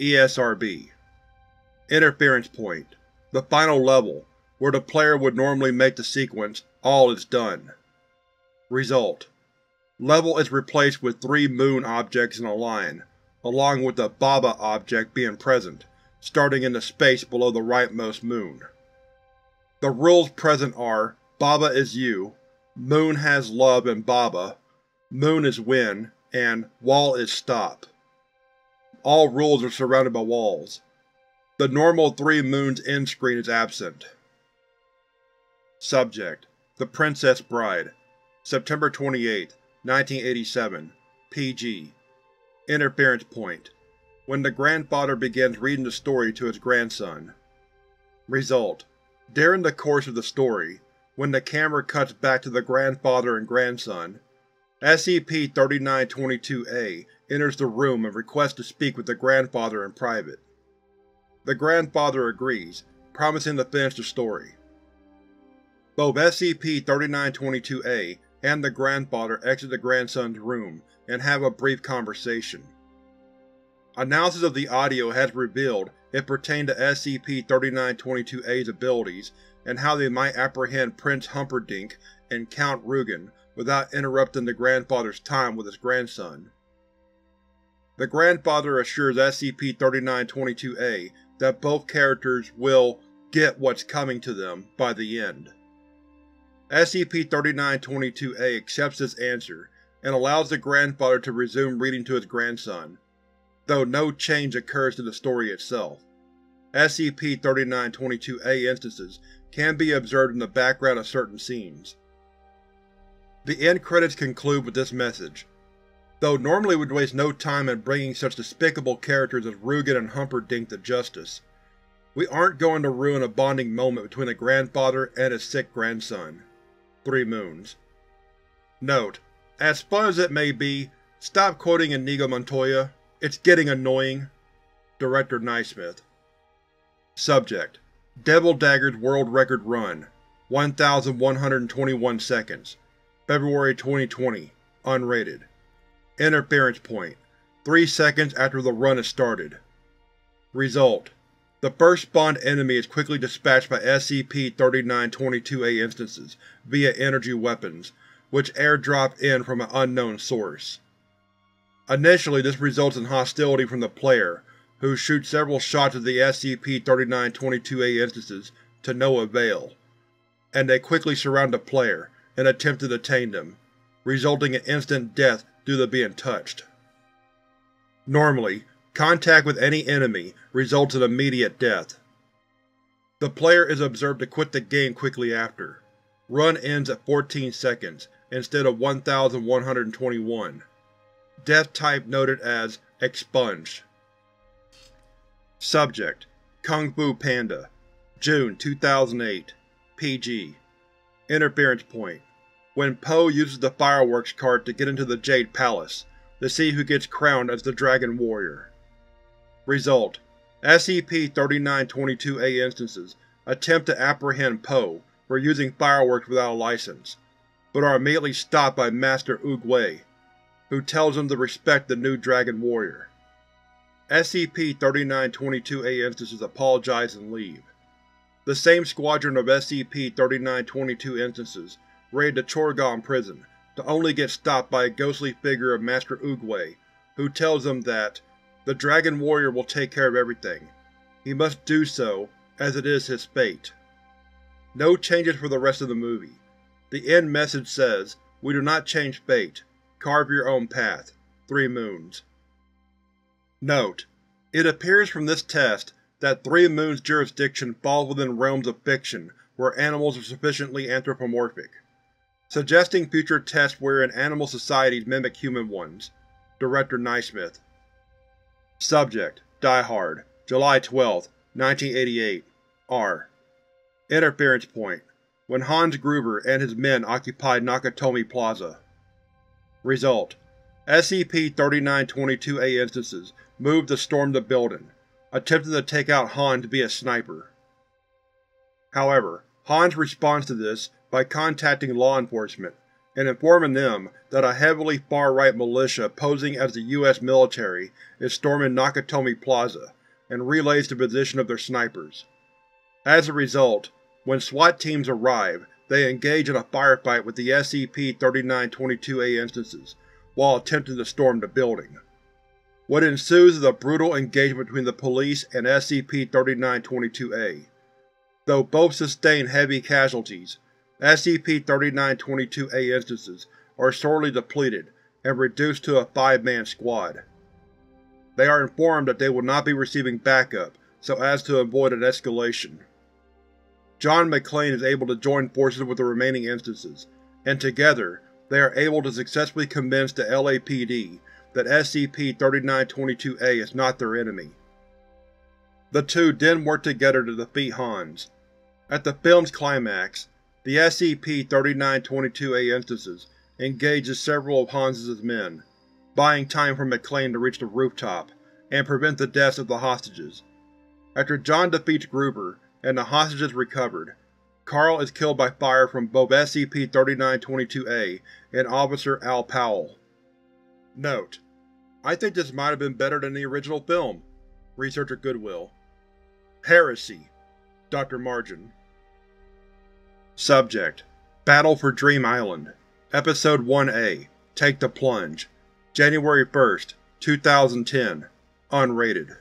ESRB. Interference Point, the final level, where the player would normally make the sequence All Is Done. Result: level is replaced with 3 moon objects in a line, along with the Baba object being present, starting in the space below the rightmost moon. The rules present are Baba is you, Moon has love and Baba, Moon is win, and Wall is stop. All rules are surrounded by walls. The normal 3 moons end screen is absent. Subject: The Princess Bride, September 28, 1987, PG. Interference Point, when the grandfather begins reading the story to his grandson. Result: during the course of the story, when the camera cuts back to the grandfather and grandson, SCP-3922-A enters the room and requests to speak with the grandfather in private. The grandfather agrees, promising to finish the story. Both SCP-3922-A and the grandfather exit the grandson's room and have a brief conversation. Analysis of the audio has revealed it pertained to SCP-3922-A's abilities and how they might apprehend Prince Humperdinck and Count Rugen without interrupting the grandfather's time with his grandson. The grandfather assures SCP-3922-A that both characters will get what's coming to them by the end. SCP-3922-A accepts this answer and allows the grandfather to resume reading to his grandson, though no change occurs to the story itself. SCP-3922-A instances can be observed in the background of certain scenes. The end credits conclude with this message. Though normally we'd waste no time in bringing such despicable characters as Rugen and Humperdinck to justice, we aren't going to ruin a bonding moment between a grandfather and his sick grandson. Three Moons. Note: as fun as it may be, stop quoting Inigo Montoya. It's getting annoying. Director Naismith. Subject: Devil Dagger's World Record Run, 1,121 seconds. February 2020. Unrated. Interference point: 3 seconds after the run is started. Result: the first spawned enemy is quickly dispatched by SCP-3922-A instances via energy weapons, which airdrop in from an unknown source. Initially, this results in hostility from the player, who shoots several shots at the SCP-3922-A instances to no avail, and they quickly surround the player and attempt to detain them, resulting in instant death due to being touched. Normally, contact with any enemy results in immediate death. The player is observed to quit the game quickly after. Run ends at 14 seconds instead of 1,121. Death type noted as expunged. Subject: Kung Fu Panda, June 2008, PG. Interference point: when Poe uses the fireworks cart to get into the Jade Palace to see who gets crowned as the Dragon Warrior. Result: SCP-3922-A instances attempt to apprehend Poe for using fireworks without a license, but are immediately stopped by Master Oogway, who tells them to respect the new Dragon Warrior. SCP-3922-A instances apologize and leave. The same squadron of SCP-3922 instances raid the Chorgon prison, to only get stopped by a ghostly figure of Master Oogway, who tells them that the Dragon Warrior will take care of everything. He must do so, as it is his fate. No changes for the rest of the movie. The end message says, "We do not change fate. Carve your own path." 3 Moons. Note: it appears from this test that 3 Moons jurisdiction falls within realms of fiction where animals are sufficiently anthropomorphic, suggesting future tests wherein animal societies mimic human ones. Director Naismith. Subject: Die Hard, July 12, 1988, R. Interference point: when Hans Gruber and his men occupied Nakatomi Plaza. Result: SCP-3922-A instances moved to storm the building, attempting to take out Hans via sniper. However, Hans responds to this by contacting law enforcement and informing them that a heavily far-right militia posing as the U.S. military is storming Nakatomi Plaza, and relays the position of their snipers. As a result, when SWAT teams arrive, they engage in a firefight with the SCP-3922-A instances while attempting to storm the building. What ensues is a brutal engagement between the police and SCP-3922-A. Though both sustain heavy casualties, SCP-3922-A instances are sorely depleted and reduced to a 5-man squad. They are informed that they will not be receiving backup so as to avoid an escalation. John McClane is able to join forces with the remaining instances, and together they are able to successfully convince the LAPD that SCP-3922-A is not their enemy. The two then work together to defeat Hans. At the film's climax, the SCP-3922-A instances engages several of Hans' men, buying time for McClane to reach the rooftop and prevent the deaths of the hostages. After John defeats Gruber and the hostages recovered, Carl is killed by fire from both SCP-3922-A and Officer Al Powell. Note: I think this might have been better than the original film. Researcher Goodwill. Heresy. Dr. Margin. Subject: Battle for Dream Island, Episode 1A, Take the Plunge, January 1, 2010. Unrated.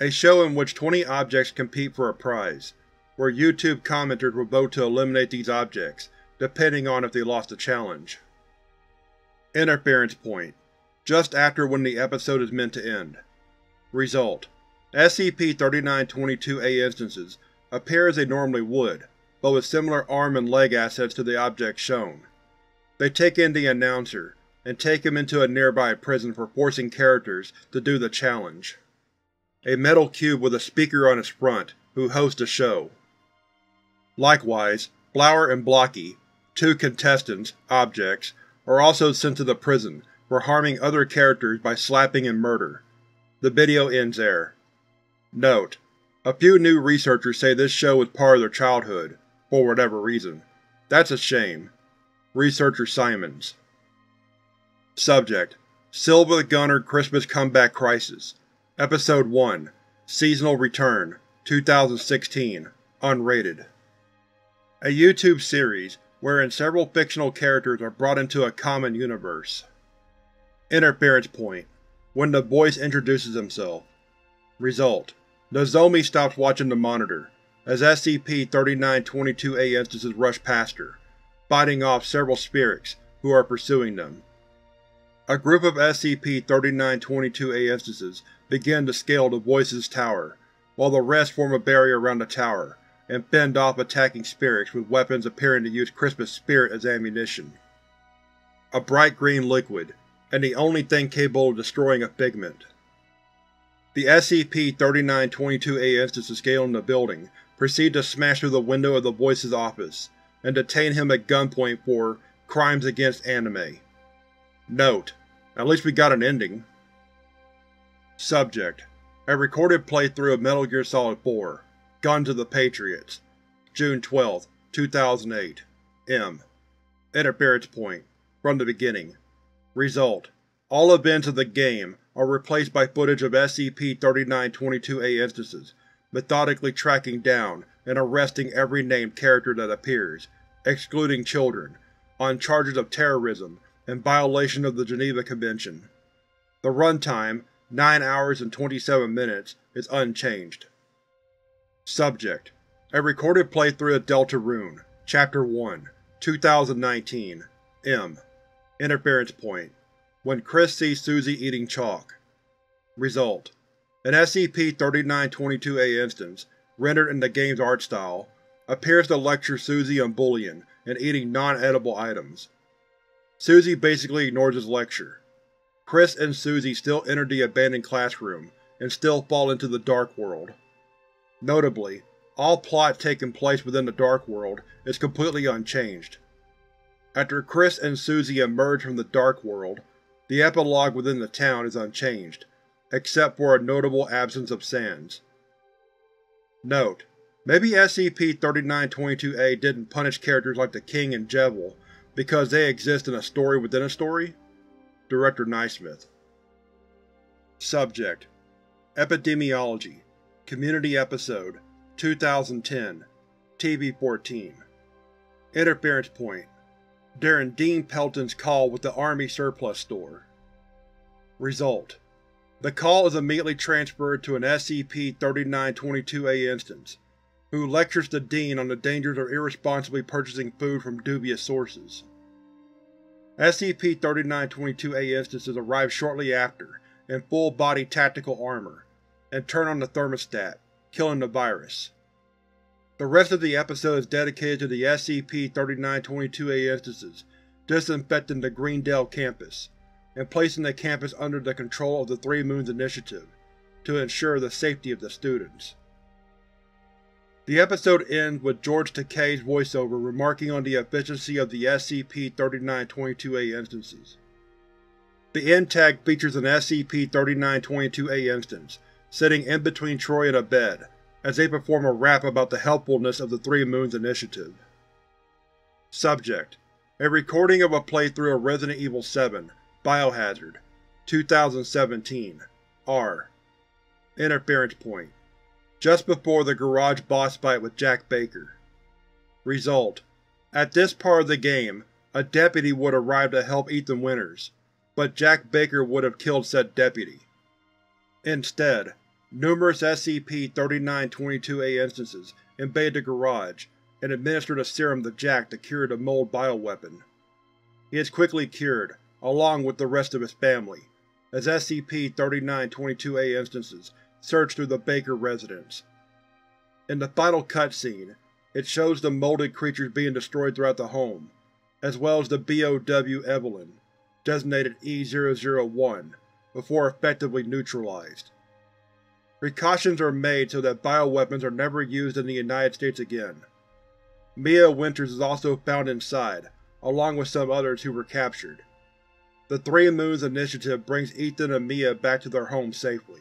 A show in which 20 objects compete for a prize, where YouTube commenters will vote to eliminate these objects, depending on if they lost the challenge. Interference point: just after when the episode is meant to end. Result: SCP-3922-A instances appear as they normally would, but with similar arm and leg assets to the objects shown. They take in the announcer, and take him into a nearby prison for forcing characters to do the challenge. A metal cube with a speaker on its front, who hosts the show. Likewise, Blower and Blocky, two contestants, objects, are also sent to the prison for harming other characters by slapping and murder. The video ends there. Note: a few new researchers say this show was part of their childhood, for whatever reason. That's a shame. Researcher Simons. Subject: Silva the Gunner Christmas Comeback Crisis. Episode 1. Seasonal Return. 2016. Unrated. A YouTube series wherein several fictional characters are brought into a common universe. Interference point: when the voice introduces himself. Result: Nozomi stops watching the monitor, as SCP-3922-A instances rush past her, fighting off several spirits who are pursuing them. A group of SCP-3922-A instances begin to scale the Voices Tower, while the rest form a barrier around the tower and fend off attacking spirits with weapons appearing to use Christmas Spirit as ammunition. A bright green liquid, and the only thing capable of destroying a figment. The SCP-3922-A instances scaling the building proceed to smash through the window of the Voice's office and detain him at gunpoint for crimes against anime. Note: at least we got an ending. Subject: a recorded playthrough of Metal Gear Solid 4, Guns of the Patriots. June 12, 2008. M. Interference point: from the beginning. Result: all events of the game are replaced by footage of SCP-3922-A instances, methodically tracking down and arresting every named character that appears, excluding children, on charges of terrorism in violation of the Geneva Convention. The runtime, 9 hours and 27 minutes, is unchanged. Subject: a recorded playthrough of Deltarune, Chapter 1, 2019. M. Interference point: when Chris sees Susie eating chalk. Result: an SCP-3922-A instance, rendered in the game's art style, appears to lecture Susie on bullying and eating non-edible items. Susie basically ignores his lecture. Chris and Susie still enter the abandoned classroom, and still fall into the Dark World. Notably, all plot taking place within the Dark World is completely unchanged. After Chris and Susie emerge from the Dark World, the epilogue within the town is unchanged, except for a notable absence of Sans. Note: maybe SCP-3922-A didn't punish characters like the King and Jevil because they exist in a story within a story? Director Naismith. Subject: Epidemiology. Community Episode. 2010. TV-14. Interference point: during Dean Pelton's call with the Army Surplus Store. Result: the call is immediately transferred to an SCP-3922-A instance, who lectures the Dean on the dangers of irresponsibly purchasing food from dubious sources. SCP-3922-A instances arrive shortly after, in full-body tactical armor, and turn on the thermostat, killing the virus. The rest of the episode is dedicated to the SCP-3922-A instances disinfecting the Greendale campus, and placing the campus under the control of the Three Moons Initiative, to ensure the safety of the students. The episode ends with George Takei's voiceover remarking on the efficiency of the SCP-3922-A instances. The end tag features an SCP-3922-A instance sitting in between Troy and a bed, as they perform a rap about the helpfulness of the Three Moons Initiative. Subject: a recording of a playthrough of Resident Evil 7, Biohazard. 2017. R. Interference point: just before the garage boss fight with Jack Baker. Result: at this part of the game, a deputy would arrive to help Ethan Winters, but Jack Baker would have killed said deputy. Instead, numerous SCP-3922-A instances invaded the garage and administered a serum to Jack to cure the mold bioweapon. He is quickly cured, along with the rest of his family, as SCP-3922-A instances search through the Baker residence. In the final cutscene, it shows the molded creatures being destroyed throughout the home, as well as the BOW Evelyn, designated E-001, before effectively neutralized. Precautions are made so that bioweapons are never used in the United States again. Mia Winters is also found inside, along with some others who were captured. The Three Moons Initiative brings Ethan and Mia back to their home safely.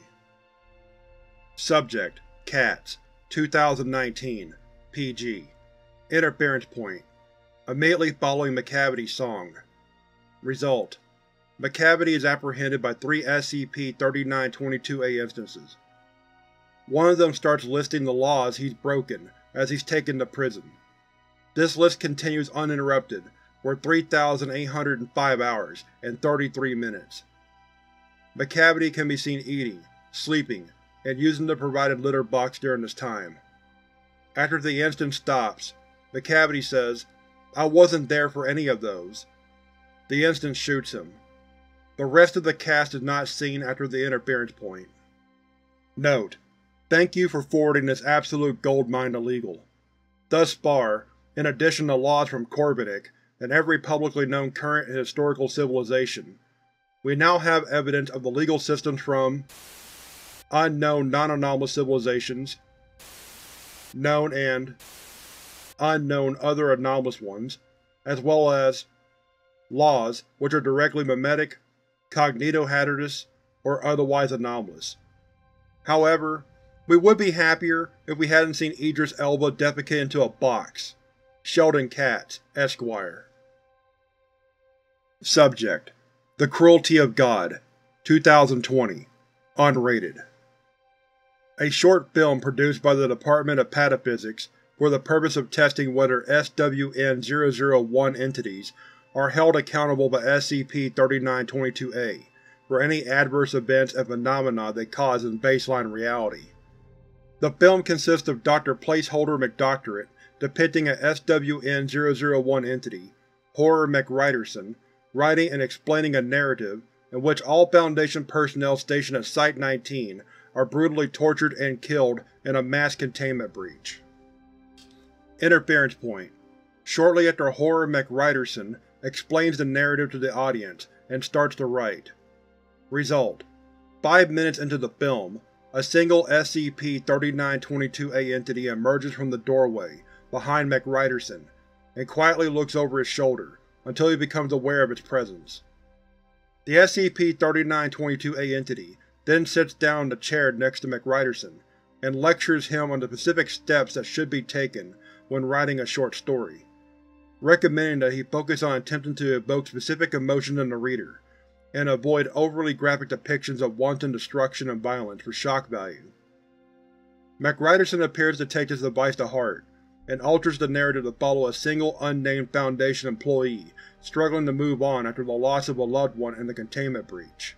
Subject: Cats, 2019, PG. Interference point: immediately following McCavity's song. Result: McCavity is apprehended by three SCP-3922-A instances. One of them starts listing the laws he's broken as he's taken to prison. This list continues uninterrupted for 3,805 hours and 33 minutes. McCavity can be seen eating, sleeping, and using the provided litter box during this time. After the instance stops, McCavity says, "I wasn't there for any of those." The instance shoots him. The rest of the cast is not seen after the interference point. Note: thank you for forwarding this absolute goldmine to Legal. Thus far, in addition to laws from Korvanik and every publicly known current and historical civilization, we now have evidence of the legal systems from unknown non-anomalous civilizations, known and unknown other anomalous ones, as well as laws which are directly mimetic, cognitohazardous, or otherwise anomalous. However, we would be happier if we hadn't seen Idris Elba defecate into a box. Sheldon Katz, Esquire. Subject: The Cruelty of God, 2020, unrated. A short film produced by the Department of Pataphysics for the purpose of testing whether SWN-001 entities are held accountable by SCP-3922-A for any adverse events and phenomena they cause in baseline reality. The film consists of Dr. Placeholder McDoctorate depicting a SWN-001 entity, Horror McRiderson, writing and explaining a narrative in which all Foundation personnel stationed at Site-19 are brutally tortured and killed in a mass containment breach. Interference point: shortly after Horror McRiderson explains the narrative to the audience and starts to write. Result: 5 minutes into the film, a single SCP-3922-A entity emerges from the doorway behind McRiderson and quietly looks over his shoulder until he becomes aware of its presence. The SCP-3922-A entity then sits down in the chair next to McRiderson and lectures him on the specific steps that should be taken when writing a short story, recommending that he focus on attempting to evoke specific emotions in the reader, and avoid overly graphic depictions of wanton destruction and violence for shock value. McRiderson appears to take this advice to heart, and alters the narrative to follow a single unnamed Foundation employee struggling to move on after the loss of a loved one in the containment breach.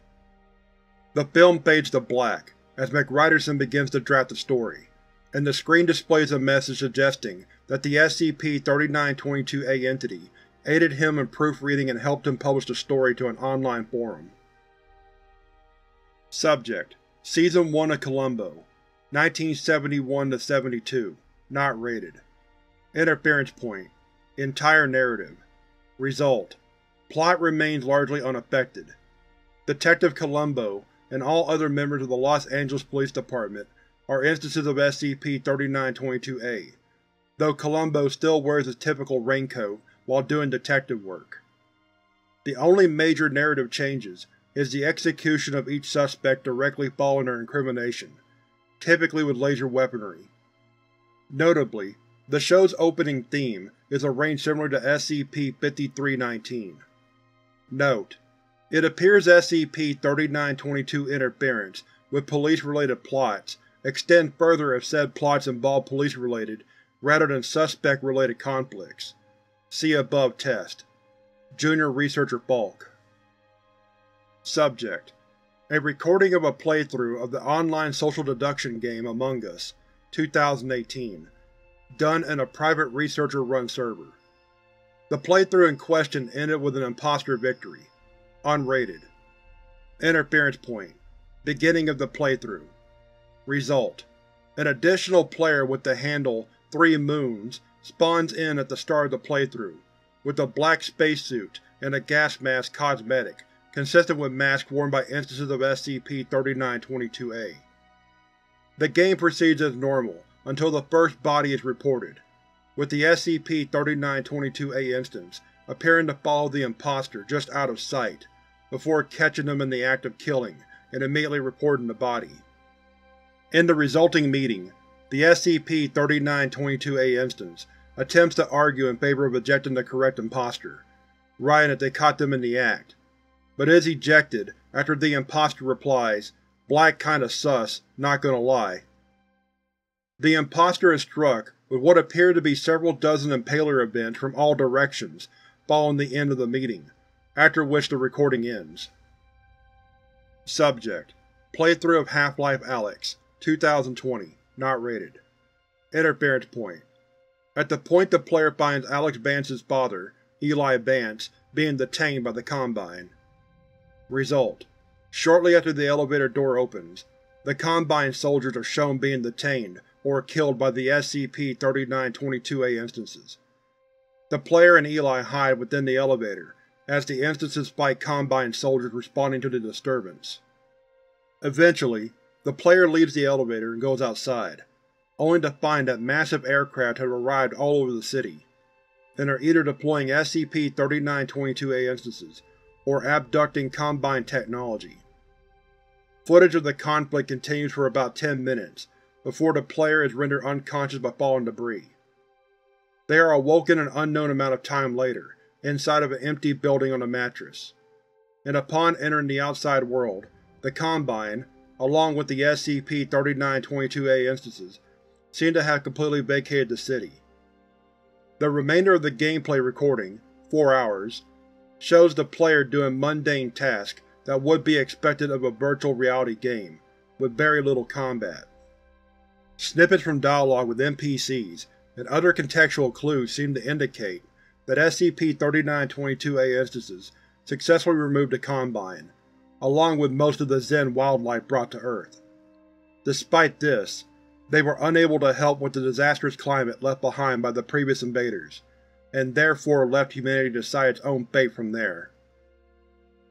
The film fades to black as McRiderson begins to draft the story, and the screen displays a message suggesting that the SCP-3922-A entity aided him in proofreading and helped him publish the story to an online forum. Subject: Season 1 of Columbo, 1971-72, not rated. Interference point: entire narrative. Result: plot remains largely unaffected. Detective Columbo and all other members of the Los Angeles Police Department are instances of SCP-3922-A, though Columbo still wears his typical raincoat while doing detective work. The only major narrative changes is the execution of each suspect directly following their incrimination, typically with laser weaponry. Notably, the show's opening theme is arranged similar to SCP-5319. Note: it appears SCP-3922 interference with police-related plots extend further if said plots involve police-related rather than suspect-related conflicts. See above test. Junior Researcher Falk. Subject: A recording of a playthrough of the online social deduction game Among Us, 2018, done in a private researcher-run server. The playthrough in question ended with an imposter victory. Unrated. Interference point: beginning of the playthrough. Result: an additional player with the handle 3 Moons spawns in at the start of the playthrough, with a black spacesuit and a gas mask cosmetic, consistent with masks worn by instances of SCP-3922-A. The game proceeds as normal until the first body is reported, with the SCP-3922-A instance appearing to follow the imposter just out of sight, before catching them in the act of killing and immediately reporting the body. In the resulting meeting, the SCP-3922-A instance attempts to argue in favor of ejecting the correct imposter, writing that they caught them in the act, but is ejected after the imposter replies, "Black kinda sus, not gonna lie." The imposter is struck with what appear to be several dozen impaler events from all directions following the end of the meeting, after which the recording ends. Subject: Playthrough of Half-Life Alyx, 2020, not rated. Interference point: at the point the player finds Alex Vance's father, Eli Vance, being detained by the Combine. Result: shortly after the elevator door opens, the Combine soldiers are shown being detained or killed by the SCP-3922-A instances. The player and Eli hide within the elevator as the instances fight Combine soldiers responding to the disturbance. Eventually, the player leaves the elevator and goes outside, only to find that massive aircraft have arrived all over the city, and are either deploying SCP-3922-A instances or abducting Combine technology. Footage of the conflict continues for about 10 minutes before the player is rendered unconscious by falling debris. They are awoken an unknown amount of time later, inside of an empty building on a mattress, and upon entering the outside world, the Combine, along with the SCP-3922-A instances, seem to have completely vacated the city. The remainder of the gameplay recording, 4 hours, shows the player doing mundane tasks that would be expected of a virtual reality game, with very little combat. Snippets from dialogue with NPCs and other contextual clues seem to indicate that SCP-3922-A instances successfully removed the Combine, along with most of the Zen wildlife brought to Earth. Despite this, they were unable to help with the disastrous climate left behind by the previous invaders, and therefore left humanity to decide its own fate from there.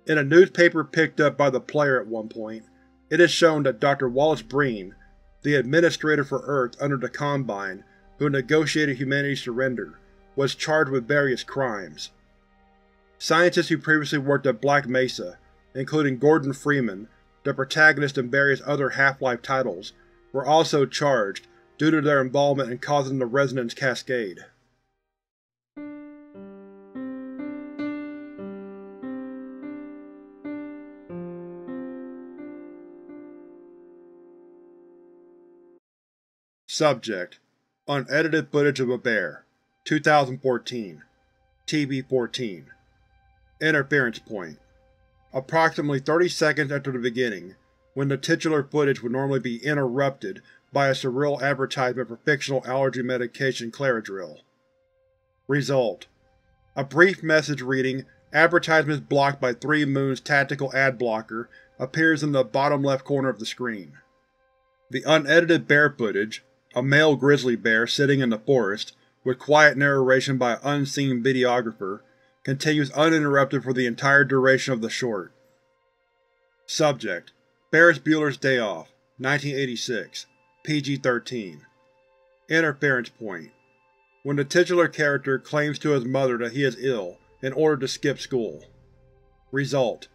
In a newspaper picked up by the player at one point, it is shown that Dr. Wallace Breen, the administrator for Earth under the Combine who negotiated humanity's surrender, was charged with various crimes. Scientists who previously worked at Black Mesa, including Gordon Freeman, the protagonist in various other Half-Life titles, were also charged due to their involvement in causing the Resonance Cascade. Subject: Unedited Footage of a Bear, 2014, TB-14. Interference point: approximately 30 seconds after the beginning, when the titular footage would normally be interrupted by a surreal advertisement for fictional allergy medication Claradril. Result: a brief message reading "Advertisements blocked by 3 Moons Tactical Ad Blocker" appears in the bottom left corner of the screen. The unedited bear footage, a male grizzly bear sitting in the forest, with quiet narration by an unseen videographer, continues uninterrupted for the entire duration of the short. Subject: Ferris Bueller's Day Off, 1986, PG-13. Interference point: when the titular character claims to his mother that he is ill in order to skip school. Result: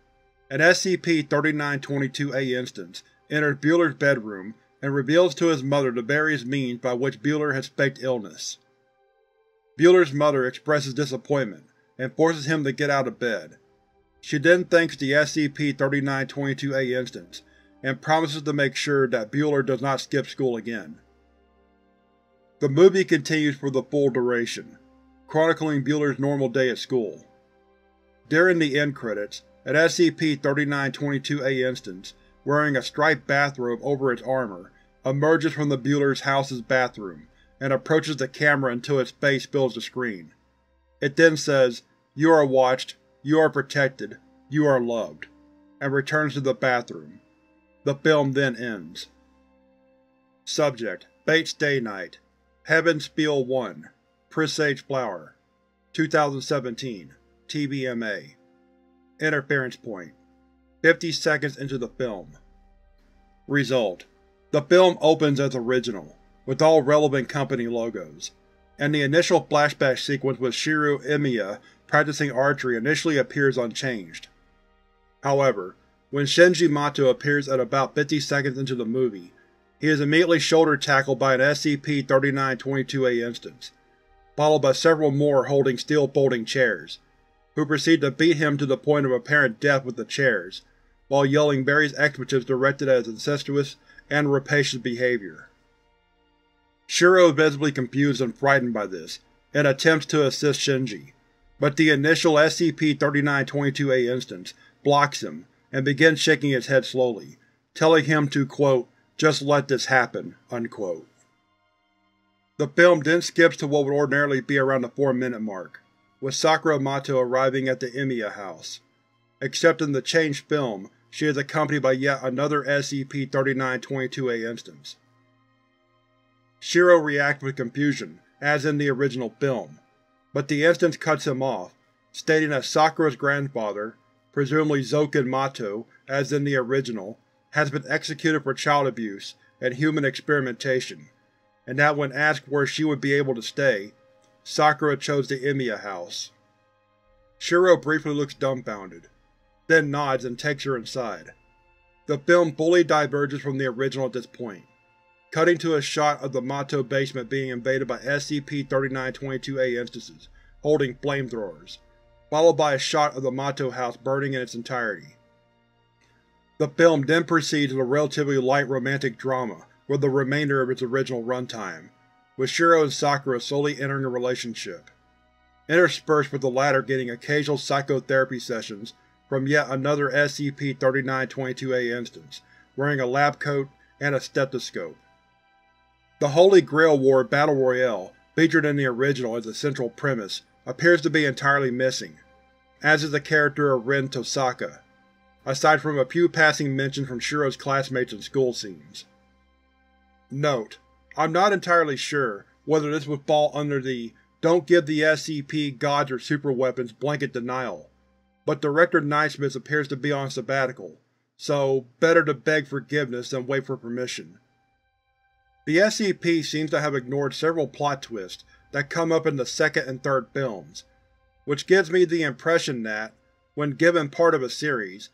an SCP-3922-A instance enters Bueller's bedroom and reveals to his mother the various means by which Bueller has faked illness. Bueller's mother expresses disappointment and forces him to get out of bed. She then thanks the SCP-3922-A instance and promises to make sure that Bueller does not skip school again. The movie continues for the full duration, chronicling Bueller's normal day at school. During the end credits, at SCP-3922-A instance, wearing a striped bathrobe over its armor, emerges from the Bueller's house's bathroom and approaches the camera until its face fills the screen. It then says, "You are watched, you are protected, you are loved," and returns to the bathroom. The film then ends. Subject: Bates Day Night, Heaven Spiel 1, Presage Flower, 2017, TBMA. Interference point: 50 seconds into the film. Result: the film opens as original, with all relevant company logos, and the initial flashback sequence with Shiru Emiya practicing archery initially appears unchanged. However, when Shinji Mato appears at about 50 seconds into the movie, he is immediately shoulder-tackled by an SCP-3922-A instance, followed by several more holding steel folding chairs, who proceed to beat him to the point of apparent death with the chairs, while yelling various expletives directed at his incestuous and rapacious behavior. Shiro is visibly confused and frightened by this, and attempts to assist Shinji, but the initial SCP-3922-A instance blocks him and begins shaking his head slowly, telling him to, quote, "just let this happen," unquote. The film then skips to what would ordinarily be around the 4-minute mark, with Sakura Mato arriving at the Emiya house. Except in the changed film, she is accompanied by yet another SCP-3922-A instance. Shiro reacts with confusion, as in the original film, but the instance cuts him off, stating that Sakura's grandfather, presumably Zoken Mato, as in the original, has been executed for child abuse and human experimentation, and that when asked where she would be able to stay, Sakura chose the Emiya house. Shiro briefly looks dumbfounded, then nods and takes her inside. The film fully diverges from the original at this point, cutting to a shot of the Mato basement being invaded by SCP-3922-A instances holding flamethrowers, followed by a shot of the Mato house burning in its entirety. The film then proceeds with a relatively light romantic drama for the remainder of its original runtime, with Shiro and Sakura slowly entering a relationship, interspersed with the latter getting occasional psychotherapy sessions from yet another SCP-3922-A instance, wearing a lab coat and a stethoscope. The Holy Grail War Battle Royale, featured in the original as a central premise, appears to be entirely missing, as is the character of Rin Tosaka, aside from a few passing mentions from Shiro's classmates and school scenes. Note: I'm not entirely sure whether this would fall under the "don't give the SCP gods or superweapons" blanket denial, but Director Naismith appears to be on sabbatical, so better to beg forgiveness than wait for permission. The SCP seems to have ignored several plot twists that come up in the second and third films, which gives me the impression that, when given part of a series,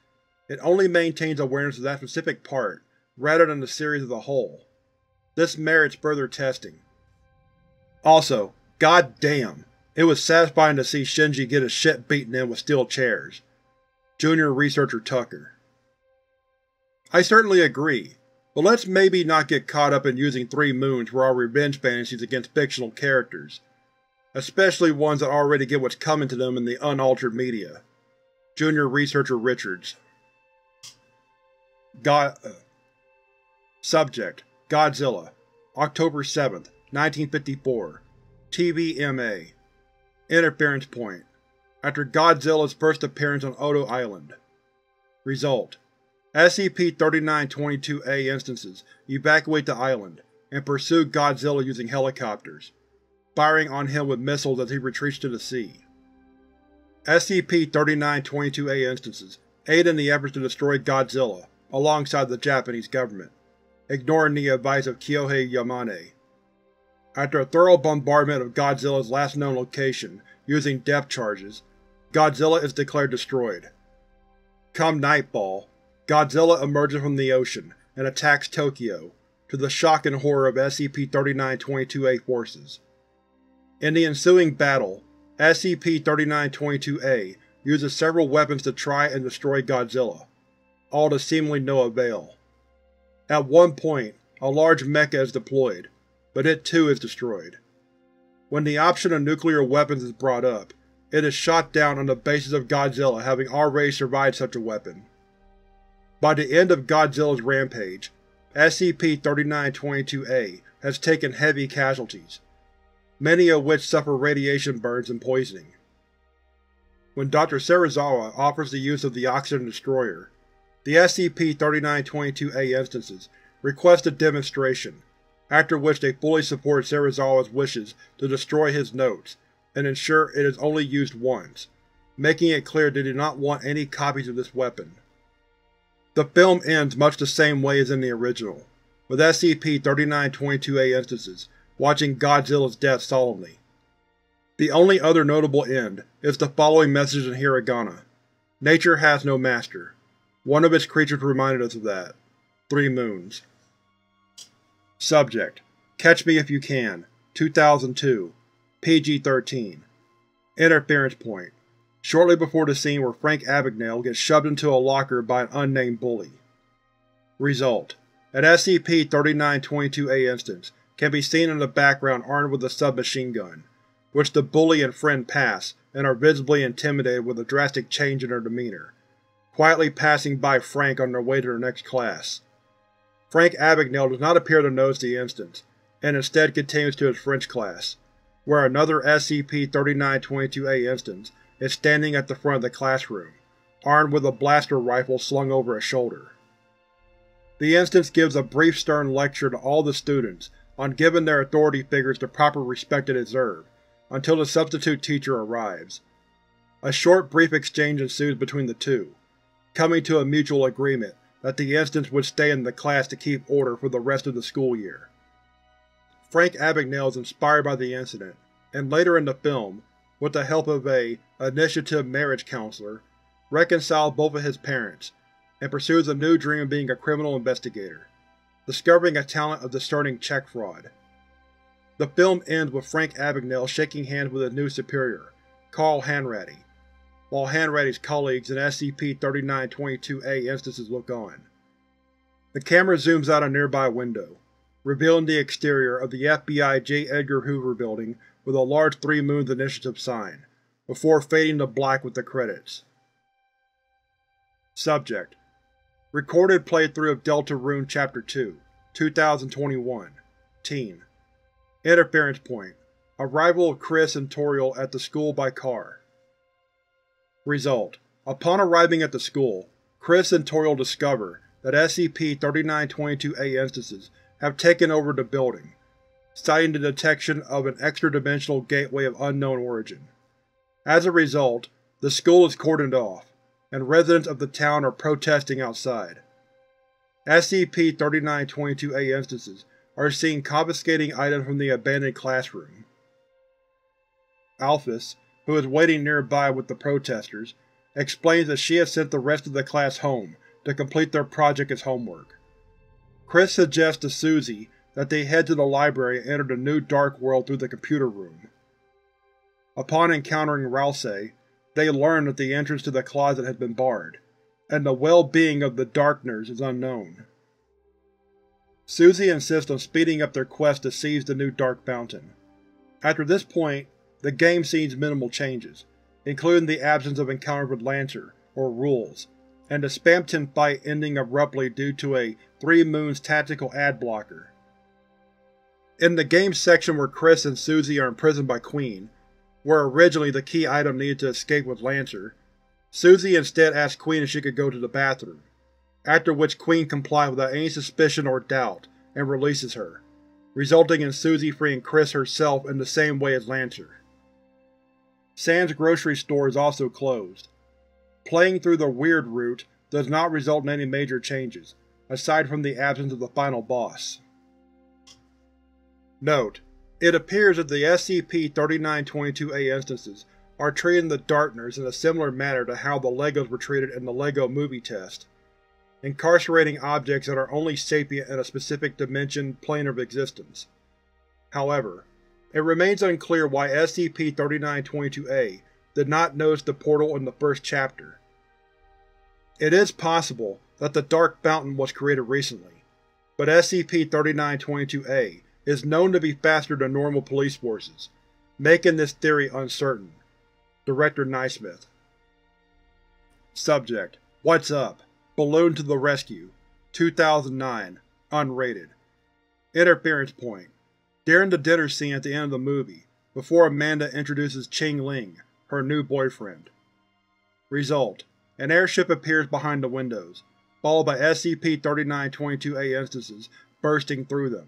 it only maintains awareness of that specific part, rather than the series as a whole. This merits further testing. Also, goddamn, it was satisfying to see Shinji get his shit beaten in with steel chairs. Junior Researcher Tucker. I certainly agree, but let's maybe not get caught up in using Three Moons for our revenge fantasies against fictional characters, especially ones that already get what's coming to them in the unaltered media. Junior Researcher Richards. Subject: Godzilla, October 7, 1954, TBMA. Interference point: after Godzilla's first appearance on Odo Island. Result: SCP-3922-A instances evacuate the island and pursue Godzilla using helicopters, firing on him with missiles as he retreats to the sea. SCP-3922-A instances aid in the efforts to destroy Godzilla alongside the Japanese government, ignoring the advice of Kyohei Yamane. After a thorough bombardment of Godzilla's last known location using depth charges, Godzilla is declared destroyed. Come nightfall, Godzilla emerges from the ocean and attacks Tokyo, to the shock and horror of SCP-3922-A forces. In the ensuing battle, SCP-3922-A uses several weapons to try and destroy Godzilla, all to seemingly no avail. At one point, a large mecha is deployed, but it too is destroyed. When the option of nuclear weapons is brought up, it is shot down on the basis of Godzilla having already survived such a weapon. By the end of Godzilla's rampage, SCP-3922-A has taken heavy casualties, many of which suffer radiation burns and poisoning. When Dr. Serizawa offers the use of the Oxygen Destroyer, the SCP-3922-A instances request a demonstration, after which they fully support Serizawa's wishes to destroy his notes and ensure it is only used once, making it clear they do not want any copies of this weapon. The film ends much the same way as in the original, with SCP-3922-A instances watching Godzilla's death solemnly. The only other notable end is the following message in hiragana: "Nature has no master." One of its creatures reminded us of that. 3 moons. Subject: Catch Me If You Can, 2002, PG-13. Interference point: shortly before the scene where Frank Abagnale gets shoved into a locker by an unnamed bully. Result: an SCP-3922-A instance can be seen in the background armed with a submachine gun, which the bully and friend pass and are visibly intimidated with a drastic change in their demeanor, quietly passing by Frank on their way to their next class. Frank Abagnale does not appear to notice the instance, and instead continues to his French class, where another SCP-3922-A instance is standing at the front of the classroom, armed with a blaster rifle slung over his shoulder. The instance gives a brief stern lecture to all the students on giving their authority figures the proper respect they deserve, until the substitute teacher arrives. A short, brief exchange ensues between the two, coming to a mutual agreement that the instance would stay in the class to keep order for the rest of the school year. Frank Abagnale is inspired by the incident, and later in the film, with the help of a initiative marriage counselor, reconciles both of his parents, and pursues a new dream of being a criminal investigator, discovering a talent of discerning check fraud. The film ends with Frank Abagnale shaking hands with his new superior, Carl Hanratty, while Hanratty's colleagues in SCP-3922-A instances look on. The camera zooms out a nearby window, revealing the exterior of the FBI J. Edgar Hoover building with a large 3 Moons Initiative sign, before fading to black with the credits. Subject: recorded playthrough of Delta Rune Chapter 2, 2021, Teen. Interference point: arrival of Chris and Toriel at the school by car. Result: upon arriving at the school, Chris and Toriel discover that SCP-3922-A instances have taken over the building, citing the detection of an extra-dimensional gateway of unknown origin. As a result, the school is cordoned off, and residents of the town are protesting outside. SCP-3922-A instances are seen confiscating items from the abandoned classroom. Alphys, who is waiting nearby with the protesters, explains that she has sent the rest of the class home to complete their project as homework. Chris suggests to Susie that they head to the library and enter the new Dark World through the computer room. Upon encountering Rousey, they learn that the entrance to the closet has been barred, and the well-being of the Darkners is unknown. Susie insists on speeding up their quest to seize the new Dark Fountain. After this point, the game sees minimal changes, including the absence of encounters with Lancer, or rules, and the Spamton fight ending abruptly due to a 3 Moons tactical ad blocker. In the game section where Chris and Susie are imprisoned by Queen, where originally the key item needed to escape was Lancer, Susie instead asks Queen if she could go to the bathroom, after which Queen complies without any suspicion or doubt and releases her, resulting in Susie freeing Chris herself in the same way as Lancer. Sam's grocery store is also closed. Playing through the weird route does not result in any major changes, aside from the absence of the final boss. Note: it appears that the SCP-3922-A instances are treating the Darkners in a similar manner to how the Legos were treated in the Lego Movie test, incarcerating objects that are only sapient in a specific dimension plane of existence. However, it remains unclear why SCP-3922-A did not notice the portal in the first chapter. It is possible that the Dark Fountain was created recently, but SCP-3922-A is known to be faster than normal police forces, making this theory uncertain. Director Naismith. Subject: What's up? Balloon to the rescue. 2009. Unrated. Interference point: during the dinner scene at the end of the movie, before Amanda introduces Ching Ling, her new boyfriend. Result: an airship appears behind the windows, followed by SCP-3922-A instances bursting through them.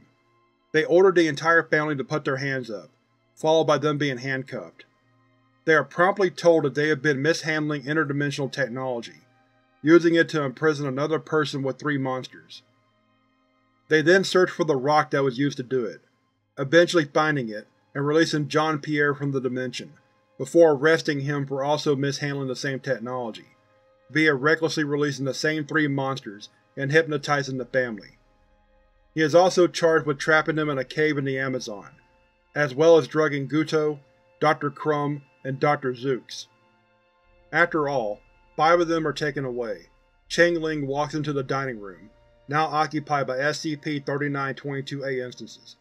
They order the entire family to put their hands up, followed by them being handcuffed. They are promptly told that they have been mishandling interdimensional technology, using it to imprison another person with three monsters. They then search for the rock that was used to do it, eventually finding it and releasing Jean-Pierre from the dimension, before arresting him for also mishandling the same technology, via recklessly releasing the same three monsters and hypnotizing the family. He is also charged with trapping them in a cave in the Amazon, as well as drugging Guto, Dr. Crumb, and Dr. Zooks. After all, five of them are taken away. Ching Ling walks into the dining room, now occupied by SCP-3922-A instances.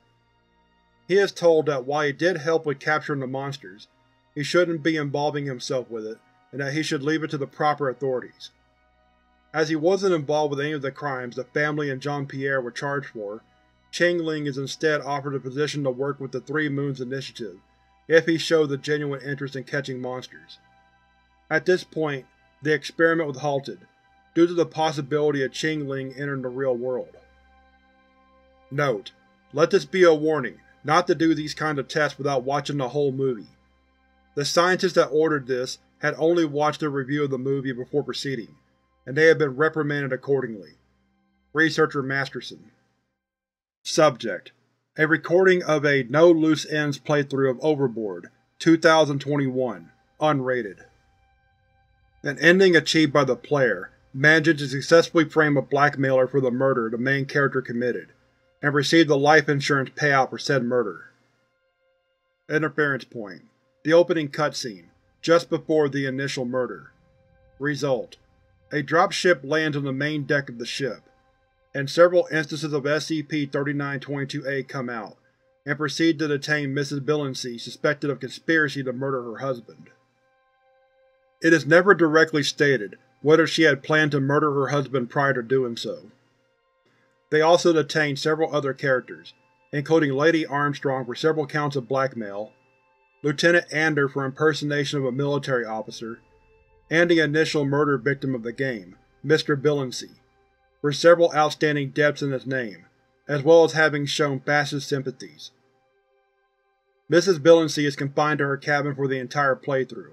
He is told that while he did help with capturing the monsters, he shouldn't be involving himself with it, and that he should leave it to the proper authorities. As he wasn't involved with any of the crimes the family and Jean-Pierre were charged for, Ching Ling is instead offered a position to work with the Three Moons Initiative if he shows a genuine interest in catching monsters. At this point, the experiment was halted, due to the possibility of Ching Ling entering the real world. Note: let this be a warning not to do these kinds of tests without watching the whole movie. The scientists that ordered this had only watched a review of the movie before proceeding, and they have been reprimanded accordingly. Researcher Masterson. Subject: a recording of a No Loose Ends playthrough of Overboard, 2021, unrated. An ending achieved by the player manages to successfully frame a blackmailer for the murder the main character committed, and received the life insurance payout for said murder. Interference point: the opening cutscene, just before the initial murder. Result: a dropship lands on the main deck of the ship, and several instances of SCP-3922-A come out, and proceed to detain Mrs. Billensee, suspected of conspiracy to murder her husband. It is never directly stated whether she had planned to murder her husband prior to doing so. They also detain several other characters, including Lady Armstrong for several counts of blackmail, Lieutenant Ander for impersonation of a military officer, and the initial murder victim of the game, Mr. Billensee, for several outstanding debts in his name, as well as having shown fascist sympathies. Mrs. Billensee is confined to her cabin for the entire playthrough,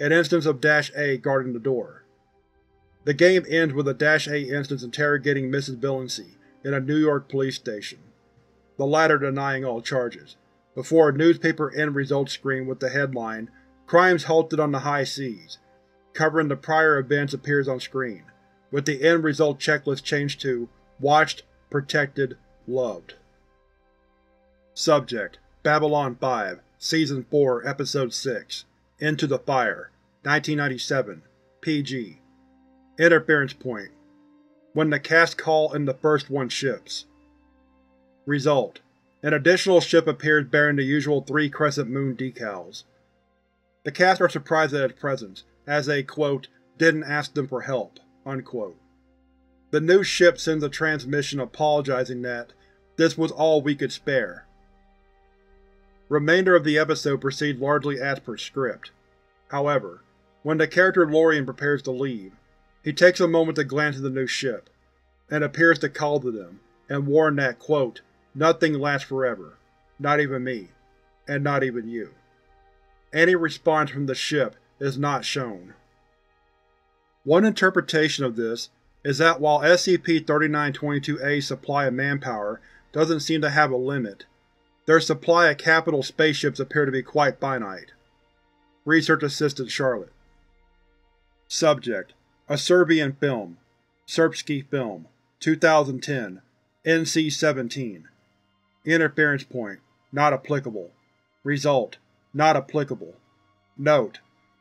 an instance of -A guarding the door. The game ends with a -A instance interrogating Mrs. Billensee in a New York police station, the latter denying all charges, before a newspaper end results screen with the headline, "Crimes Halted on the High Seas," covering the prior events appears on screen, with the end result checklist changed to Watched, Protected, Loved. Subject: Babylon 5, Season 4, Episode 6, Into the Fire, 1997, PG. Interference point: when the cast call and the first one ships. Result: an additional ship appears bearing the usual three crescent moon decals. The cast are surprised at its presence, as they, quote, "didn't ask them for help," unquote. The new ship sends a transmission apologizing that this was all we could spare. Remainder of the episode proceeds largely as per script. However, when the character Lorien prepares to leave, he takes a moment to glance at the new ship, and appears to call to them, and warn that, quote, "nothing lasts forever, not even me, and not even you." Any response from the ship is not shown. One interpretation of this is that while SCP-3922-A's supply of manpower doesn't seem to have a limit, their supply of capital spaceships appear to be quite finite. Research Assistant Charlotte. Subject: a Serbian film, Srpski film, 2010, NC-17. Interference point: not applicable. Result: not applicable. Note: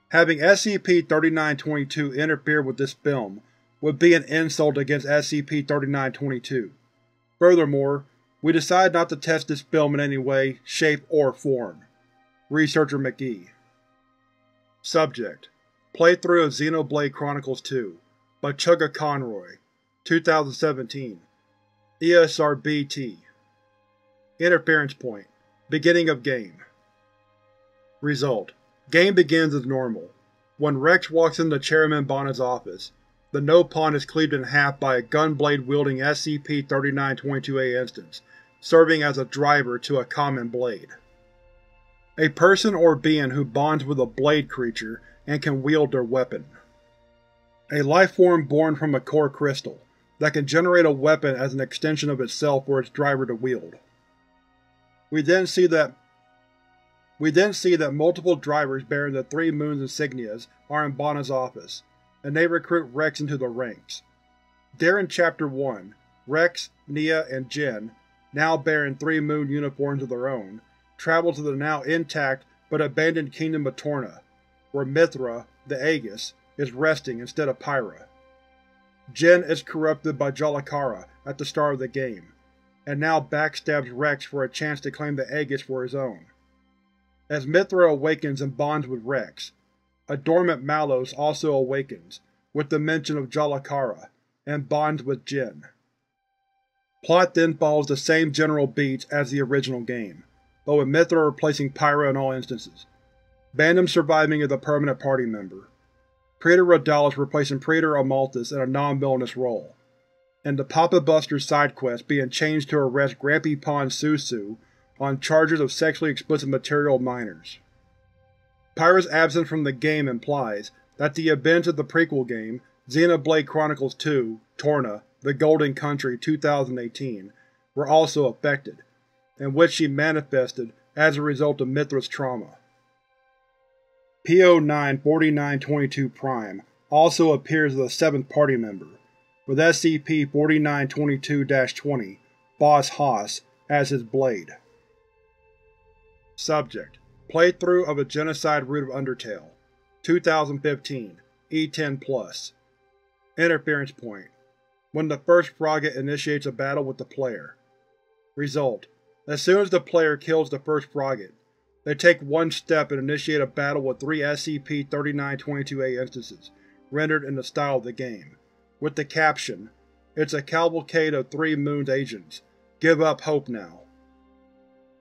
having SCP-3922 interfere with this film would be an insult against SCP-3922. Furthermore, we decided not to test this film in any way, shape, or form. Researcher McGee. Subject: Playthrough of Xenoblade Chronicles 2 by Chugga Conroy, 2017, ESRB-T. Interference point: beginning of game. Result: game begins as normal. When Rex walks into Chairman Bana's office, the Nopon is cleaved in half by a gunblade-wielding SCP-3922-A instance, serving as a driver to a common blade. A person or being who bonds with a blade creature and can wield their weapon. A lifeform born from a core crystal that can generate a weapon as an extension of itself for its driver to wield. We then see that multiple drivers bearing the Three Moons insignias are in Bana's office, and they recruit Rex into the ranks. They're in Chapter 1, Rex, Nia, and Jin, now bearing Three Moon uniforms of their own, travel to the now intact but abandoned Kingdom of Torna, where Mithra, the Aegis, is resting instead of Pyra. Jin is corrupted by Jalakara at the start of the game, and now backstabs Rex for a chance to claim the Aegis for his own. As Mithra awakens and bonds with Rex, a dormant Malos also awakens, with the mention of Jalakara, and bonds with Jin. Plot then follows the same general beats as the original game, but with Mithra replacing Pyra in all instances. Bandom surviving as a permanent party member, Praetor Radalis replacing Praetor Amalthus in a non-villainous role, and the Papa Buster side quest being changed to arrest Grampy Pon Susu on charges of sexually explicit material minors. Pyra's absence from the game implies that the events of the prequel game, Xenoblade Chronicles 2, Torna, The Golden Country 2018, were also affected, in which she manifested as a result of Mithra's trauma. PO-94922-Prime also appears as a seventh party member, with SCP-4922-20, Boss Haas, as his blade. Subject: Playthrough of a Genocide Root of Undertale, 2015, E10+. Interference point: when the first Frogget initiates a battle with the player. Result: as soon as the player kills the first Frogget, they take one step and initiate a battle with three SCP-3922-A instances, rendered in the style of the game, with the caption, "It's a cavalcade of Three Moons agents. Give up hope now."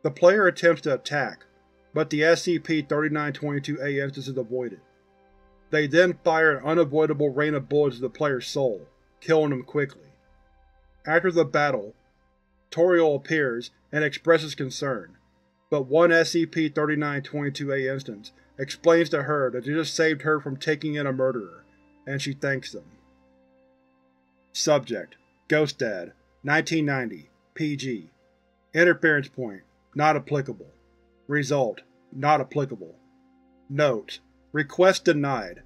The player attempts to attack, but the SCP-3922-A instance is avoided. They then fire an unavoidable rain of bullets to the player's soul, killing him quickly. After the battle, Toriel appears and expresses concern, but one SCP-3922-A instance explains to her that they just saved her from taking in a murderer, and she thanks them. Subject: Ghostdad, 1990, PG. Interference point: not applicable. Result: not applicable. Note: request denied.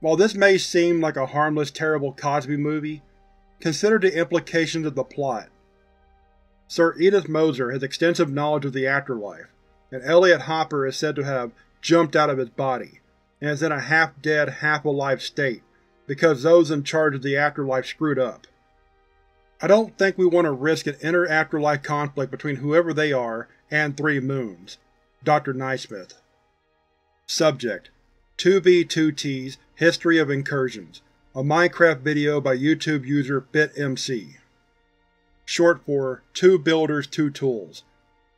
While this may seem like a harmless, terrible Cosby movie, consider the implications of the plot. Sir Edith Moser has extensive knowledge of the afterlife, and Elliot Hopper is said to have jumped out of his body, and is in a half-dead, half-alive state because those in charge of the afterlife screwed up. I don't think we want to risk an inter-afterlife conflict between whoever they are and Three Moons. Dr. Naismith. Subject: 2B2T's History of Incursions, a Minecraft video by YouTube user FitMC. Short for 2 Builders, 2 Tools,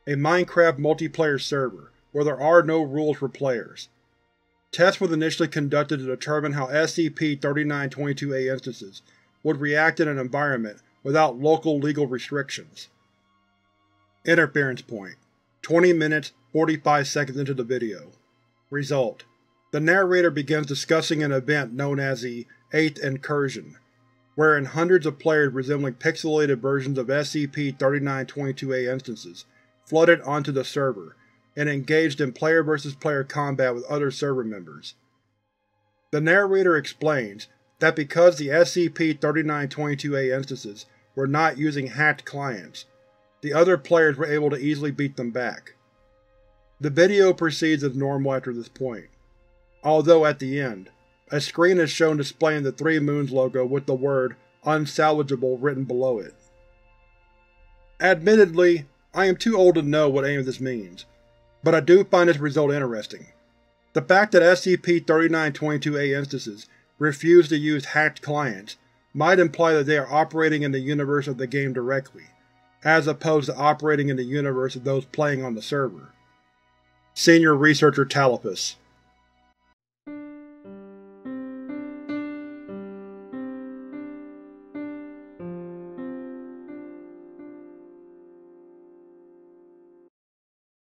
a Minecraft multiplayer server where there are no rules for players. Tests were initially conducted to determine how SCP-3922-A instances would react in an environment without local legal restrictions. Interference point: 20 minutes, 45 seconds into the video. Result: the narrator begins discussing an event known as the Eighth Incursion, wherein hundreds of players resembling pixelated versions of SCP-3922-A instances flooded onto the server and engaged in player-versus-player combat with other server members. The narrator explains that because the SCP-3922-A instances were not using hacked clients, the other players were able to easily beat them back. The video proceeds as normal after this point, although at the end, a screen is shown displaying the Three Moons logo with the word "unsalvageable" written below it. Admittedly, I am too old to know what any of this means, but I do find this result interesting. The fact that SCP-3922-A instances refuse to use hacked clients might imply that they are operating in the universe of the game directly, as opposed to operating in the universe of those playing on the server. Senior Researcher Talipus.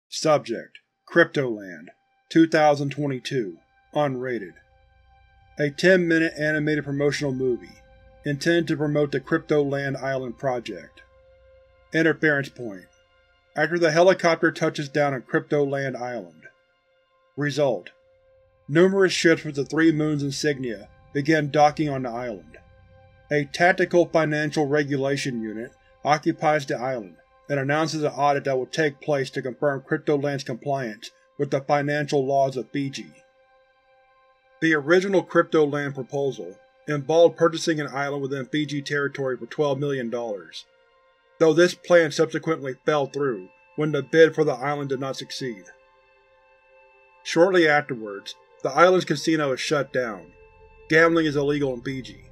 Subject: Cryptoland, 2022, unrated. A 10-minute animated promotional movie, intended to promote the Cryptoland Island project. Interference point: after the helicopter touches down on Cryptoland Island. Result: numerous ships with the Three Moons insignia begin docking on the island. A Tactical Financial Regulation Unit occupies the island and announces an audit that will take place to confirm Cryptoland's compliance with the financial laws of Fiji. The original Cryptoland proposal involved purchasing an island within Fiji territory for $12 million, though this plan subsequently fell through when the bid for the island did not succeed. Shortly afterwards, the island's casino is shut down. Gambling is illegal in Fiji,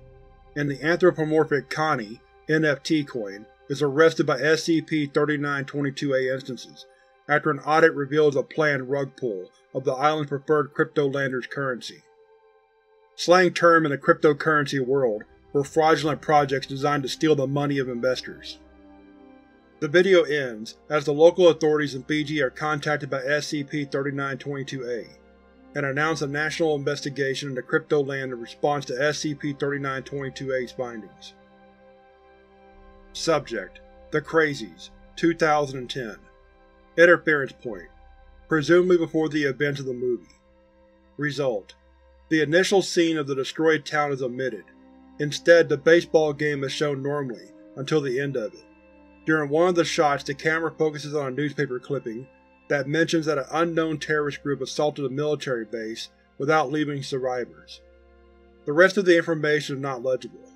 and the anthropomorphic Connie NFT coin is arrested by SCP-3922-A instances after an audit reveals a planned rug pull of the island's preferred Cryptolanders' currency. Slang term in the cryptocurrency world for fraudulent projects designed to steal the money of investors. The video ends as the local authorities in Fiji are contacted by SCP-3922-A and announce a national investigation into Cryptoland in response to SCP-3922-A's findings. Subject: The Crazies, 2010. Interference point: presumably before the events of the movie. Result: the initial scene of the destroyed town is omitted. Instead, the baseball game is shown normally until the end of it. During one of the shots, the camera focuses on a newspaper clipping that mentions that an unknown terrorist group assaulted a military base without leaving survivors. The rest of the information is not legible.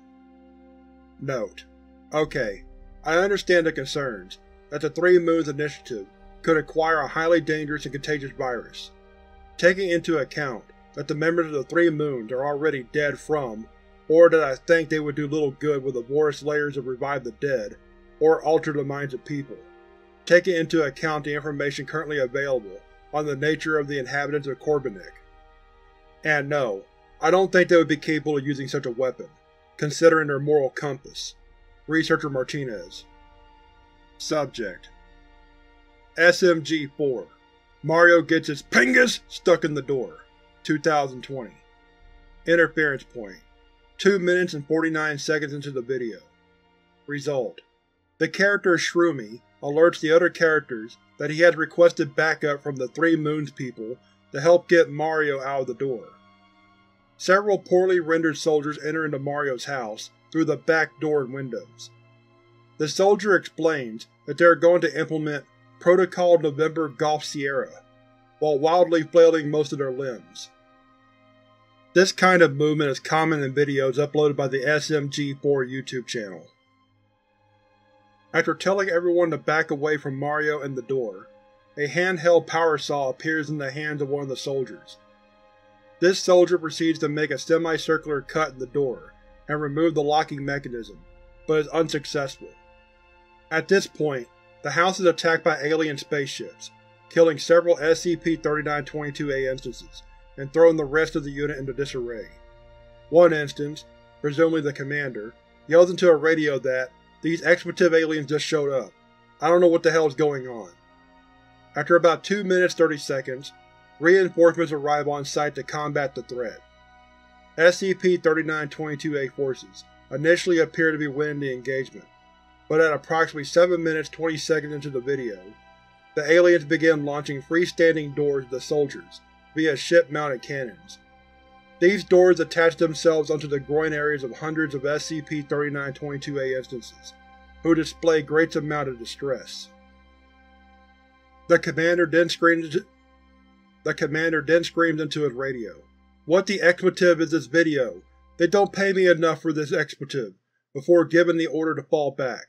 Note: okay, I understand the concerns that the Three Moons Initiative could acquire a highly dangerous and contagious virus. Taking into account that the members of the Three Moons are already dead from, or that I think they would do little good with the various layers of revive the dead, or alter the minds of people. Taking into account the information currently available on the nature of the inhabitants of Korbanek. And no, I don't think they would be capable of using such a weapon, considering their moral compass. Researcher Martinez. Subject: SMG-4. Mario gets his pingus stuck in the door. 2020. Interference point: 2 minutes and 49 seconds into the video. Result: the character Shroomy alerts the other characters that he has requested backup from the Three Moons people to help get Mario out of the door. Several poorly rendered soldiers enter into Mario's house through the back door and windows. The soldier explains that they are going to implement Protocol November Golf Sierra, while wildly flailing most of their limbs. This kind of movement is common in videos uploaded by the SMG4 YouTube channel. After telling everyone to back away from Mario and the door, a handheld power saw appears in the hands of one of the soldiers. This soldier proceeds to make a semicircular cut in the door and remove the locking mechanism, but is unsuccessful. At this point, the house is attacked by alien spaceships, killing several SCP-3922-A instances and throwing the rest of the unit into disarray. One instance, presumably the commander, yells into a radio that "These expletive aliens just showed up. I don't know what the hell is going on." After about 2 minutes 30 seconds, reinforcements arrive on site to combat the threat. SCP-3922-A forces initially appear to be winning the engagement, but at approximately 7 minutes 20 seconds into the video, the aliens begin launching freestanding doors at the soldiers via ship-mounted cannons. These doors attach themselves onto the groin areas of hundreds of SCP-3922-A instances, who display great amount of distress. The commander then screams into his radio, "What the expletive is this video? They don't pay me enough for this expletive," before giving the order to fall back.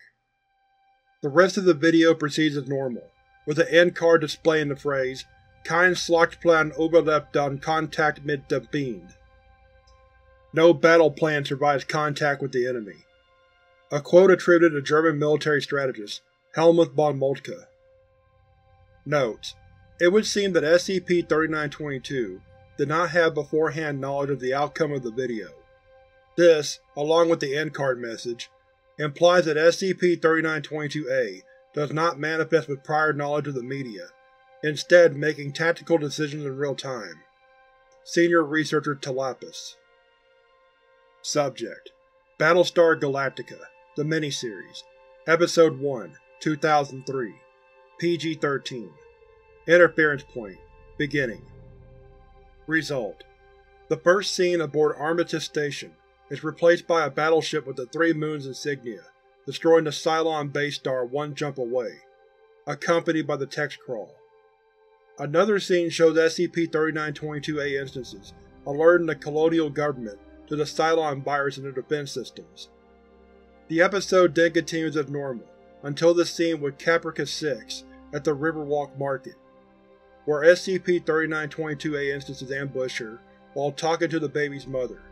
The rest of the video proceeds as normal, with the end card displaying the phrase Kein Schlachtplan überlebt den Kontakt mit dem Feind. No battle plan survives contact with the enemy. A quote attributed to German military strategist Helmut von Moltke. Note: it would seem that SCP-3922 did not have beforehand knowledge of the outcome of the video. This, along with the end card message, implies that SCP-3922-A does not manifest with prior knowledge of the media, instead making tactical decisions in real time. Senior Researcher Telapis. Subject: Battlestar Galactica, the miniseries, Episode 1, 2003, PG-13. Interference Point, Beginning. Result: the first scene aboard Armistice Station is replaced by a battleship with the Three Moons insignia, destroying the Cylon base star one jump away, accompanied by the text crawl. Another scene shows SCP-3922-A instances alerting the colonial government to the Cylon virus in their defense systems. The episode then continues as normal, until the scene with Caprica-6 at the Riverwalk Market, where SCP-3922-A instances ambush her while talking to the baby's mother,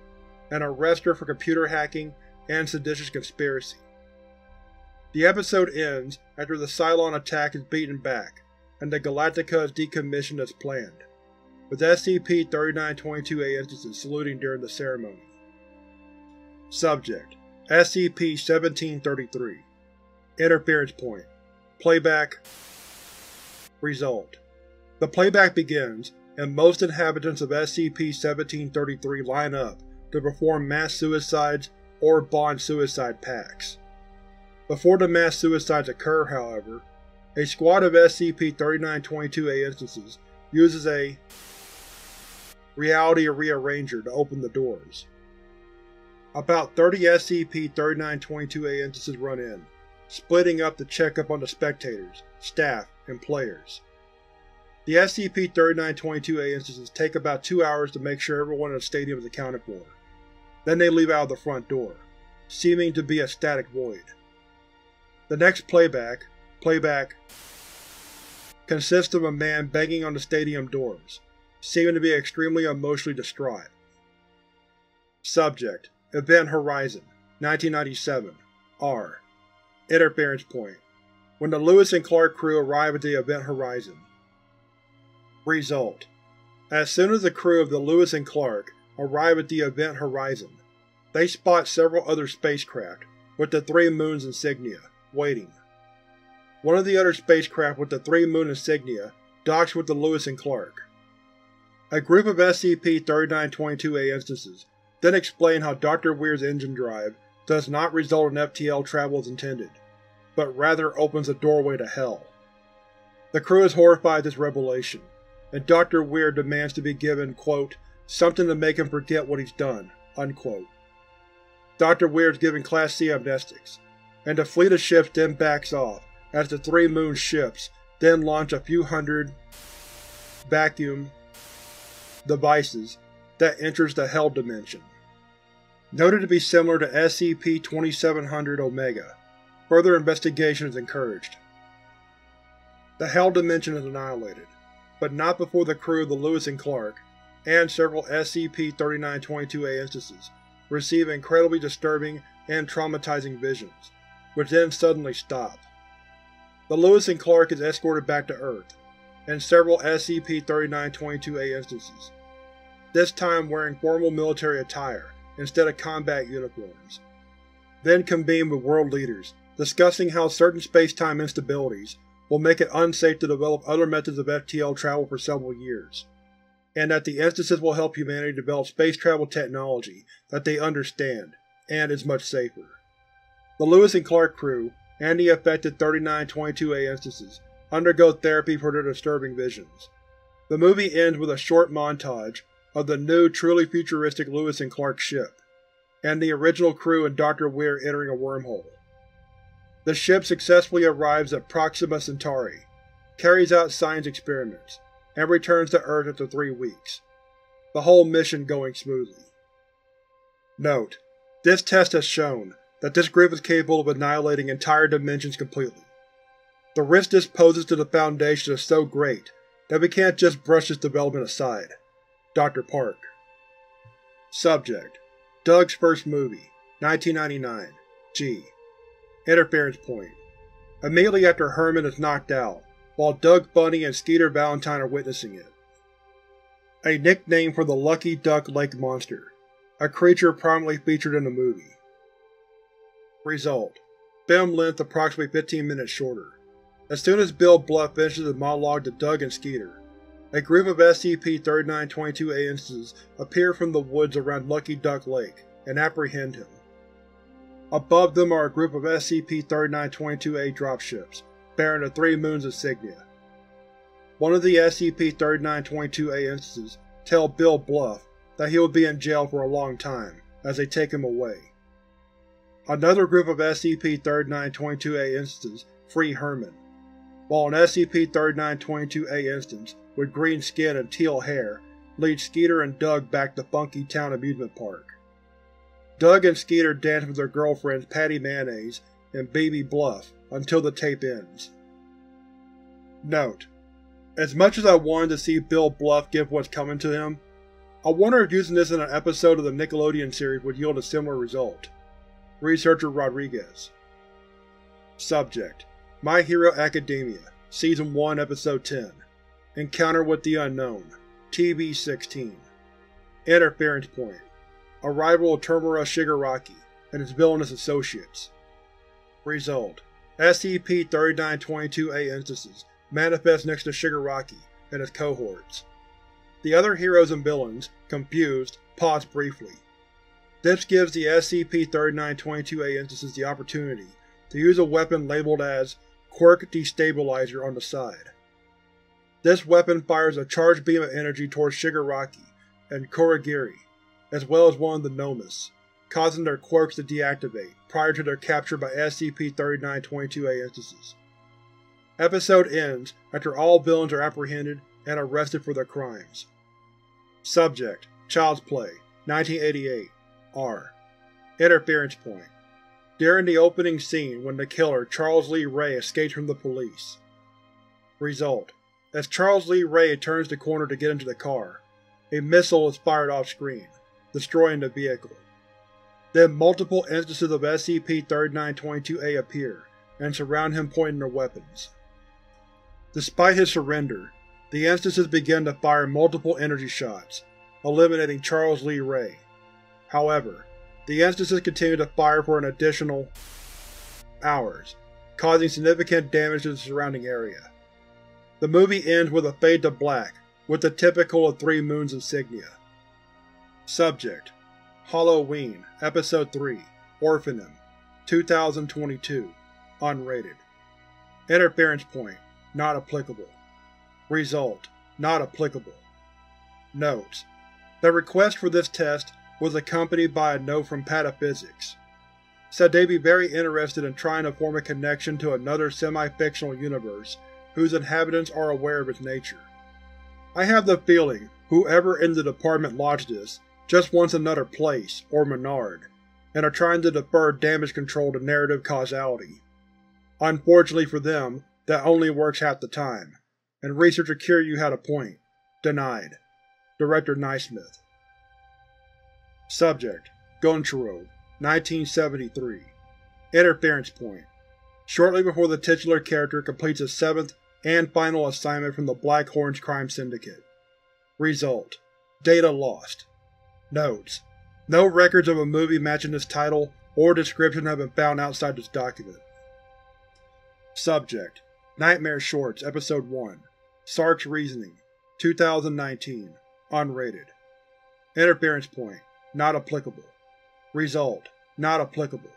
and arrest her for computer hacking and seditious conspiracy. The episode ends after the Cylon attack is beaten back, and the Galactica is decommissioned as planned, with SCP-3922-A instances saluting during the ceremony. Subject: SCP-1733. Interference Point. Playback. Result: the playback begins, and most inhabitants of SCP-1733 line up to perform mass suicides or bond suicide pacts. Before the mass suicides occur, however, a squad of SCP-3922-A instances uses a reality rearranger to open the doors. About 30 SCP-3922-A instances run in, splitting up to check up on the spectators, staff, and players. The SCP-3922-A instances take about 2 hours to make sure everyone in the stadium is accounted for. Then they leave out of the front door, seeming to be a static void. The next playback consists of a man banging on the stadium doors, seeming to be extremely emotionally distraught. Subject: Event Horizon, 1997, R. Interference Point. When the Lewis and Clark crew arrive at the Event Horizon. Result: as soon as the crew of the Lewis and Clark arrive at the Event Horizon, they spot several other spacecraft with the Three Moons insignia, waiting. One of the other spacecraft with the Three Moon insignia docks with the Lewis and Clark. A group of SCP-3922-A instances then explain how Dr. Weir's engine drive does not result in FTL travel as intended, but rather opens a doorway to hell. The crew is horrified at this revelation, and Dr. Weir demands to be given, quote, something to make him forget what he's done, unquote. Dr. Weir is given Class C amnestics, and the fleet of ships then backs off as the Three Moon ships then launch a few hundred vacuum devices that enters the Hell Dimension. Noted to be similar to SCP-2700 Omega, further investigation is encouraged. The Hell Dimension is annihilated, but not before the crew of the Lewis and Clark and several SCP-3922-A instances receive incredibly disturbing and traumatizing visions, which then suddenly stop. The Lewis and Clark is escorted back to Earth, and several SCP-3922-A instances, this time wearing formal military attire instead of combat uniforms, then convene with world leaders discussing how certain space-time instabilities will make it unsafe to develop other methods of FTL travel for several years, and that the instances will help humanity develop space travel technology that they understand, and is much safer. The Lewis and Clark crew, and the affected 3922-A instances, undergo therapy for their disturbing visions. The movie ends with a short montage of the new, truly futuristic Lewis and Clark ship, and the original crew and Dr. Weir entering a wormhole. The ship successfully arrives at Proxima Centauri, carries out science experiments, and returns to Earth after 3 weeks, the whole mission going smoothly. Note: this test has shown that this group is capable of annihilating entire dimensions completely. The risk this poses to the Foundation is so great that we can't just brush this development aside. Dr. Park. Subject: Doug's first movie, 1999, G. Interference point: immediately after Herman is knocked out, while Doug Bunny and Skeeter Valentine are witnessing it. A nickname for the Lucky Duck Lake Monster, a creature prominently featured in the movie. Result: film length approximately 15 minutes shorter. As soon as Bill Bluff finishes his monologue to Doug and Skeeter, a group of SCP-3922 aliens appear from the woods around Lucky Duck Lake and apprehend him. Above them are a group of SCP-3922A dropships, bearing the Three Moons insignia. One of the SCP-3922A instances tells Bill Bluff that he will be in jail for a long time, as they take him away. Another group of SCP-3922A instances free Herman, while an SCP-3922A instance with green skin and teal hair leads Skeeter and Doug back to Funky Town Amusement Park. Doug and Skeeter dance with their girlfriends Patty Mayonnaise and Baby Bluff until the tape ends. Note: as much as I wanted to see Bill Bluff give what's coming to him, I wonder if using this in an episode of the Nickelodeon series would yield a similar result. Researcher Rodriguez. Subject: My Hero Academia, Season 1, Episode 10, Encounter with the Unknown, TV-16. Interference point: arrival of Tamura Shigaraki and his villainous associates. Result: SCP-3922-A instances manifest next to Shigaraki and his cohorts. The other heroes and villains, confused, pause briefly. This gives the SCP-3922-A instances the opportunity to use a weapon labeled as Quirk Destabilizer on the side. This weapon fires a charged beam of energy towards Shigaraki and Kuragiri, as well as one of the Gnomus, causing their quirks to deactivate prior to their capture by SCP-3922-A instances. Episode ends after all villains are apprehended and arrested for their crimes. Subject: Child's Play, 1988, R. Interference point: during the opening scene when the killer Charles Lee Ray escapes from the police. Result: as Charles Lee Ray turns the corner to get into the car, a missile is fired off-screen, destroying the vehicle. Then multiple instances of SCP-3922-A appear and surround him, pointing their weapons. Despite his surrender, the instances begin to fire multiple energy shots, eliminating Charles Lee Ray. However, the instances continue to fire for an additional hours, causing significant damage to the surrounding area. The movie ends with a fade to black, with the typical of Three Moons insignia. Subject: Halloween, Episode 3, Orphanum, 2022, unrated. Interference point: not applicable. Result: not applicable. Notes: the request for this test was accompanied by a note from Pataphysics. Said they'd be very interested in trying to form a connection to another semi-fictional universe whose inhabitants are aware of its nature. I have the feeling whoever in the department lodged this just wants another place, or Menard, and are trying to defer damage control to narrative causality. Unfortunately for them, that only works half the time, and researcher Kiryu had a point. Denied. Director Naismith. Subject: Gonchurov, 1973. Interference point: shortly before the titular character completes his 7th and final assignment from the Black Horns Crime Syndicate. Result: data lost. Notes: no records of a movie matching this title or description have been found outside this document. Subject: Nightmare Shorts, Episode 1, Sark's Reasoning, 2019, unrated. Interference point: not applicable. Result: not applicable.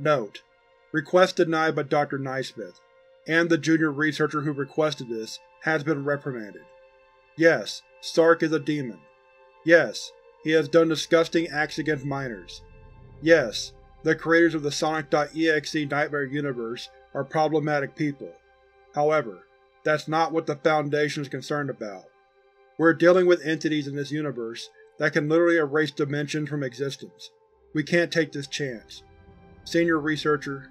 Note: request denied by Dr. Naismith, and the junior researcher who requested this has been reprimanded. Yes, Sark is a demon. Yes, he has done disgusting acts against minors. Yes, the creators of the Sonic.exe Nightmare universe are problematic people. However, that's not what the Foundation is concerned about. We're dealing with entities in this universe that can literally erase dimensions from existence. We can't take this chance. Senior researcher.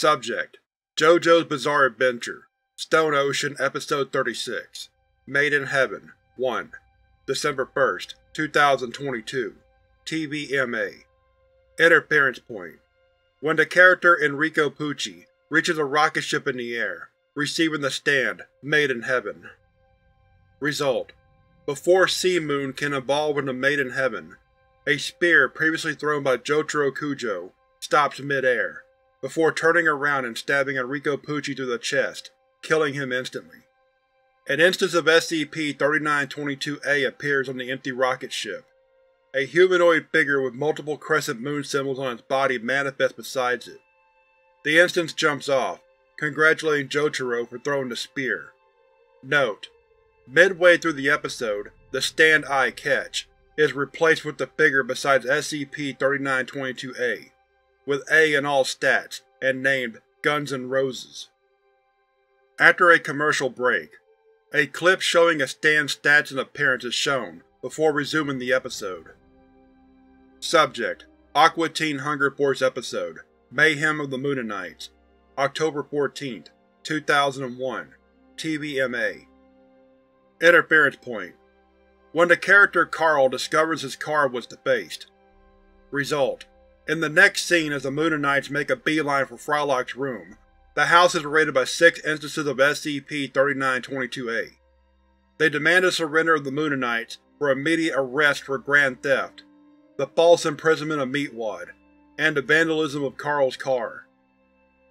Subject: JoJo's Bizarre Adventure, Stone Ocean, Episode 36, Made in Heaven, 1, December 1, 2022, TVMA. Interference Point: when the character Enrico Pucci reaches a rocket ship in the air, receiving the stand, Made in Heaven. Result: before Sea Moon can evolve into Made in Heaven, a spear previously thrown by Jotaro Kujo stops mid-air, before turning around and stabbing Enrico Pucci through the chest, killing him instantly. An instance of SCP-3922-A appears on the empty rocket ship. A humanoid figure with multiple crescent moon symbols on its body manifests beside it. The instance jumps off, congratulating Jotaro for throwing the spear. Note: midway through the episode, the stand eye catch is replaced with the figure besides SCP-3922-A, with A in all stats, and named Guns N' Roses. After a commercial break, a clip showing a stand's stats and appearance is shown before resuming the episode. Subject: Aqua Teen Hunger Force Episode, Mayhem of the Moonanites, October 14, 2001, TVMA. Interference Point: when the character Carl discovers his car was defaced. Result: in the next scene, as the Moonanites make a beeline for Frylock's room, the house is raided by 6 instances of SCP-3922-A. They demand a surrender of the Moonanites for immediate arrest for grand theft, the false imprisonment of Meatwad, and the vandalism of Carl's car.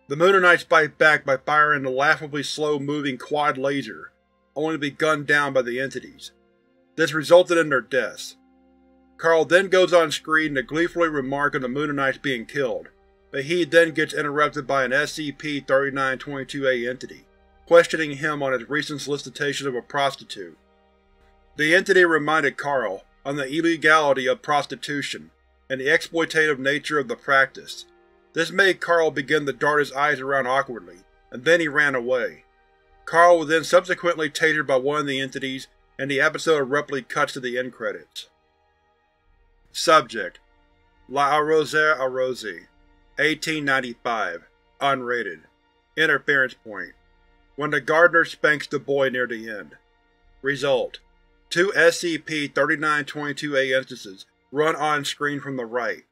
The Moonanites fight back by firing the laughably slow-moving quad laser, only to be gunned down by the entities. This resulted in their deaths. Carl then goes on screen to gleefully remark on the Moonanites being killed, but he then gets interrupted by an SCP-3922-A entity, questioning him on his recent solicitation of a prostitute. The entity reminded Carl on the illegality of prostitution and the exploitative nature of the practice. This made Carl begin to dart his eyes around awkwardly, and then he ran away. Carl was then subsequently tasered by one of the entities, and the episode abruptly cuts to the end credits. Subject: La Arrosière Arrosi, 1895, unrated. Interference Point: when the gardener spanks the boy near the end. Result: 2 SCP-3922-A instances run on-screen from the right,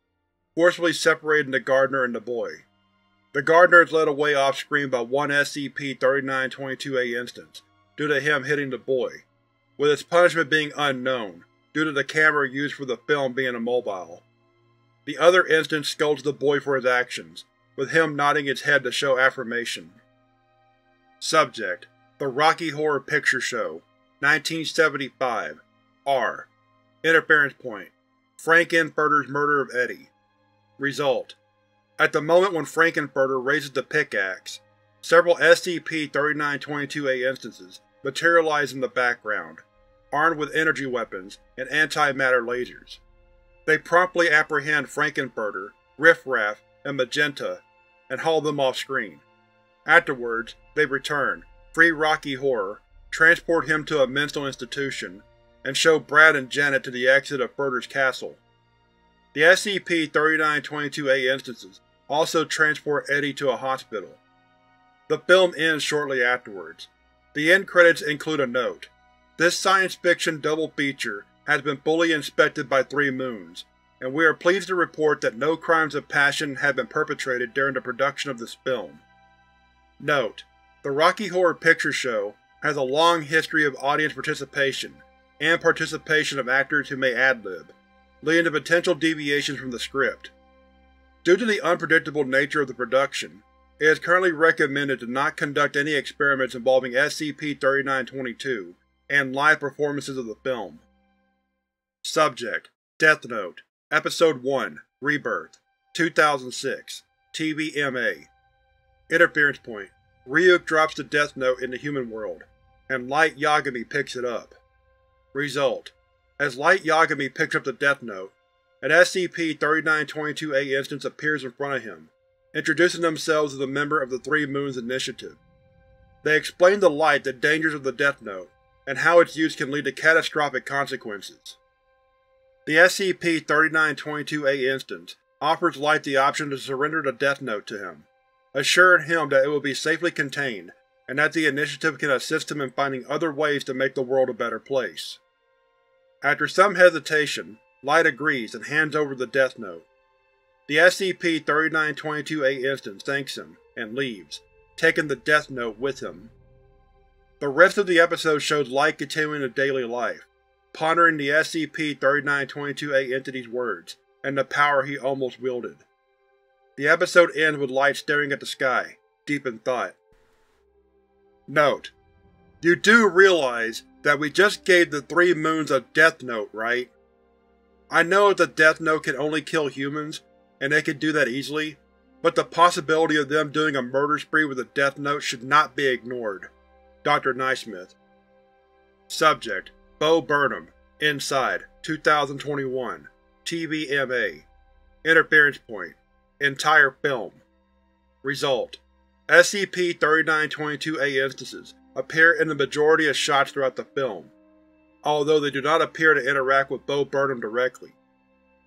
forcibly separating the gardener and the boy. The gardener is led away off-screen by 1 SCP-3922-A instance, due to him hitting the boy, with its punishment being unknown, due to the camera used for the film being immobile. The other instance scolds the boy for his actions, with him nodding his head to show affirmation. Subject: The Rocky Horror Picture Show, 1975, R. Interference Point: Frankenfurter's Murder of Eddie. Result: at the moment when Frankenfurter raises the pickaxe, several SCP-3922-A instances materialize in the background, armed with energy weapons and antimatter lasers. They promptly apprehend Frankenfurter, Riffraff, and Magenta, and haul them off-screen. Afterwards, they return, free Rocky Horror, transport him to a mental institution, and show Brad and Janet to the exit of Furter's castle. The SCP-3922-A instances also transport Eddie to a hospital. The film ends shortly afterwards. The end credits include a note: this science fiction double feature has been fully inspected by 3 moons, and we are pleased to report that no crimes of passion have been perpetrated during the production of this film. Note: The Rocky Horror Picture Show has a long history of audience participation and participation of actors who may ad-lib, leading to potential deviations from the script. Due to the unpredictable nature of the production, it is currently recommended to not conduct any experiments involving SCP-3922 and live performances of the film. Subject: Death Note, Episode 1, Rebirth, 2006, TVMA. Interference Point: Ryuk drops the Death Note in the human world, and Light Yagami picks it up. Result: as Light Yagami picks up the Death Note, an SCP-3922-A instance appears in front of him, introducing themselves as a member of the 3 Moons Initiative. They explain to Light the dangers of the Death Note, and how its use can lead to catastrophic consequences. The SCP-3922-A instance offers Light the option to surrender the Death Note to him, assuring him that it will be safely contained, and that the Initiative can assist him in finding other ways to make the world a better place. After some hesitation, Light agrees and hands over the Death Note. The SCP-3922-A instance thanks him, and leaves, taking the Death Note with him. The rest of the episode shows Light continuing his daily life, pondering the SCP-3922-A entity's words, and the power he almost wielded. The episode ends with Light staring at the sky, deep in thought. Note: you do realize that we just gave the 3 moons a Death Note, right? I know the Death Note can only kill humans, and they can do that easily, but the possibility of them doing a murder spree with a Death Note should not be ignored. Dr. Naismith. Subject: Bo Burnham. Inside. 2021. TVMA. Interference point. Entire film. Result: SCP-3922-A instances appear in the majority of shots throughout the film, although they do not appear to interact with Bo Burnham directly.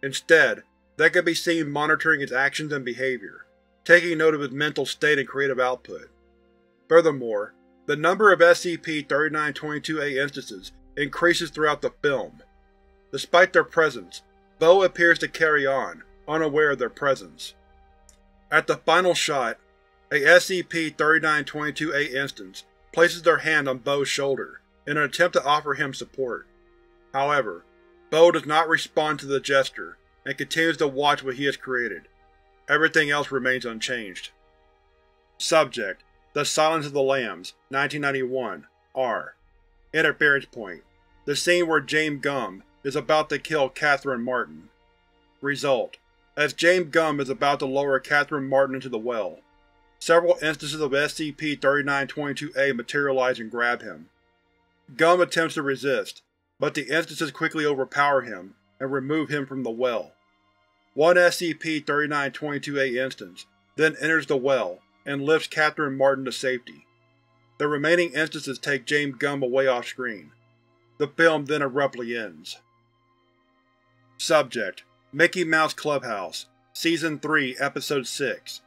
Instead, they can be seen monitoring his actions and behavior, taking note of his mental state and creative output. Furthermore, the number of SCP-3922-A instances increases throughout the film. Despite their presence, Bo appears to carry on, unaware of their presence. At the final shot, a SCP-3922-A instance places their hand on Bo's shoulder in an attempt to offer him support. However, Bo does not respond to the gesture and continues to watch what he has created. Everything else remains unchanged. Subject: The Silence of the Lambs, 1991, R. Interference point: the scene where James Gumm is about to kill Catherine Martin. Result: as James Gumm is about to lower Catherine Martin into the well, several instances of SCP-3922-A materialize and grab him. Gumm attempts to resist, but the instances quickly overpower him and remove him from the well. One SCP-3922-A instance then enters the well and lifts Catherine Martin to safety. The remaining instances take James Gumm away off-screen. The film then abruptly ends. Subject: Mickey Mouse Clubhouse, Season 3, Episode 6,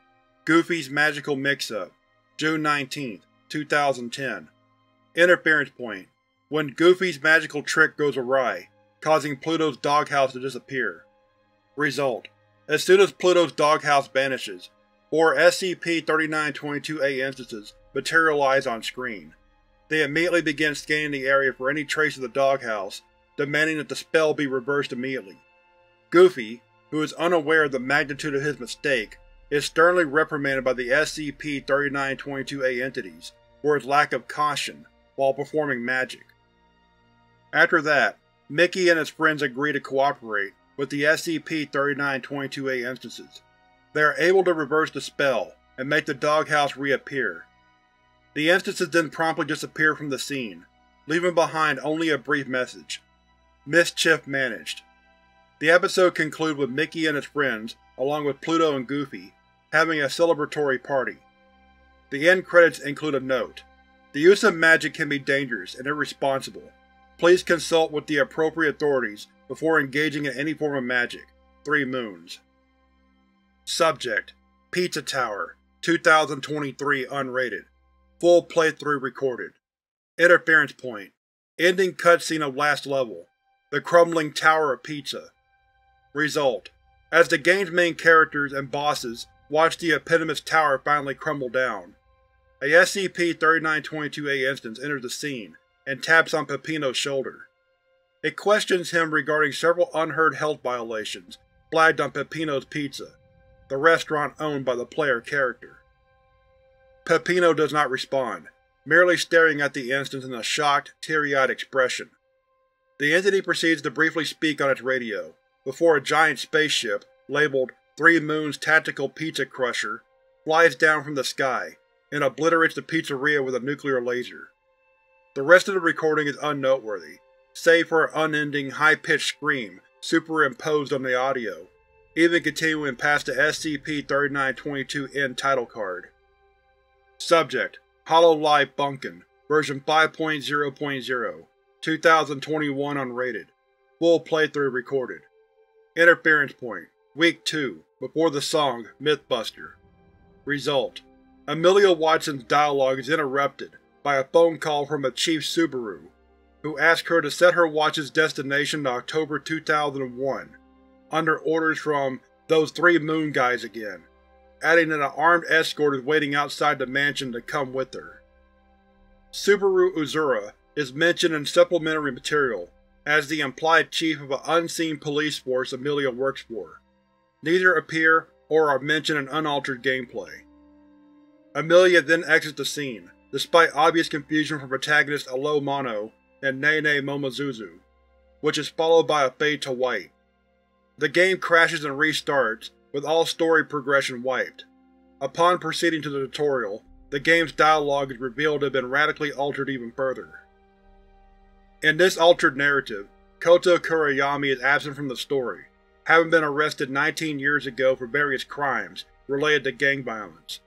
Goofy's Magical Mix-Up, June 19, 2010. Interference point: when Goofy's magical trick goes awry, causing Pluto's doghouse to disappear. Result: as soon as Pluto's doghouse vanishes, 4 SCP-3922-A instances materialize on screen. They immediately begin scanning the area for any trace of the doghouse, demanding that the spell be reversed immediately. Goofy, who is unaware of the magnitude of his mistake, is sternly reprimanded by the SCP-3922-A entities for his lack of caution while performing magic. After that, Mickey and his friends agree to cooperate with the SCP-3922-A instances. They are able to reverse the spell and make the doghouse reappear. The instances then promptly disappear from the scene, leaving behind only a brief message: "Mischief managed." The episode concludes with Mickey and his friends, along with Pluto and Goofy, having a celebratory party. The end credits include a note: "The use of magic can be dangerous and irresponsible. Please consult with the appropriate authorities before engaging in any form of magic. 3 moons." Subject: Pizza Tower, 2023, unrated. Full playthrough recorded. Interference point: ending cutscene of last level, The Crumbling Tower of Pizza. Result: as the game's main characters and bosses watch the eponymous tower finally crumble down, a SCP-3922-A instance enters the scene and taps on Pepino's shoulder. It questions him regarding several unheard health violations flagged on Pepino's Pizza, the restaurant owned by the player character. Pepino does not respond, merely staring at the instance in a shocked, teary-eyed expression. The entity proceeds to briefly speak on its radio, before a giant spaceship, labeled 3 Moons Tactical Pizza Crusher, flies down from the sky and obliterates the pizzeria with a nuclear laser. The rest of the recording is unnoteworthy, save for an unending, high-pitched scream superimposed on the audio, even continuing past the SCP-3922-N title card. Subject: Hololive Bunkin, version 5.0.0, 2021, unrated. Full playthrough recorded. Interference point: week 2, before the song Mythbuster. Result: Amelia Watson's dialogue is interrupted by a phone call from a Chief Subaru, who asks her to set her watch's destination to October 2001, under orders from those three moon guys again, adding that an armed escort is waiting outside the mansion to come with her. Subaru Uzura is mentioned in supplementary material as the implied chief of an unseen police force Amelia works for. Neither appear or are mentioned in unaltered gameplay. Amelia then exits the scene, despite obvious confusion from protagonists Alo Mano and Nene Momozuzu, which is followed by a fade to white. The game crashes and restarts, with all story progression wiped. Upon proceeding to the tutorial, the game's dialogue is revealed to have been radically altered even further. In this altered narrative, Koto Kurayami is absent from the story, having been arrested 19 years ago for various crimes related to gang violence.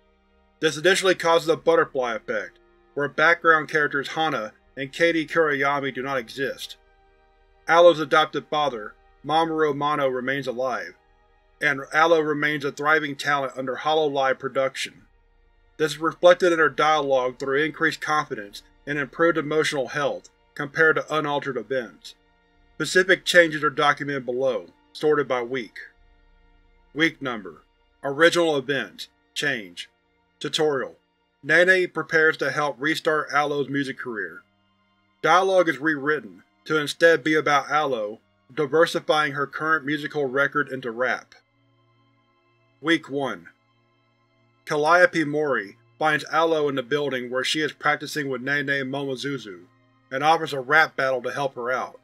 This additionally causes a butterfly effect, where background characters Hana and Katie Kurayami do not exist. Alo's adopted father, Mamoru Mano, remains alive, and Alo remains a thriving talent under HoloLive production. This is reflected in her dialogue through increased confidence and improved emotional health compared to unaltered events. Specific changes are documented below, sorted by week. Week number. Original events. Change. Tutorial. Nene prepares to help restart Alo's music career. Dialogue is rewritten to instead be about Alo diversifying her current musical record into rap. Week 1. Calliope Mori finds Alo in the building where she is practicing with Nene Momozuzu, and offers a rap battle to help her out.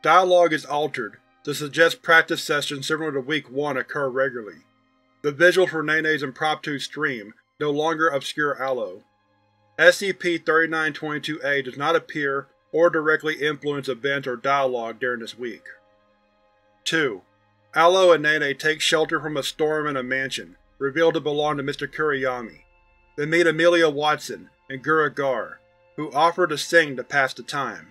Dialogue is altered to suggest practice sessions similar to Week 1 occur regularly. The visuals for Nene's impromptu stream no longer obscure Alo. SCP-3922-A does not appear or directly influence events or dialogue during this week. 2. Alo and Nene take shelter from a storm in a mansion, revealed to belong to Mr. Kurayami. They meet Amelia Watson and Guragar, who offer to sing to pass the time.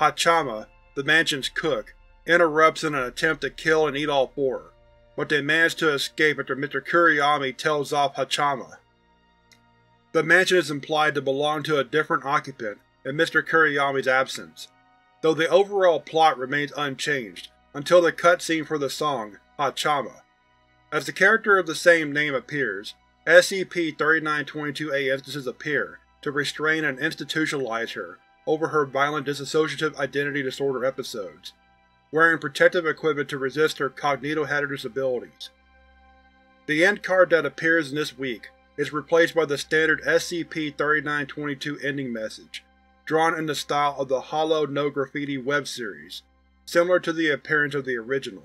Hachama, the mansion's cook, interrupts in an attempt to kill and eat all four, but they manage to escape after Mr. Kurayami tells off Hachama. The mansion is implied to belong to a different occupant in Mr. Kurayami's absence, though the overall plot remains unchanged until the cutscene for the song, Hachama. As the character of the same name appears, SCP-3922-A instances appear to restrain and institutionalize her over her violent dissociative identity disorder episodes, wearing protective equipment to resist her cognitohazardous abilities. The end card that appears in this week is replaced by the standard SCP-3922 ending message, drawn in the style of the Hollow No Graffiti web series, similar to the appearance of the original.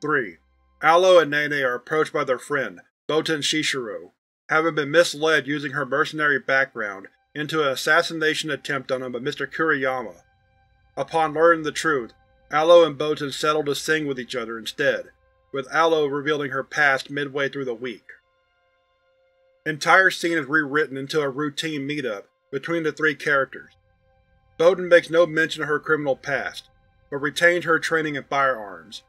3. Alo and Nene are approached by their friend, Boten Shishiro, having been misled using her mercenary background into an assassination attempt on him by Mr. Kurayama. Upon learning the truth, Alo and Boten settle to sing with each other instead, with Alo revealing her past midway through the week. Entire scene is rewritten into a routine meetup between the three characters. Boten makes no mention of her criminal past, but retains her training in firearms.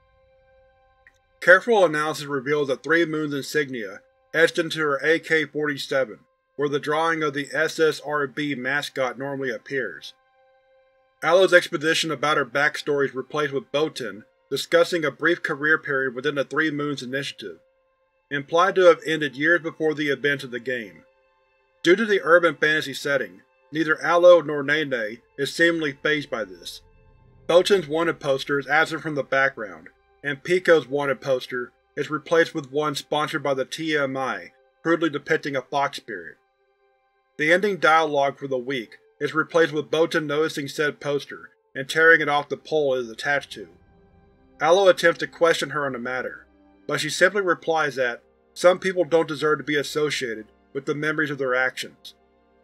Careful analysis reveals the Three Moons insignia etched into her AK-47, where the drawing of the SSRB mascot normally appears. Alo's expedition about her backstory is replaced with Boten discussing a brief career period within the Three Moons Initiative, implied to have ended years before the events of the game. Due to the urban fantasy setting, neither Alo nor Nene is seemingly fazed by this. Boten's wanted poster is absent from the background, and Pico's wanted poster is replaced with one sponsored by the TMI, crudely depicting a fox spirit. The ending dialogue for the week is replaced with Boten noticing said poster and tearing it off the pole it is attached to. Alo attempts to question her on the matter, but she simply replies that some people don't deserve to be associated with the memories of their actions.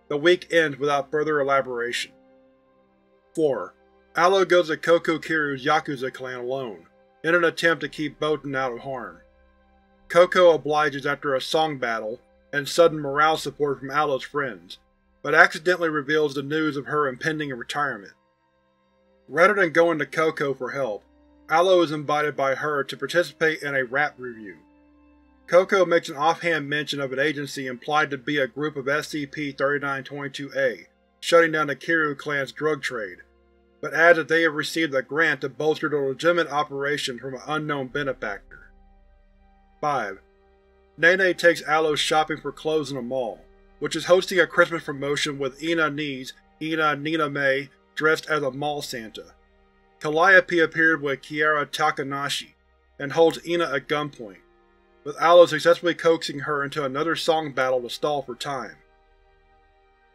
The week ends without further elaboration. 4. Alo goes to Kokukiru's Yakuza clan alone, in an attempt to keep Boten out of harm. Coco obliges after a song battle and sudden morale support from Alo's friends, but accidentally reveals the news of her impending retirement. Rather than going to Coco for help, Alo is invited by her to participate in a rap review. Coco makes an offhand mention of an agency implied to be a group of SCP-3922-A, shutting down the Kiryu clan's drug trade, but adds that they have received a grant to bolster the legitimate operation from an unknown benefactor. 5. Nene takes Aloe shopping for clothes in a mall, which is hosting a Christmas promotion with Ina Ni's Ina Niname dressed as a mall Santa. Calliope appeared with Kiara Takanashi and holds Ina at gunpoint, with Aloe successfully coaxing her into another song battle to stall for time.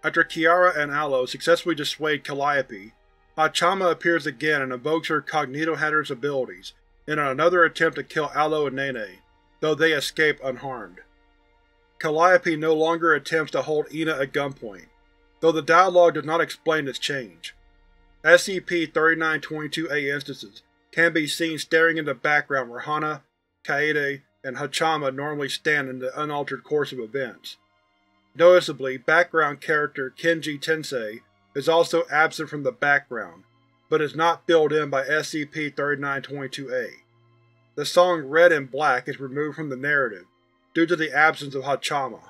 After Kiara and Aloe successfully dissuade Calliope, Hachama appears again and invokes her Cognitohatter's abilities in another attempt to kill Aloe and Nene, though they escape unharmed. Calliope no longer attempts to hold Ina at gunpoint, though the dialogue does not explain this change. SCP-3922-A instances can be seen staring in the background where Hana, Kaede, and Hachama normally stand in the unaltered course of events. Noticeably, background character Kenji Tensei is also absent from the background, but is not filled in by SCP-3922-A. The song Red and Black is removed from the narrative due to the absence of Hachama.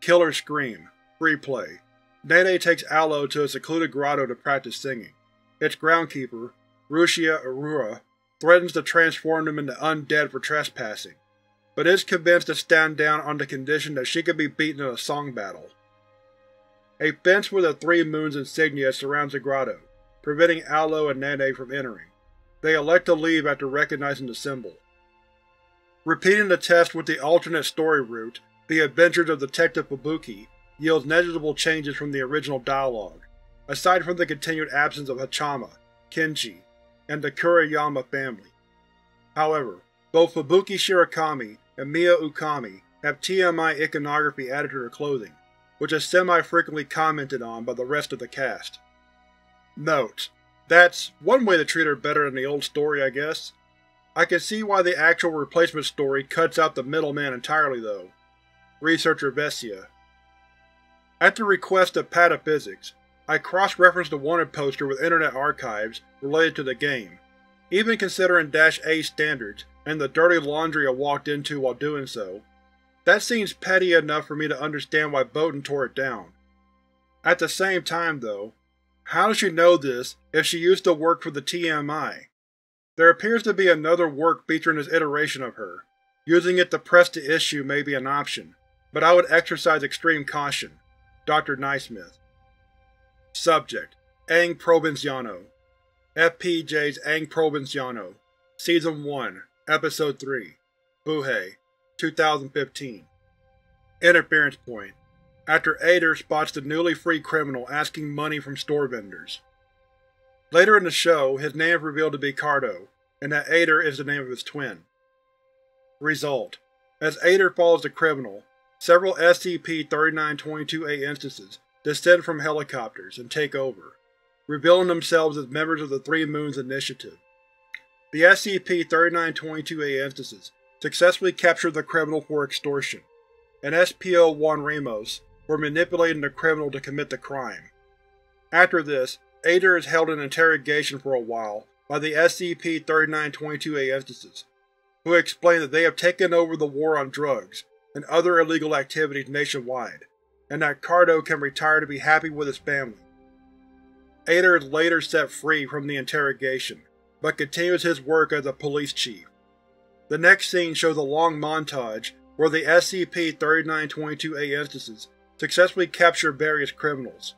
Killer Scream Replay. Nene takes Aloe to a secluded grotto to practice singing. Its groundkeeper, Rushia Arura, threatens to transform them into undead for trespassing, but is convinced to stand down on the condition that she could be beaten in a song battle. A fence with the Three Moons insignia surrounds the grotto, preventing Aloe and Nene from entering. They elect to leave after recognizing the symbol. Repeating the test with the alternate story route, The Adventures of Detective Fubuki, yields negligible changes from the original dialogue, aside from the continued absence of Hachama, Kenji, and the Kuriyama family. However, both Fubuki Shirakami and Mio Ukami have TMI iconography added to their clothing, which is semi-frequently commented on by the rest of the cast. Note: that's one way to treat her better than the old story, I guess. I can see why the actual replacement story cuts out the middleman entirely, though. Researcher Vesia. At the request of Pataphysics, I cross-referenced the wanted poster with Internet archives related to the game, even considering -A standards and the dirty laundry I walked into while doing so. That seems petty enough for me to understand why Botan tore it down. At the same time, though, how does she know this if she used to work for the TMI? There appears to be another work featuring this iteration of her. Using it to press the issue may be an option, but I would exercise extreme caution. Dr. Naismith. Subject: Ang Provinciano. FPJ's Ang Provinciano, Season 1, Episode 3, Buhei. 2015. Interference point. After Ader spots the newly freed criminal asking money from store vendors. Later in the show, his name is revealed to be Cardo, and that Ader is the name of his twin. Result: as Ader follows the criminal, several SCP-3922-A instances descend from helicopters and take over, revealing themselves as members of the Three Moons Initiative. The SCP-3922-A instances successfully captured the criminal for extortion, and SPO-1 Ramos were manipulating the criminal to commit the crime. After this, Ader is held in interrogation for a while by the SCP-3922-A instances, who explain that they have taken over the war on drugs and other illegal activities nationwide, and that Cardo can retire to be happy with his family. Ader is later set free from the interrogation, but continues his work as a police chief. The next scene shows a long montage where the SCP-3922-A instances successfully capture various criminals.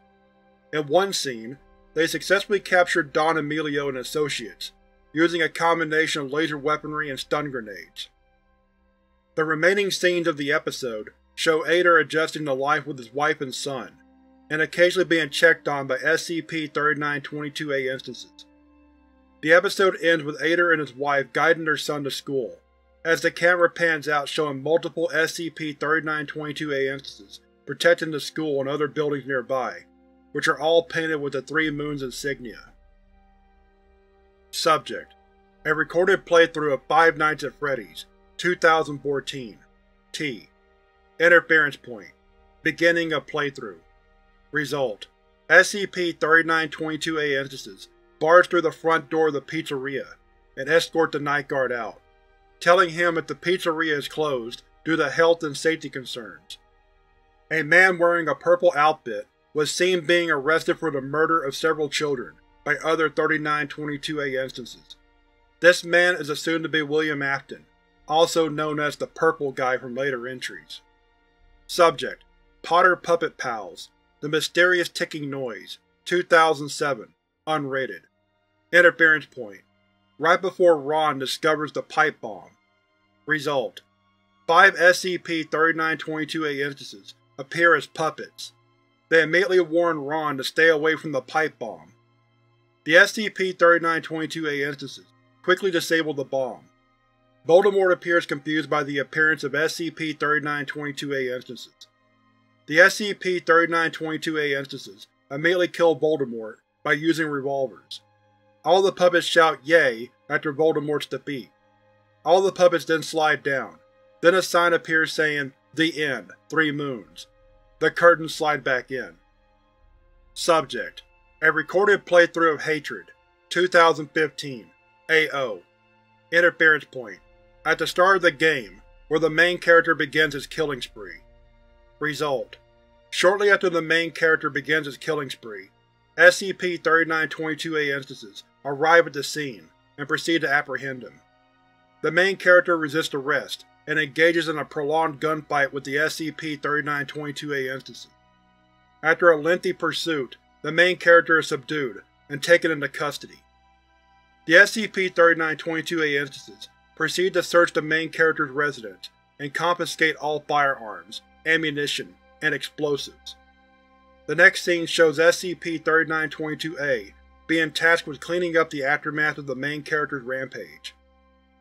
In one scene, they successfully captured Don Emilio and associates, using a combination of laser weaponry and stun grenades. The remaining scenes of the episode show Ader adjusting to life with his wife and son, and occasionally being checked on by SCP-3922-A instances. The episode ends with Ader and his wife guiding their son to school, as the camera pans out showing multiple SCP-3922-A instances protecting the school and other buildings nearby, which are all painted with the Three Moons insignia. Subject: a recorded playthrough of Five Nights at Freddy's, 2014. T. Interference point. Beginning of playthrough. Result: SCP-3922-A instances barge through the front door of the pizzeria and escort the night guard out, telling him that the pizzeria is closed due to health and safety concerns. A man wearing a purple outfit was seen being arrested for the murder of several children by other 3922A instances. This man is assumed to be William Afton, also known as the Purple Guy from later entries. Subject: Potter Puppet Pals, The Mysterious Ticking Noise, 2007, unrated. Interference point: right before Ron discovers the pipe bomb. Result: 5 SCP-3922A instances appear as puppets. They immediately warn Ron to stay away from the pipe bomb. The SCP-3922A instances quickly disable the bomb. Voldemort appears confused by the appearance of SCP-3922A instances. The SCP-3922A instances immediately kill Voldemort by using revolvers. All the puppets shout "Yay" after Voldemort's defeat. All the puppets then slide down. Then a sign appears saying "The End, 3 Moons." The curtains slide back in. Subject: A Recorded Playthrough of Hatred, 2015, AO. Interference point: at the start of the game, where the main character begins his killing spree. Result: shortly after the main character begins his killing spree, SCP-3922A instances arrive at the scene and proceed to apprehend him. The main character resists arrest and engages in a prolonged gunfight with the SCP-3922A instances. After a lengthy pursuit, the main character is subdued and taken into custody. The SCP-3922A instances proceed to search the main character's residence and confiscate all firearms, ammunition, and explosives. The next scene shows SCP-3922A being tasked with cleaning up the aftermath of the main character's rampage.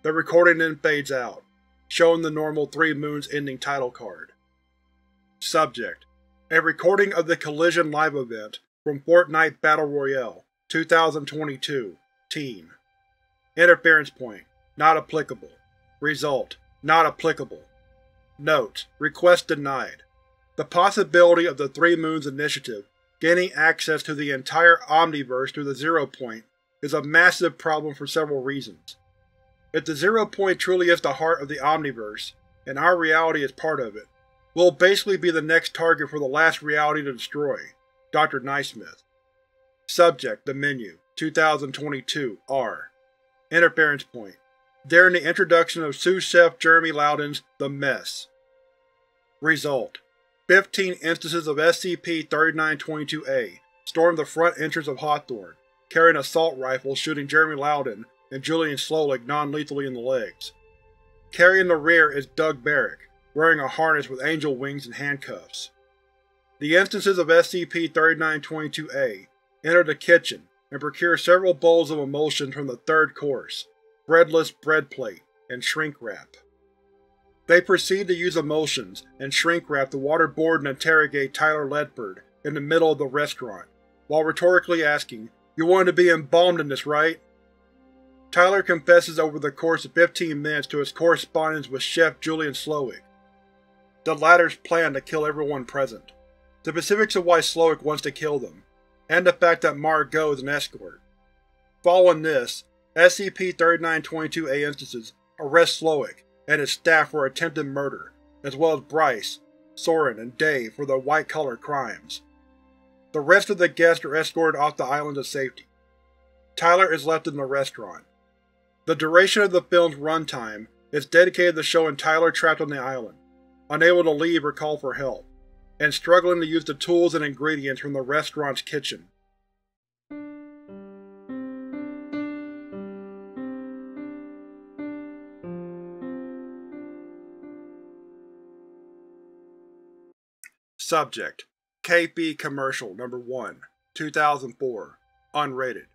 The recording then fades out, showing the normal 3 Moons ending title card. Subject: A Recording of the Collision Live Event from Fortnite Battle Royale, 2022, Teen. Interference point: not applicable. Result: not applicable. Note: request denied. The possibility of the 3 Moons Initiative gaining access to the entire Omniverse through the Zero Point is a massive problem for several reasons. If the Zero Point truly is the heart of the Omniverse, and our reality is part of it, we'll basically be the next target for the last reality to destroy. Dr. Naismith. Subject: The Menu, 2022, R. Interference point: during the introduction of sous chef Jeremy Loudon's The Mess. Result: 15 instances of SCP-3922A storm the front entrance of Hawthorne, carrying assault rifles, shooting Jeremy Loudon and Julian Slolig non-lethally in the legs. Carrying the rear is Doug Barrick, wearing a harness with angel wings and handcuffs. The instances of SCP-3922A enter the kitchen and procure several bowls of emulsions from the third course, breadless bread plate, and shrink wrap. They proceed to use emulsions and shrink wrap to waterboard and interrogate Tyler Ledford in the middle of the restaurant, while rhetorically asking, "You wanted to be embalmed in this, right?" Tyler confesses over the course of 15 minutes to his correspondence with Chef Julian Slolig, the latter's plan to kill everyone present, the specifics of why Slolig wants to kill them, and the fact that Margot is an escort. Following this, SCP-3922A instances arrest Slolig and his staff for attempted murder, as well as Bryce, Soren, and Dave for their white-collar crimes. The rest of the guests are escorted off the island to safety. Tyler is left in the restaurant. The duration of the film's runtime is dedicated to showing Tyler trapped on the island, unable to leave or call for help, and struggling to use the tools and ingredients from the restaurant's kitchen. Subject: KP Commercial No. 1, 2004, unrated.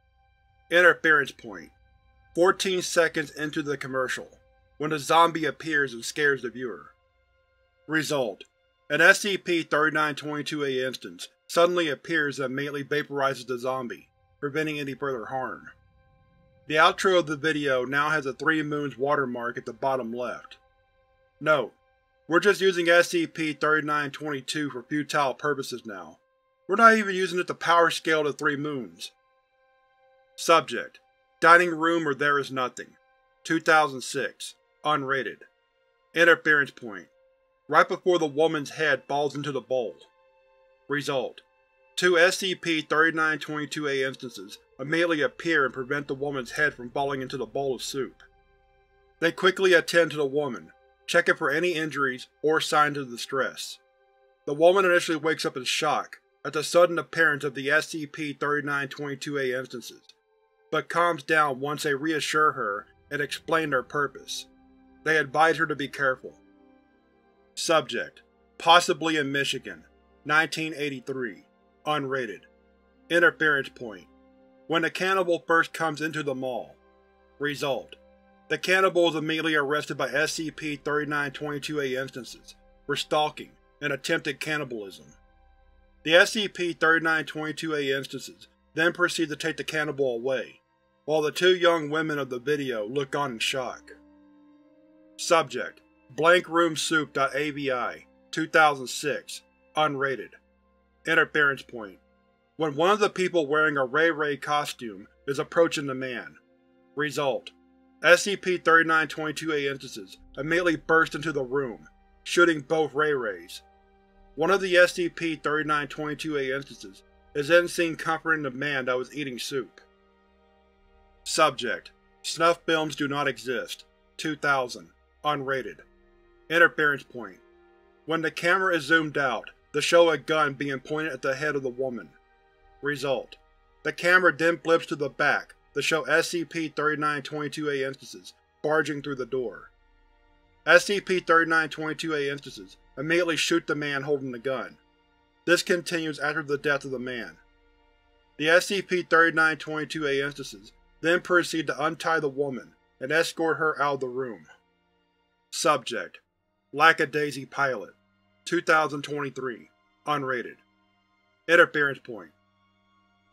Interference point: 14 seconds into the commercial, when a zombie appears and scares the viewer. Result: an SCP-3922A instance suddenly appears and immediately vaporizes the zombie, preventing any further harm. The outro of the video now has a 3 Moons watermark at the bottom left. Note: we're just using SCP-3922 for futile purposes now. We're not even using it to power scale to 3 Moons. Subject: Dining Room or There Is Nothing, 2006, Unrated. Interference point: right before the woman's head falls into the bowl. Result: two SCP-3922-A instances immediately appear and prevent the woman's head from falling into the bowl of soup. They quickly attend to the woman, checking for any injuries or signs of distress. The woman initially wakes up in shock at the sudden appearance of the SCP-3922-A instances, but calms down once they reassure her and explain their purpose. They advise her to be careful. Subject: possibly in Michigan, 1983. Unrated. Interference point: when the cannibal first comes into the mall. Result: the cannibal is immediately arrested by SCP-3922-A instances for stalking and attempted cannibalism. The SCP-3922-A instances then proceed to take the cannibal away, while the two young women of the video look on in shock. Subject: blankroomsoup.avi, 2006. Unrated. Interference point: when one of the people wearing a Ray Ray costume is approaching the man. Result: SCP-3922-A instances immediately burst into the room, shooting both Ray Rays. One of the SCP-3922-A instances is then seen comforting the man that was eating soup. Subject: snuff films do not exist, 2000. Unrated. Interference point: when the camera is zoomed out, to show a gun being pointed at the head of the woman. Result: the camera then flips to the back to show SCP-3922-A instances barging through the door. SCP-3922-A instances immediately shoot the man holding the gun. This continues after the death of the man. The SCP-3922-A instances then proceed to untie the woman and escort her out of the room. Subject: lackadaisy pilot. 2023. Unrated. Interference point: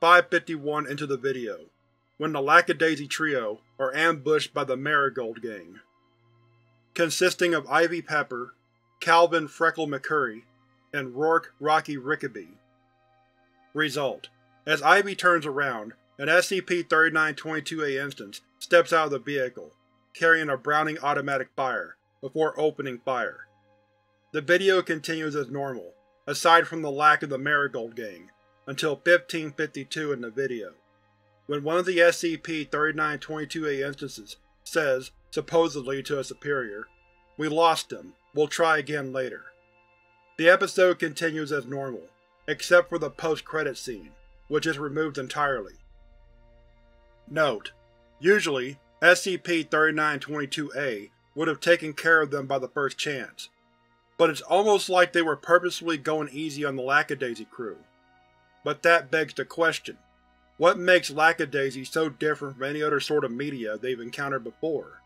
5:51 into the video, when the Lackadaisy Trio are ambushed by the Marigold Gang. Consisting of Ivy Pepper, Calvin Freckle McCurry, and Rourke Rocky Rickaby. Result: as Ivy turns around, an SCP-3922-A instance steps out of the vehicle, carrying a Browning automatic fire, before opening fire. The video continues as normal, aside from the lack of the Marigold Gang, until 15:52 in the video, when one of the SCP-3922-A instances says, supposedly to a superior, "We lost them, we'll try again later." The episode continues as normal, except for the post-credits scene, which is removed entirely. Note: usually, SCP-3922-A would have taken care of them by the first chance, but it's almost like they were purposefully going easy on the Lackadaisy crew. But that begs the question: what makes Lackadaisy so different from any other sort of media they've encountered before?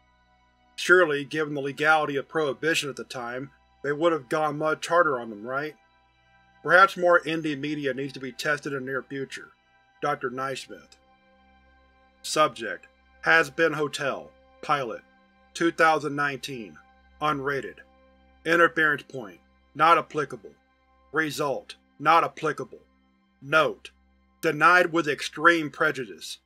Surely, given the legality of Prohibition at the time, they would have gone much harder on them, right? Perhaps more indie media needs to be tested in the near future. Dr. Naismith. Subject: Has-Been Hotel. Pilot. 2019. Unrated. Interference point: not applicable. Result: not applicable. Note: denied with extreme prejudice.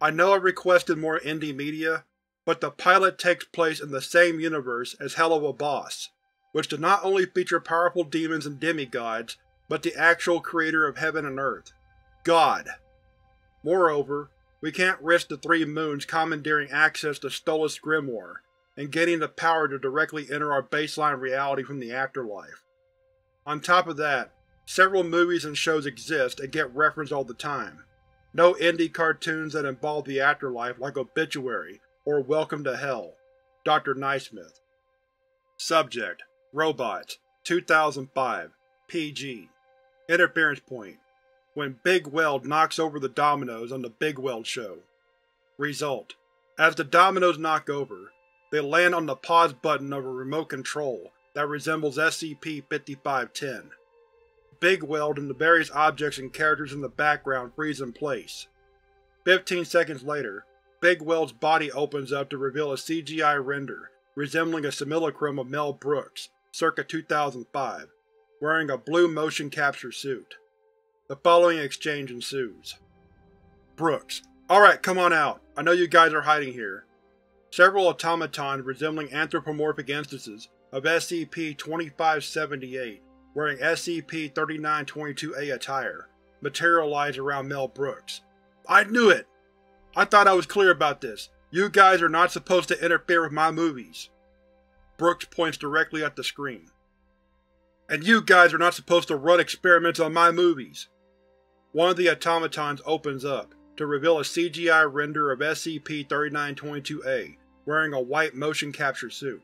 I know I requested more indie media, but the pilot takes place in the same universe as Hell of a Boss, which does not only feature powerful demons and demigods, but the actual creator of heaven and earth, God. Moreover, we can't risk the Three Moons commandeering access to Stolas Grimoire and getting the power to directly enter our baseline reality from the afterlife. On top of that, several movies and shows exist and get referenced all the time. No indie cartoons that involve the afterlife like Obituary or Welcome to Hell. Dr. Naismith. Subject: Robots. 2005. PG. Interference point: when Big Weld knocks over the dominoes on the Big Weld Show. Result: as the dominoes knock over, they land on the pause button of a remote control that resembles SCP-5510. Big Weld and the various objects and characters in the background freeze in place. 15 seconds later, Big Weld's body opens up to reveal a CGI render resembling a simulacrum of Mel Brooks, circa 2005, wearing a blue motion capture suit. The following exchange ensues. Brooks: "Alright, come on out. I know you guys are hiding here." several automatons resembling anthropomorphic instances of SCP-2578 wearing SCP-3922-A attire materialized around Mel Brooks. I knew it! I thought I was clear about this. You guys are not supposed to interfere with my movies. Brooks points directly at the screen. And you guys are not supposed to run experiments on my movies. One of the automatons opens up to reveal a CGI render of SCP-3922-A wearing a white motion capture suit.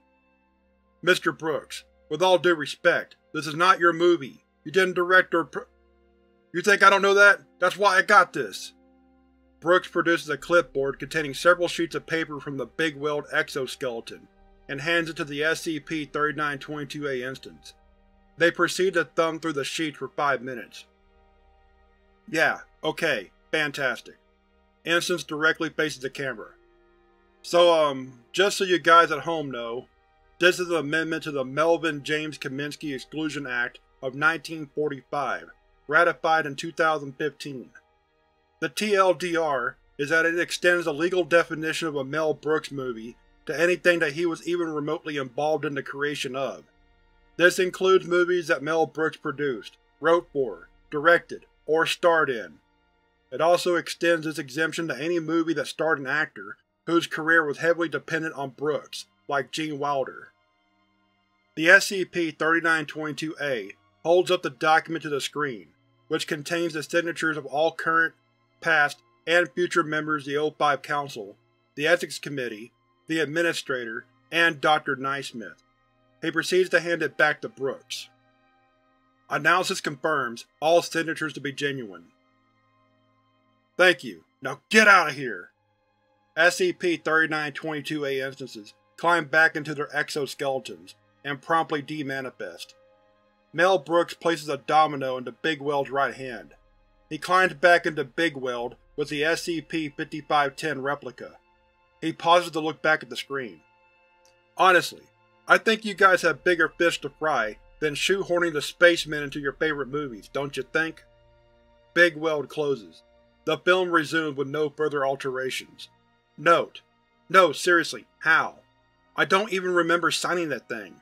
Mr. Brooks, with all due respect, this is not your movie. You didn't direct or You think I don't know that? That's why I got this. Brooks produces a clipboard containing several sheets of paper from the Big Weld exoskeleton and hands it to the SCP-3922-A instance. They proceed to thumb through the sheets for 5 minutes. Yeah, okay, fantastic. Instance directly faces the camera. So, just so you guys at home know, this is an amendment to the Melvin James Kaminsky Exclusion Act of 1945, ratified in 2015. The TLDR is that it extends the legal definition of a Mel Brooks movie to anything that he was even remotely involved in the creation of. This includes movies that Mel Brooks produced, wrote for, directed, or starred in. It also extends this exemption to any movie that starred an actor whose career was heavily dependent on Brooks, like Gene Wilder. The SCP-3922-A holds up the document to the screen, which contains the signatures of all current, past, and future members of the O5 Council, the Ethics Committee, the Administrator, and Dr. Naismith. He proceeds to hand it back to Brooks. Analysis confirms all signatures to be genuine. Thank you. Now get out of here! SCP-3922-A instances climb back into their exoskeletons and promptly demanifest. Mel Brooks places a domino into Big Weld's right hand. He climbs back into Big Weld with the SCP-5510 replica. He pauses to look back at the screen. Honestly, I think you guys have bigger fish to fry than shoehorning the spacemen into your favorite movies, don't you think? Big Weld closes. The film resumes with no further alterations. Note: no, seriously, how? I don't even remember signing that thing.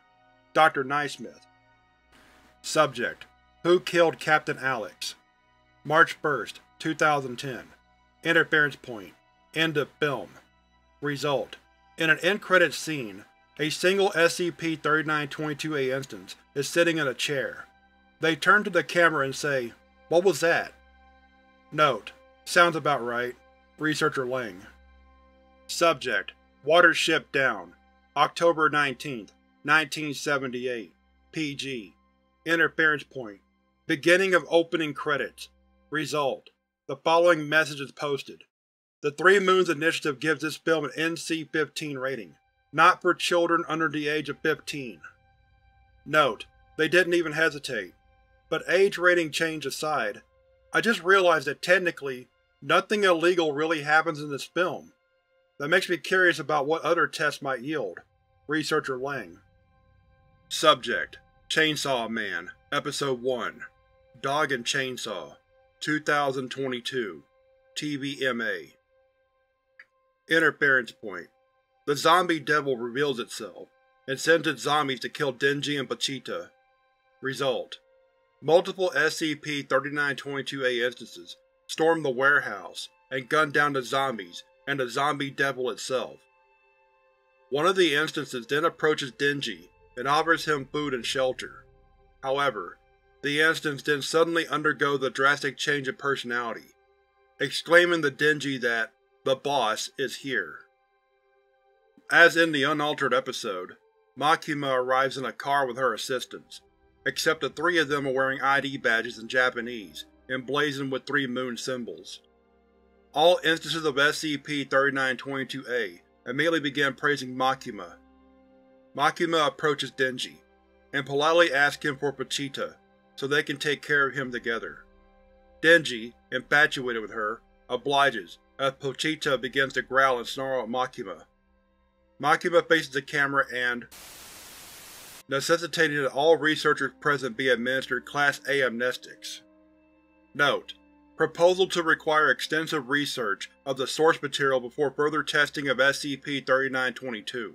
Dr. Naismith. Subject: Who killed Captain Alex? March 1st, 2010. Interference point. End of film. Result: in an end-credits scene, a single SCP-3922-A instance is sitting in a chair. They turn to the camera and say, "What was that?" Note: sounds about right. Researcher Lang. Subject: Water Ship Down. October 19, 1978. PG. Interference point. Beginning of opening credits. Result: the following message is posted. The Three Moons Initiative gives this film an NC-15 rating. Not for children under the age of 15. Note: they didn't even hesitate. But age rating change aside, I just realized that technically, nothing illegal really happens in this film. That makes me curious about what other tests might yield. Researcher Lang. Subject: Chainsaw Man, Episode 1. Dog and Chainsaw, 2022. TVMA. Interference point. The zombie devil reveals itself, and sends its zombies to kill Denji and Pachita. Result: multiple SCP-3922-A instances storm the warehouse and gun down the zombies and the zombie devil itself. One of the instances then approaches Denji and offers him food and shelter. However, the instance then suddenly undergoes a drastic change in personality, exclaiming to Denji that the boss is here. As in the unaltered episode, Makima arrives in a car with her assistants, except the three of them are wearing ID badges in Japanese, emblazoned with three moon symbols. All instances of SCP-3922-A immediately begin praising Makima. Makima approaches Denji, and politely asks him for Pachita, so they can take care of him together. Denji, infatuated with her, obliges, as Pachita begins to growl and snarl at Makima. Makima faces the camera and, necessitating that all researchers present be administered Class A amnestics. Note: Proposal to require extensive research of the source material before further testing of SCP-3922.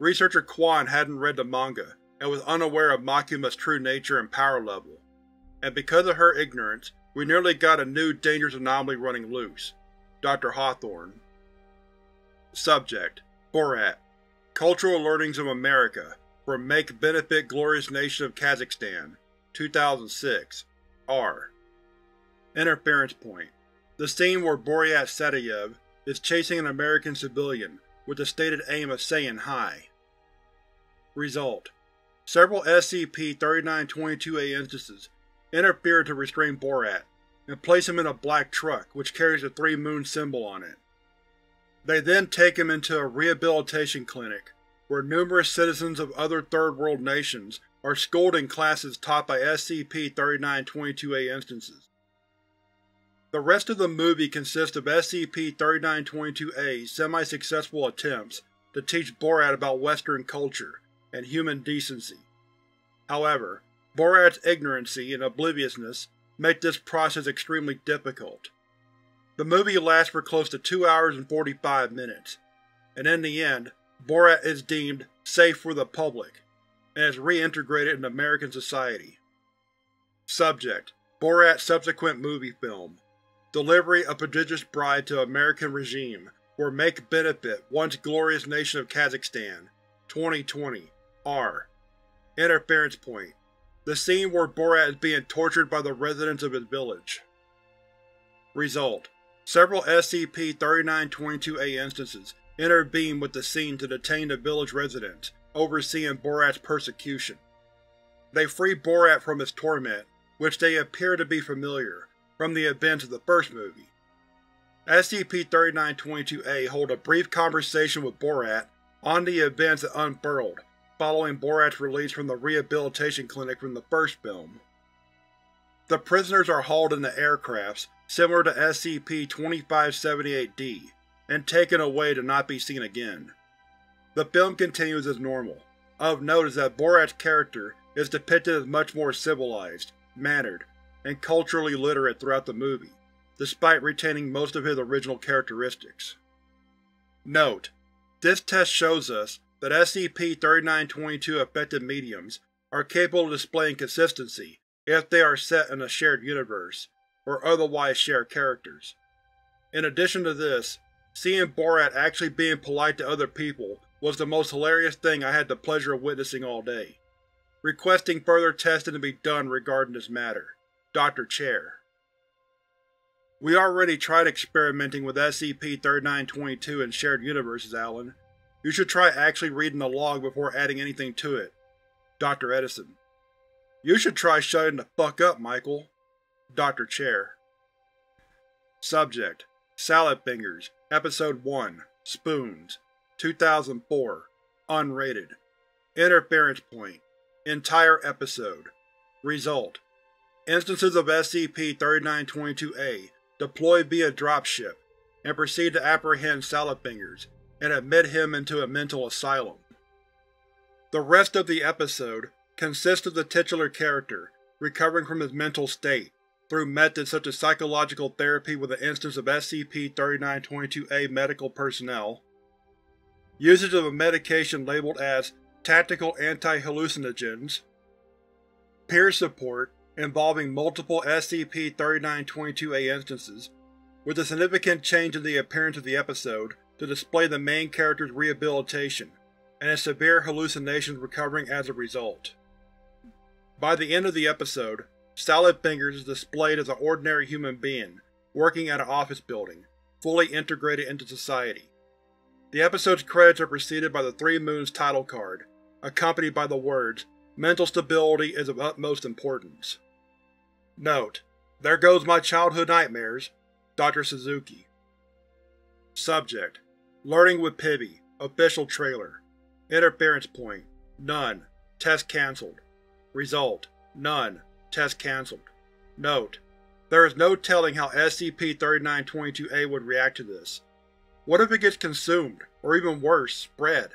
Researcher Quan hadn't read the manga, and was unaware of Makima's true nature and power level, and because of her ignorance, we nearly got a new dangerous anomaly running loose. Dr. Hawthorne. Subject: Borat. Cultural Learnings of America from Make Benefit Glorious Nation of Kazakhstan, 2006, R. Interference Point. The scene where Boryat Sadiev is chasing an American civilian with the stated aim of saying hi. Result: several SCP-3922-A instances interfere to restrain Borat, and place him in a black truck which carries the three moon symbol on it. They then take him into a rehabilitation clinic, where numerous citizens of other Third World nations are schooled in classes taught by SCP-3922-A instances. The rest of the movie consists of SCP-3922-A's semi-successful attempts to teach Borat about Western culture and human decency. However, Borat's ignorancy and obliviousness make this process extremely difficult. The movie lasts for close to 2 hours and 45 minutes, and in the end, Borat is deemed safe for the public, and is reintegrated in American society. Subject: Borat's subsequent movie film. Delivery of prodigious bride to American regime for Make Benefit Once Glorious Nation of Kazakhstan, 2020, R. Interference Point. The scene where Borat is being tortured by the residents of his village. Result: several SCP-3922-A instances intervene with the scene to detain the village residents overseeing Borat's persecution. They free Borat from his torment, which they appear to be familiar from the events of the first movie. SCP-3922-A holds a brief conversation with Borat on the events that unfurled following Borat's release from the rehabilitation clinic from the first film. The prisoners are hauled into aircrafts similar to SCP-2578-D and taken away to not be seen again. The film continues as normal. Of note is that Borat's character is depicted as much more civilized, mannered, and culturally literate throughout the movie, despite retaining most of his original characteristics. Note: this test shows us that SCP-3922 affected mediums are capable of displaying consistency if they are set in a shared universe, or otherwise share characters. In addition to this, seeing Borat actually being polite to other people was the most hilarious thing I had the pleasure of witnessing all day. Requesting further testing to be done regarding this matter. Dr. Chair. We already tried experimenting with SCP-3922 in shared universes, Alan. You should try actually reading the log before adding anything to it. Dr. Edison. You should try shutting the fuck up, Michael. Dr. Chair. Subject: Salad Fingers, Episode 1, Spoons, 2004, Unrated. Interference Point. Entire episode. Result: instances of SCP-3922-A deploy via dropship and proceed to apprehend Salad Fingers and admit him into a mental asylum. The rest of the episode consists of the titular character recovering from his mental state through methods such as psychological therapy with an instance of SCP-3922-A medical personnel, usage of a medication labeled as tactical anti-hallucinogens, peer support involving multiple SCP-3922-A instances, with a significant change in the appearance of the episode to display the main character's rehabilitation, and his severe hallucinations recovering as a result. By the end of the episode, Salad Fingers is displayed as an ordinary human being working at an office building, fully integrated into society. The episode's credits are preceded by the Three Moons title card, accompanied by the words, "Mental stability is of utmost importance." Note: there goes my childhood nightmares. Dr. Suzuki. Subject: Learning with Pibby, Official Trailer. Interference Point. None. Test cancelled. Result: None. Test cancelled. Note: there is no telling how SCP-3922-A would react to this. What if it gets consumed, or even worse, spread?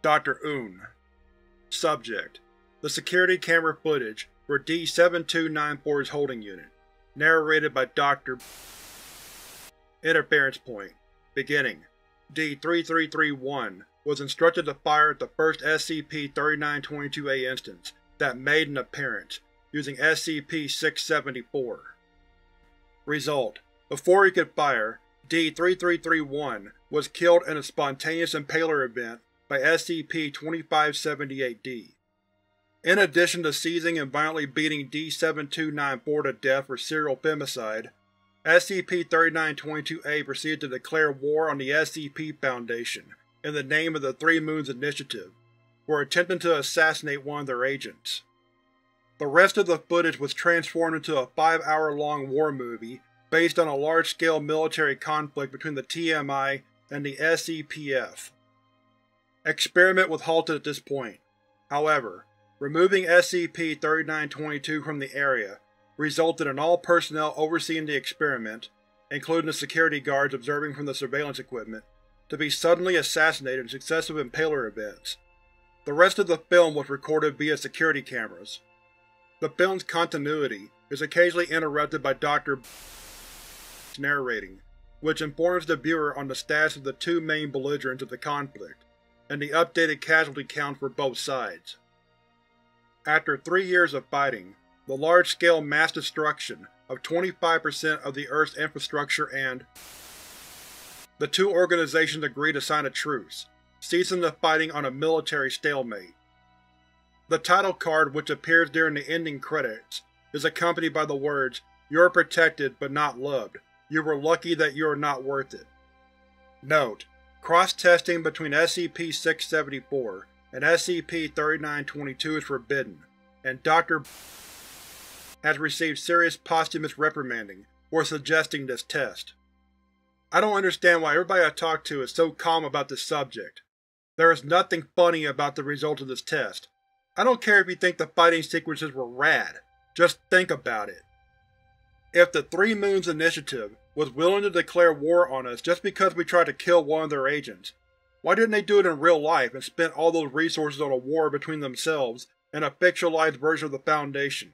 Dr. Oon. Subject: The security camera footage for D-7294's holding unit. Narrated by Dr. Interference Point. Beginning. D-3331 was instructed to fire at the first SCP-3922-A instance that made an appearance, using SCP-674. Result: before he could fire, D-3331 was killed in a spontaneous impaler event by SCP-2578-D. In addition to seizing and violently beating D-7294 to death for serial femicide, SCP-3922-A proceeded to declare war on the SCP Foundation in the name of the Three Moons Initiative for attempting to assassinate one of their agents. The rest of the footage was transformed into a 5-hour-long war movie based on a large-scale military conflict between the TMI and the SCPF. Experiment was halted at this point. However, removing SCP-3922 from the area resulted in all personnel overseeing the experiment, including the security guards observing from the surveillance equipment, to be suddenly assassinated in successive impaler events. The rest of the film was recorded via security cameras. The film's continuity is occasionally interrupted by Dr. B's narrating, which informs the viewer on the status of the two main belligerents of the conflict, and the updated casualty count for both sides. After 3 years of fighting, the large-scale mass destruction of 25% of the Earth's infrastructure and the two organizations agree to sign a truce, ceasing the fighting on a military stalemate. The title card, which appears during the ending credits, is accompanied by the words, "You're protected but not loved. You were lucky that you are not worth it." Note: cross-testing between SCP-674 and SCP-3922 is forbidden, and Dr. has received serious posthumous reprimanding for suggesting this test. I don't understand why everybody I talk to is so calm about this subject. There is nothing funny about the result of this test. I don't care if you think the fighting sequences were rad, just think about it. If the Three Moons Initiative was willing to declare war on us just because we tried to kill one of their agents, why didn't they do it in real life and spend all those resources on a war between themselves and a fictionalized version of the Foundation?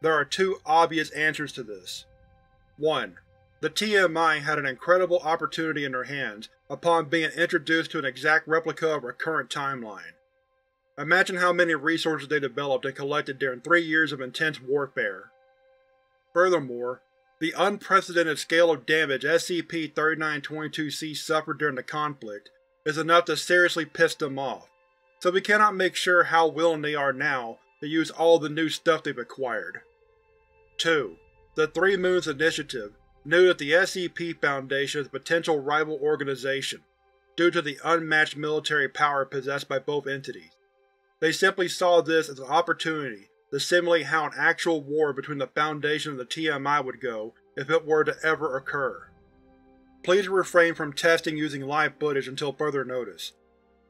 There are two obvious answers to this. 1. The TMI had an incredible opportunity in their hands upon being introduced to an exact replica of our current timeline. Imagine how many resources they developed and collected during 3 years of intense warfare. Furthermore, the unprecedented scale of damage SCP-3922-C suffered during the conflict is enough to seriously piss them off, so we cannot make sure how willing they are now to use all the new stuff they've acquired. 2. The Three Moons Initiative knew that the SCP Foundation is a potential rival organization due to the unmatched military power possessed by both entities. They simply saw this as an opportunity to simulate how an actual war between the Foundation and the TMI would go if it were to ever occur. Please refrain from testing using live footage until further notice.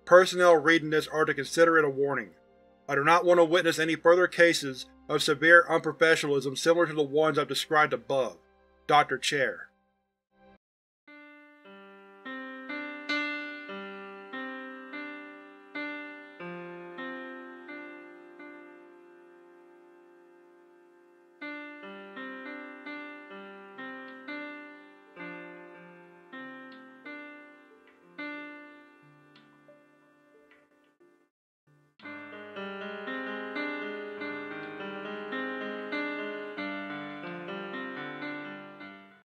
Personnel reading this are to consider it a warning. I do not want to witness any further cases of severe unprofessionalism similar to the ones I've described above. Dr. Chair.